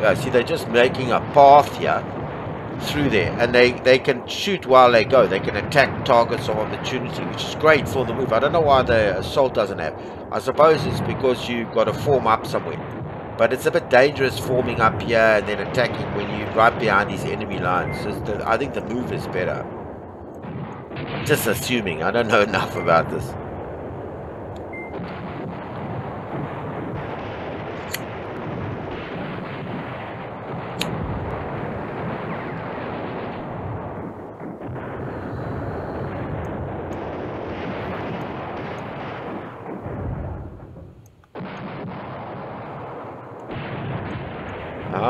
Yeah, see they're just making a path here. Through there, and they they can shoot while they go. They can attack targets of opportunity, which is great for the move. I don't know why the assault doesn't have. I suppose it's because you've got to form up somewhere, but it's a bit dangerous forming up here and then attacking when you're right behind these enemy lines. So the, I think the move is better. I'm just assuming. I don't know enough about this.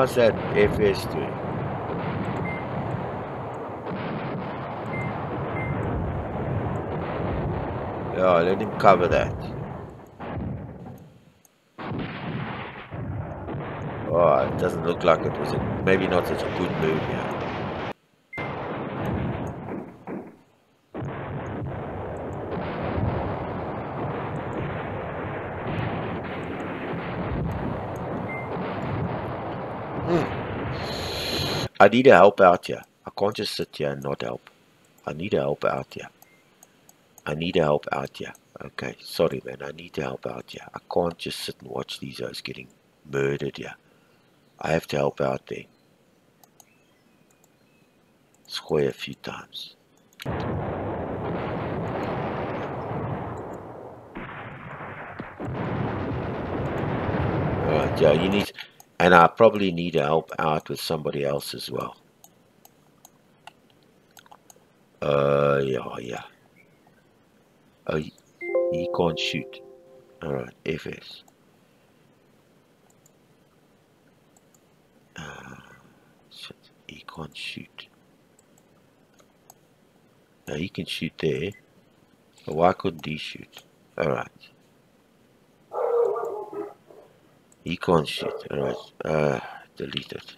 How's that F S doing? Yeah, let him cover that. Oh, it doesn't look like it was a, maybe not such a good move here. I need a help out here. I can't just sit here and not help. I need a help out here. I need a help out here. Okay, sorry man, I need to help out here. I can't just sit and watch these guys getting murdered here. I have to help out there. Square a few times. Alright, yeah, you need... And I probably need to help out with somebody else as well. Uh, yeah, yeah. Oh, he, he can't shoot. Alright, F S. Uh, shit, he can't shoot. Now he can shoot there. But why couldn't he shoot? Alright. He can't shoot. Alright, uh, delete it.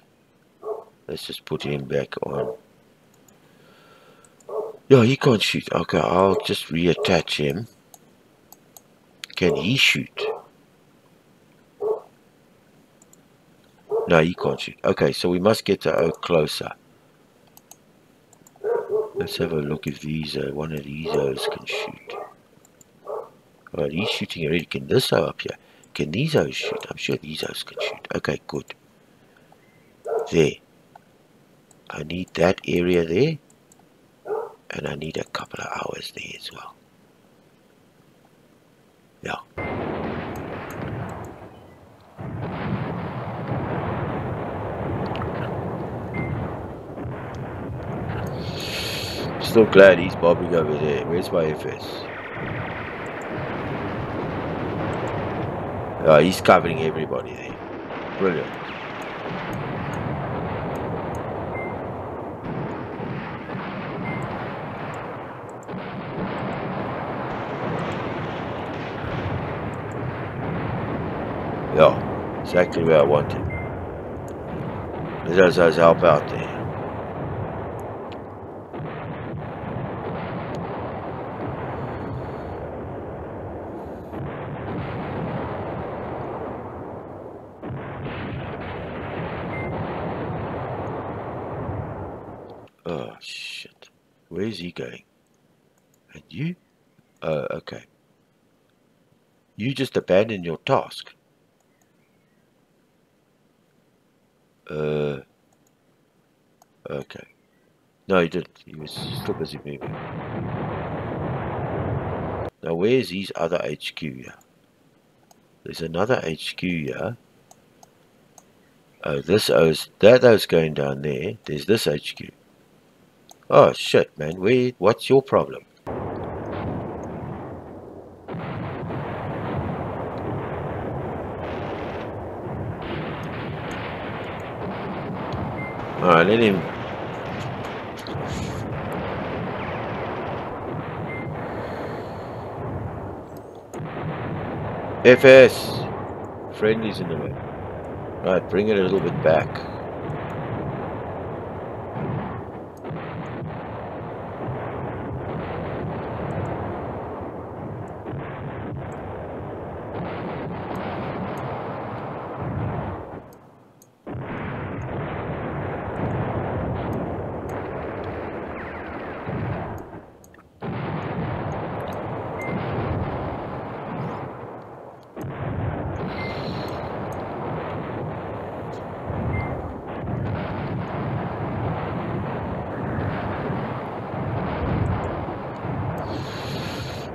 Let's just put him back on. Yeah, he can't shoot. Okay, I'll just reattach him. Can he shoot? No, he can't shoot. Okay, so we must get the oak closer. Let's have a look if these uh, one of these O's can shoot. Alright, he's shooting already. Can this O up here? Can these O's shoot? I'm sure these O's can shoot. Okay, good. There. I need that area there. And I need a couple of hours there as well. Yeah. I'm still glad he's bobbing over there. Where's my F S? Oh, he's covering everybody there. Brilliant. Yeah, exactly where I want him. Let those guys help out there. Oh shit. Where is he going? And you? Uh, okay. You just abandoned your task. Uh, okay. No, he didn't. He was still busy moving. Now, where's his other H Q here? There's another H Q here. Oh, this O's... That O's going down there. There's this H Q. Oh, shit, man. Where... What's your problem? Alright, let him. F S! Friendly's in the way. Alright, bring it a little bit back.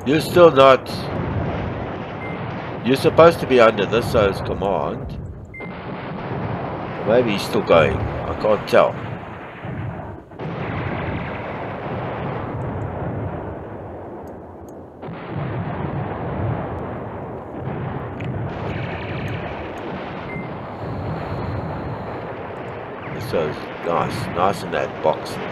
You're still not... You're supposed to be under this O's command. Maybe he's still going. I can't tell. This O's nice. Nice in that box there.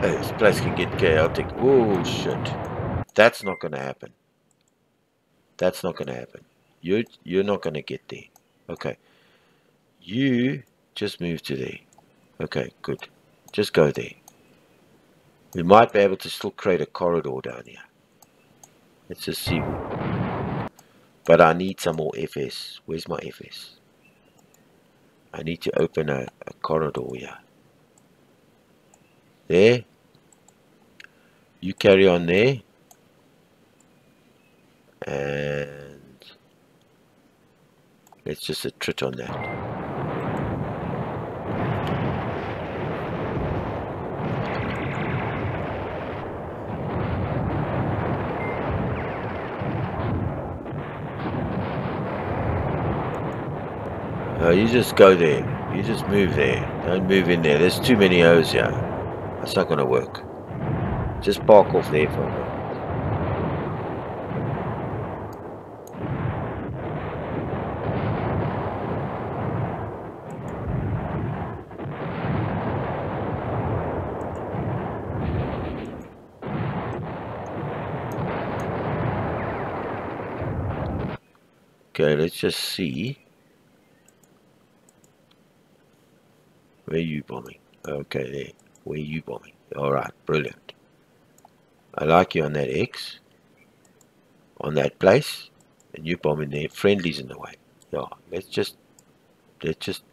This place can get chaotic. Oh shit. That's not gonna happen. That's not gonna happen. You you're not gonna get there. Okay. You just move to there. Okay, good. Just go there. We might be able to still create a corridor down here. Let's just see. But I need some more F S. Where's my F S? I need to open a, a corridor here. There. You carry on there. And let's just a trit on that. No, you just go there. You just move there. Don't move in there. There's too many O's here. That's not going to work. Just park off there for a moment. Okay, let's just see. Where are you bombing? Okay, there. Where are you bombing? Alright, brilliant. I like you on that X. On that place. And you bombing there. Friendly's in the way. Yeah, let's just... Let's just...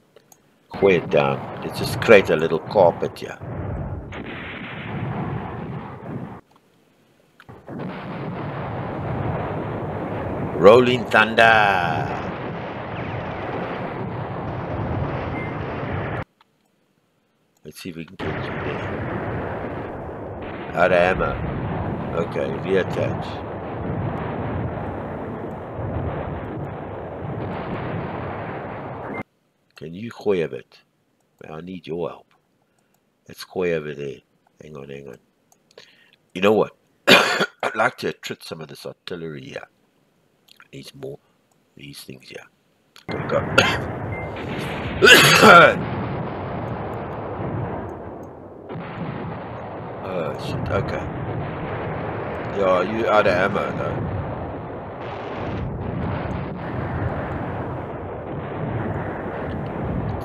wear it down. Let's just create a little carpet here. Rolling thunder! Let's see if we can get you there. Out of ammo. Okay, reattach. Can you hoy a bit? I need your help. Let's hoy over there. Hang on, hang on. You know what? I'd like to attrit some of this artillery here. Needs more. These things here. Go, go. Shit, okay. Yeah, you out of ammo though.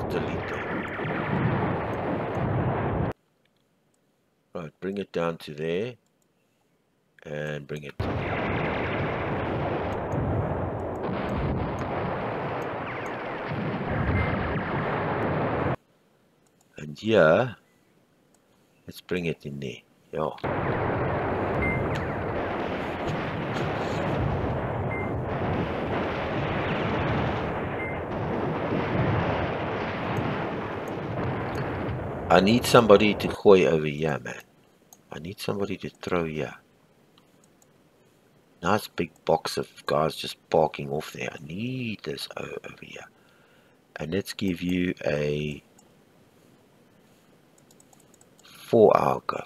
Delete that. Right, bring it down to there. And bring it to there. And here, let's bring it in there. Yeah. I need somebody to hoy over here, man. I need somebody to throw here. Nice big box of guys just parking off there. I need this O over here. And let's give you a four hour go.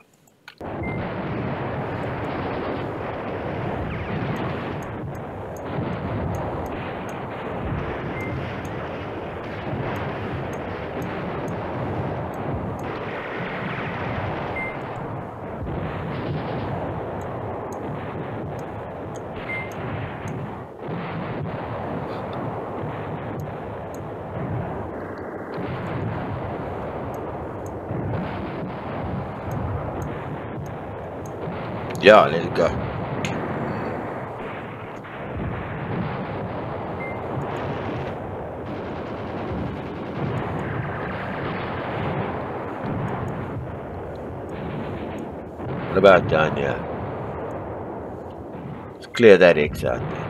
Yeah, let it go. What about down here? Let's clear that X out there.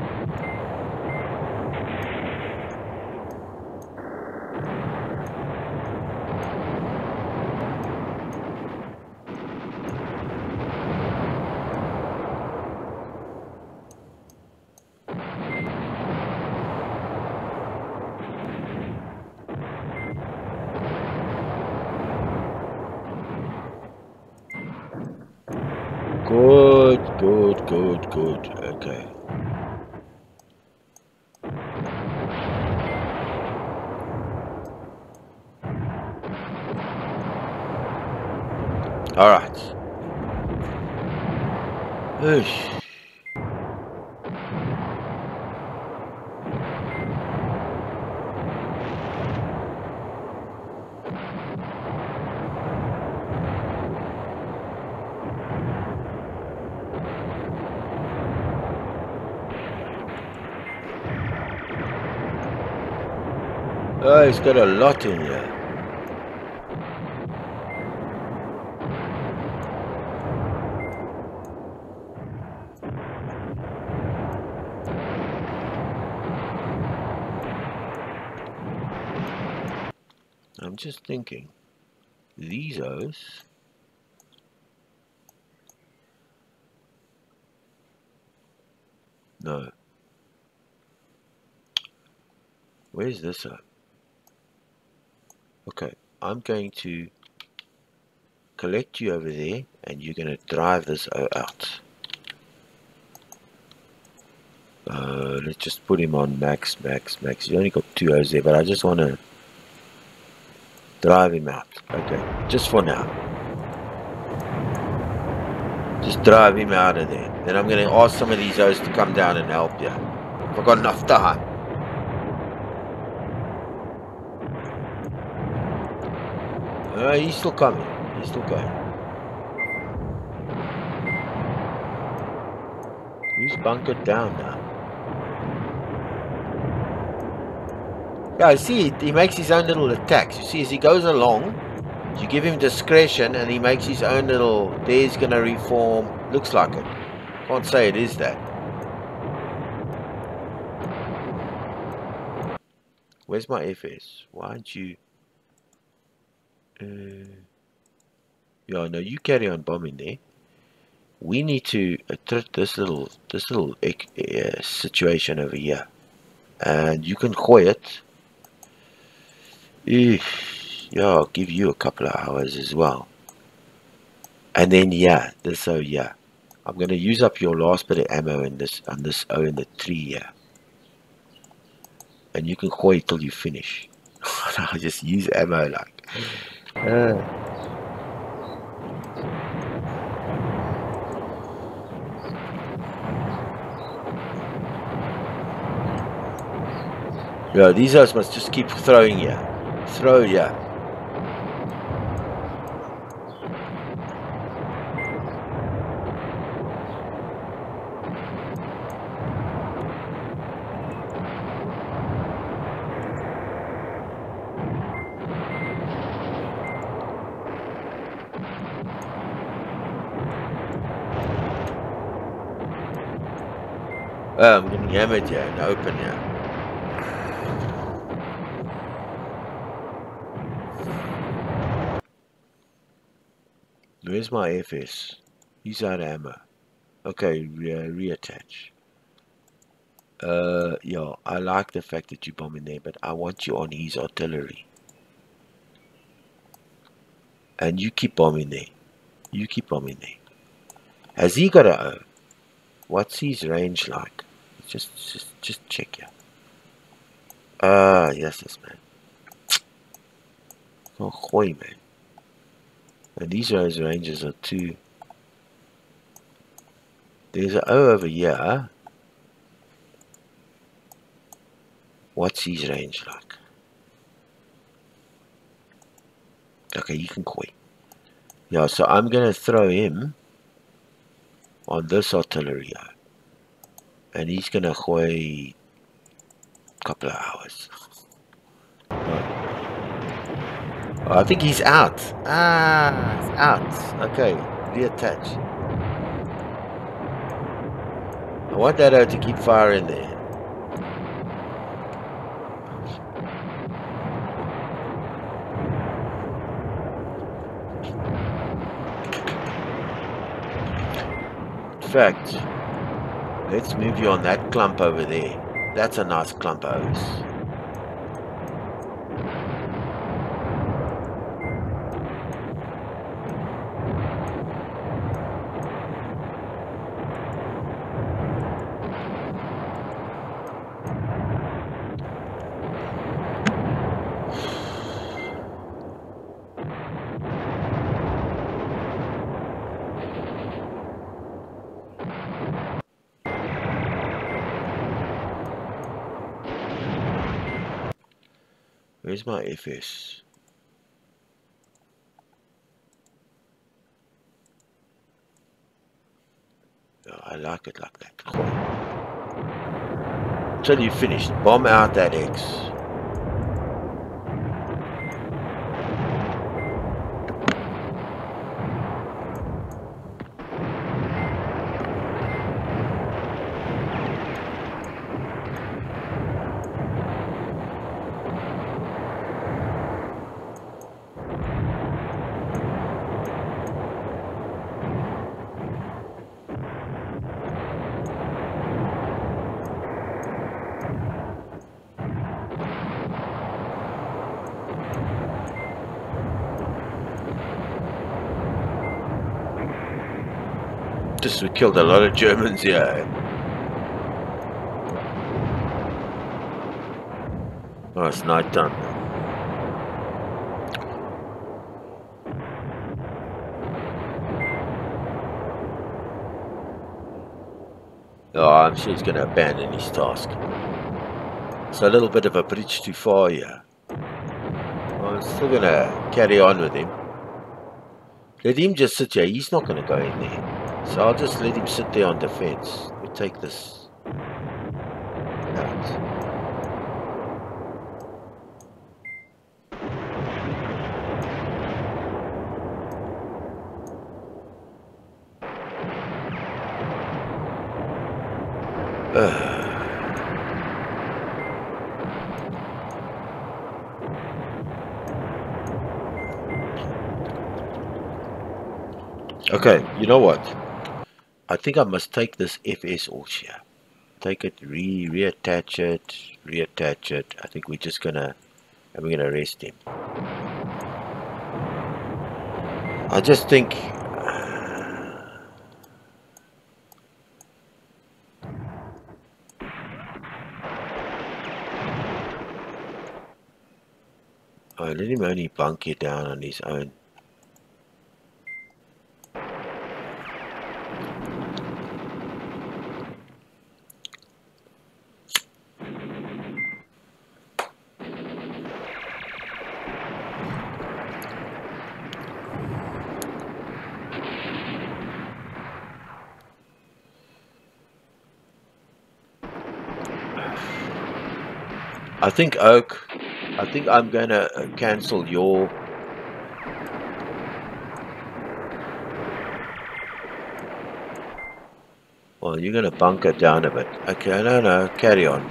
Good, good, okay. All right. Ugh. Oh, it's got a lot in here. I'm just thinking, these O's. No. Where's this O? Okay, I'm going to collect you over there and you're going to drive this O out. Uh, let's just put him on max, max, max. You only got two O's there, but I just want to drive him out. Okay, just for now. Just drive him out of there. Then I'm going to ask some of these O's to come down and help you. I've got enough time. Uh, he's still coming. He's still going. He's bunkered down now. Yeah, see, he makes his own little attacks. You see, as he goes along, you give him discretion and he makes his own little... There's going to reform. Looks like it. Can't say it is that. Where's my F S? Why aren't you... Uh, yeah, no, you carry on bombing there. We need to attrit this little this little uh, situation over here, and you can quiet. Uh, yeah, I'll give you a couple of hours as well. And then yeah, this so yeah, I'm gonna use up your last bit of ammo in this on this O in the tree here, and you can quiet till you finish. I'll just use ammo like. Uh. Yeah, these guys must just keep throwing you. Throw you. I'm getting hammered here and open here. Where's my F S? He's out of ammo. Okay, re reattach. Uh, yo, I like the fact that you bomb in there, but I want you on his artillery. And you keep bombing there. You keep bombing there. Has he got a O? What's his range like? Just, just, just check here. Ah, uh, yes, yes, man. Oh, hoy, man. And these those ranges are too. There's an O over here. What's his range like? Okay, you can quit. Yeah, so I'm gonna throw him on this artillery O. And he's gonna wait a couple of hours. Oh. Oh, I think he's out. Ah, he's out. Okay, reattach. I want that O to keep firing there. In fact, let's move you on that clump over there. That's a nice clump of O's. Where's my F S? Oh, I like it like that. Till you finish, bomb out that X. We killed a lot of Germans here. Oh, it's night time. Oh, I'm sure he's going to abandon his task. It's a little bit of a bridge too far here. I'm still going to carry on with him. Let him just sit here. He's not going to go in there. So I'll just let him sit there on defense. We'll take this out. Ugh. Okay, you know what? I think I must take this F S Orch here. Take it, re reattach it, reattach it. I think we're just gonna, and we're gonna rest him. I just think uh, I let him only bunker down on his own. I think Oak, I think I'm going to cancel your well you're going to bunker down a bit. Okay, no, no, carry on.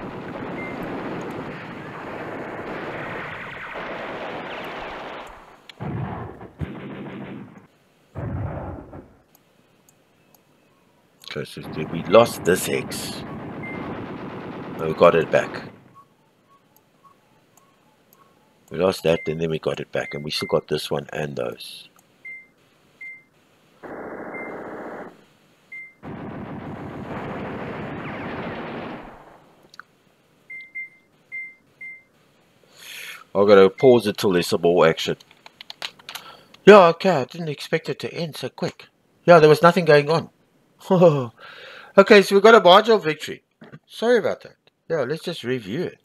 Okay, so we lost this X. We got it back. We lost that and then we got it back, and we still got this one and those. I'm going to pause it till there's some more action. Yeah, okay, I didn't expect it to end so quick. Yeah, there was nothing going on. Okay, so we got a marginal victory. Sorry about that. Yeah, let's just review it.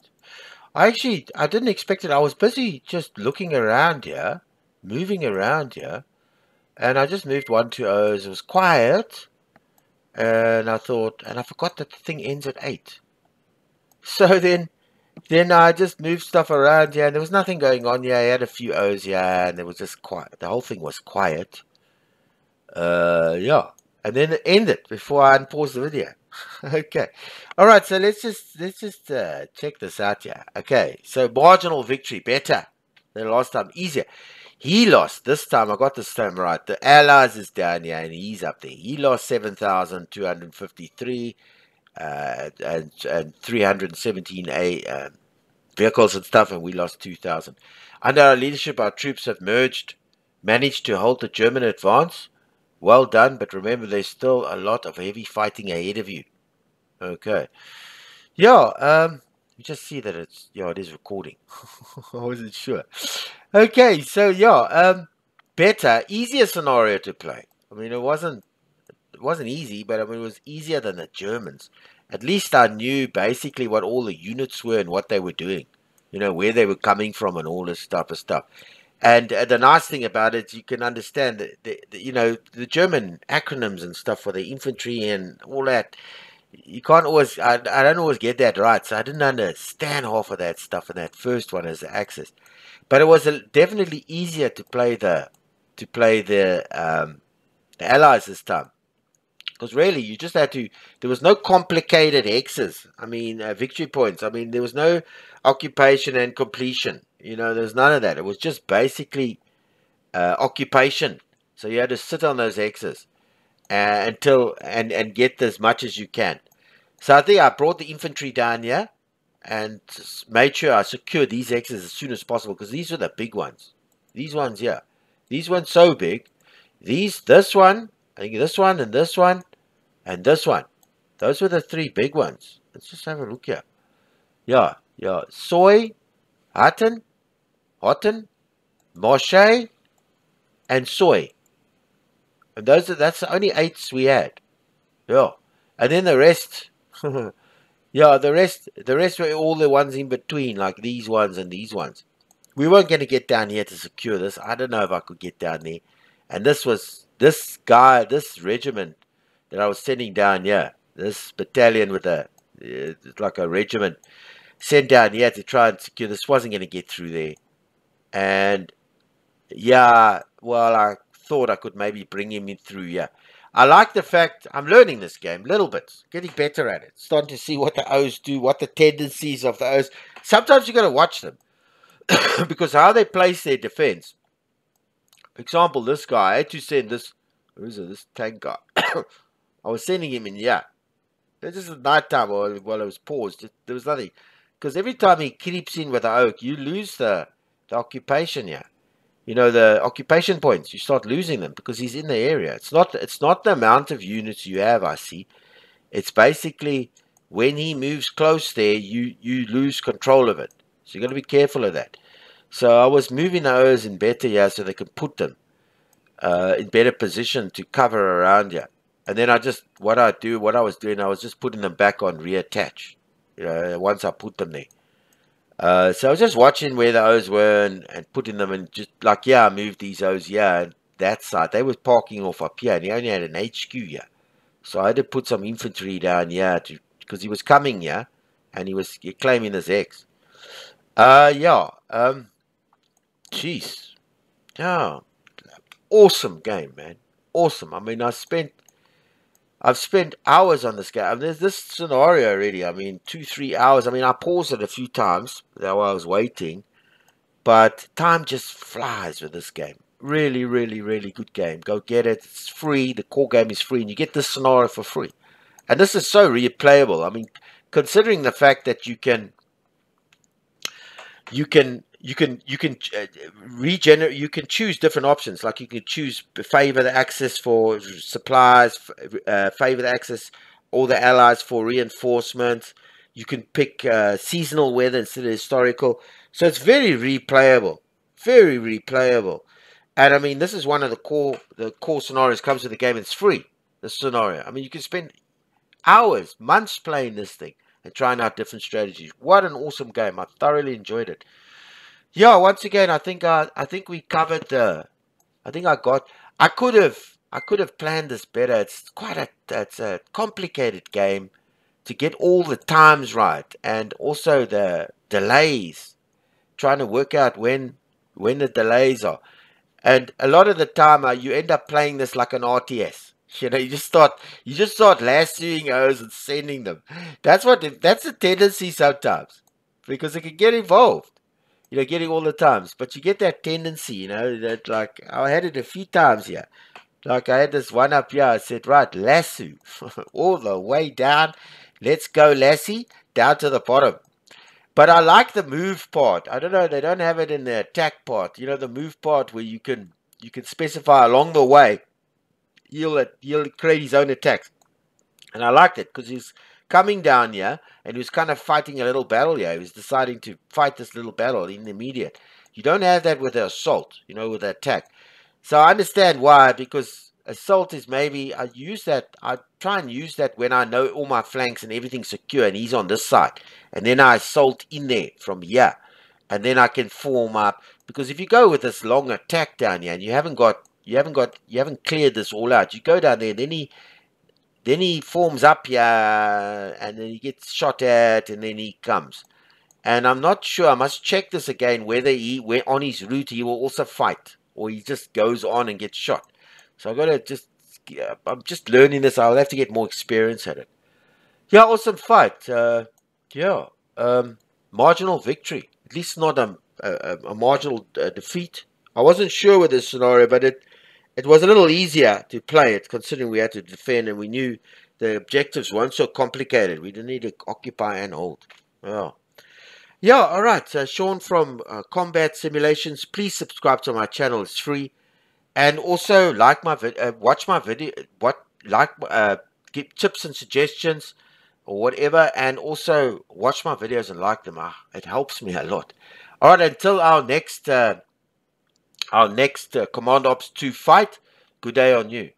I actually, I didn't expect it. I was busy just looking around here, moving around here, and I just moved one two zeros. It was quiet, and I thought, and I forgot that the thing ends at eight. So then, then I just moved stuff around here, and there was nothing going on here. I had a few O's here, and it was just quiet. The whole thing was quiet. Uh, yeah, and then it ended before I unpaused the video. Okay, all right, so let's just let's just uh, check this out here. Okay, so marginal victory, better than last time, easier. He lost this time. I got this time right. The Allies is down here and he's up there. He lost seven thousand two hundred fifty-three uh, and, and three hundred seventeen a um, vehicles and stuff, and we lost two thousand. Under our leadership, our troops have merged, managed to hold the German advance. Well done, but remember, there's still a lot of heavy fighting ahead of you. Okay. Yeah, um, you just see that it's, yeah, it is recording. I wasn't sure. Okay, so yeah, um, better, easier scenario to play. I mean, it wasn't, it wasn't easy, but I mean, it was easier than the Germans. At least I knew basically what all the units were and what they were doing. you know, where they were coming from and all this type of stuff. And uh, the nice thing about it, you can understand that, the, the, you know, the German acronyms and stuff for the infantry and all that. You can't always, I, I don't always get that right. So I didn't understand half of that stuff in that first one as the Axis. But it was a, definitely easier to play the, to play the, um, the Allies this time. Because really, you just had to, there was no complicated hexes. I mean, uh, victory points. I mean, there was no occupation and completion. You know, there's none of that. It was just basically uh, occupation. So you had to sit on those hexes uh, until, and, and get as much as you can. So I think I brought the infantry down here and made sure I secured these hexes as soon as possible. Because these were the big ones. These ones here. These ones so big. These, this one, I think this one and this one. And this one. Those were the three big ones. Let's just have a look here. Yeah, yeah. Soy, Hotton, Hotton, Marche, and Soy. And those are, that's the only eights we had. Yeah. And then the rest. yeah, the rest the rest were all the ones in between, like these ones and these ones. We weren't gonna get down here to secure this. I don't know if I could get down there. And this was this guy, this regiment that I was sending down here, this battalion with a, uh, like a regiment, sent down here to try and secure this, wasn't going to get through there. And, yeah, well, I thought I could maybe bring him in through here. I like the fact, I'm learning this game, little bit, getting better at it, starting to see what the O's do, what the tendencies of the O's. Sometimes you got to watch them, because how they place their defense. For example, this guy, I had to send this, who is it, this tank guy, I was sending him in here. It was just at night time while, while it was paused. It, there was nothing. Because every time he creeps in with the oak, you lose the, the occupation here. You know, the occupation points. You start losing them because he's in the area. It's not, it's not the amount of units you have, I see. It's basically when he moves close there, you, you lose control of it. So you've got to be careful of that. So I was moving the O's in better here so they could put them uh, in better position to cover around here. And then I just, what I do, what I was doing, I was just putting them back on reattach, you know, once I put them there. Uh, so I was just watching where the O's were and, and putting them in, just like, yeah, I moved these O's here and that side. They were parking off up here and he only had an H Q here. So I had to put some infantry down here to, because he was coming here and he was claiming his X. Uh, yeah, um, jeez. Yeah, awesome game, man. Awesome. I mean, I spent... I've spent hours on this game. I mean, there's this scenario already. I mean, two, three hours. I mean, I paused it a few times while I was waiting. But time just flies with this game. Really, really, really good game. Go get it. It's free. The core game is free. And you get this scenario for free. And this is so replayable. I mean, considering the fact that you can... You can... You can you can uh, regenerate. You can choose different options. Like you can choose favor the Axis for supplies, uh, favor the Axis, all the allies for reinforcements. You can pick uh, seasonal weather instead of historical. So it's very replayable, very replayable. And I mean, this is one of the core the core scenarios comes with the game. It's free. This scenario. I mean, you can spend hours, months playing this thing and trying out different strategies. What an awesome game! I thoroughly enjoyed it. Yeah, once again, I think I, I think we covered the, I think I got, I could have, I could have planned this better. It's quite a, it's a complicated game to get all the times right and also the delays, trying to work out when, when the delays are. And a lot of the time, uh, you end up playing this like an R T S. You know, you just start, you just start lassoing O's and sending them. That's what, that's a tendency sometimes because it can get involved. You know, getting all the times. But you get that tendency, you know, that like, I had it a few times here. Like, I had this one up here. I said, right, lasso. all the way down. Let's go, lassie. Down to the bottom. But I like the move part. I don't know. They don't have it in the attack part. You know, the move part where you can you can specify along the way. He'll, he'll create his own attacks. And I liked it because he's... coming down here, and he was kind of fighting a little battle here. He was deciding to fight this little battle in the immediate. You don't have that with the assault, you know, with the attack. So I understand why, because assault is maybe, I use that, I try and use that when I know all my flanks and everything's secure, and he's on this side. And then I assault in there from here. and then I can form up, because if you go with this long attack down here and you haven't got you haven't got you haven't cleared this all out, you go down there, then he then he forms up here and then he gets shot at and then he comes. And I'm not sure, I must check this again, whether he where on his route he will also fight or he just goes on and gets shot. So I've got to just I'm just learning this. I'll have to get more experience at it. Yeah, awesome fight. Uh, yeah, um, marginal victory. At least not a, a, a marginal uh, defeat. I wasn't sure with this scenario, but it it was a little easier to play it, considering we had to defend and we knew the objectives weren't so complicated. We didn't need to occupy and hold. Yeah, yeah. All right, uh, Sean from uh, Combat Simulations. Please subscribe to my channel. It's free. And also like my vid uh, watch my video, what like uh, give tips and suggestions or whatever, and also watch my videos and like them. Uh, it helps me a lot. All right, until our next uh, our next uh, Command Ops two fight. Good day on you.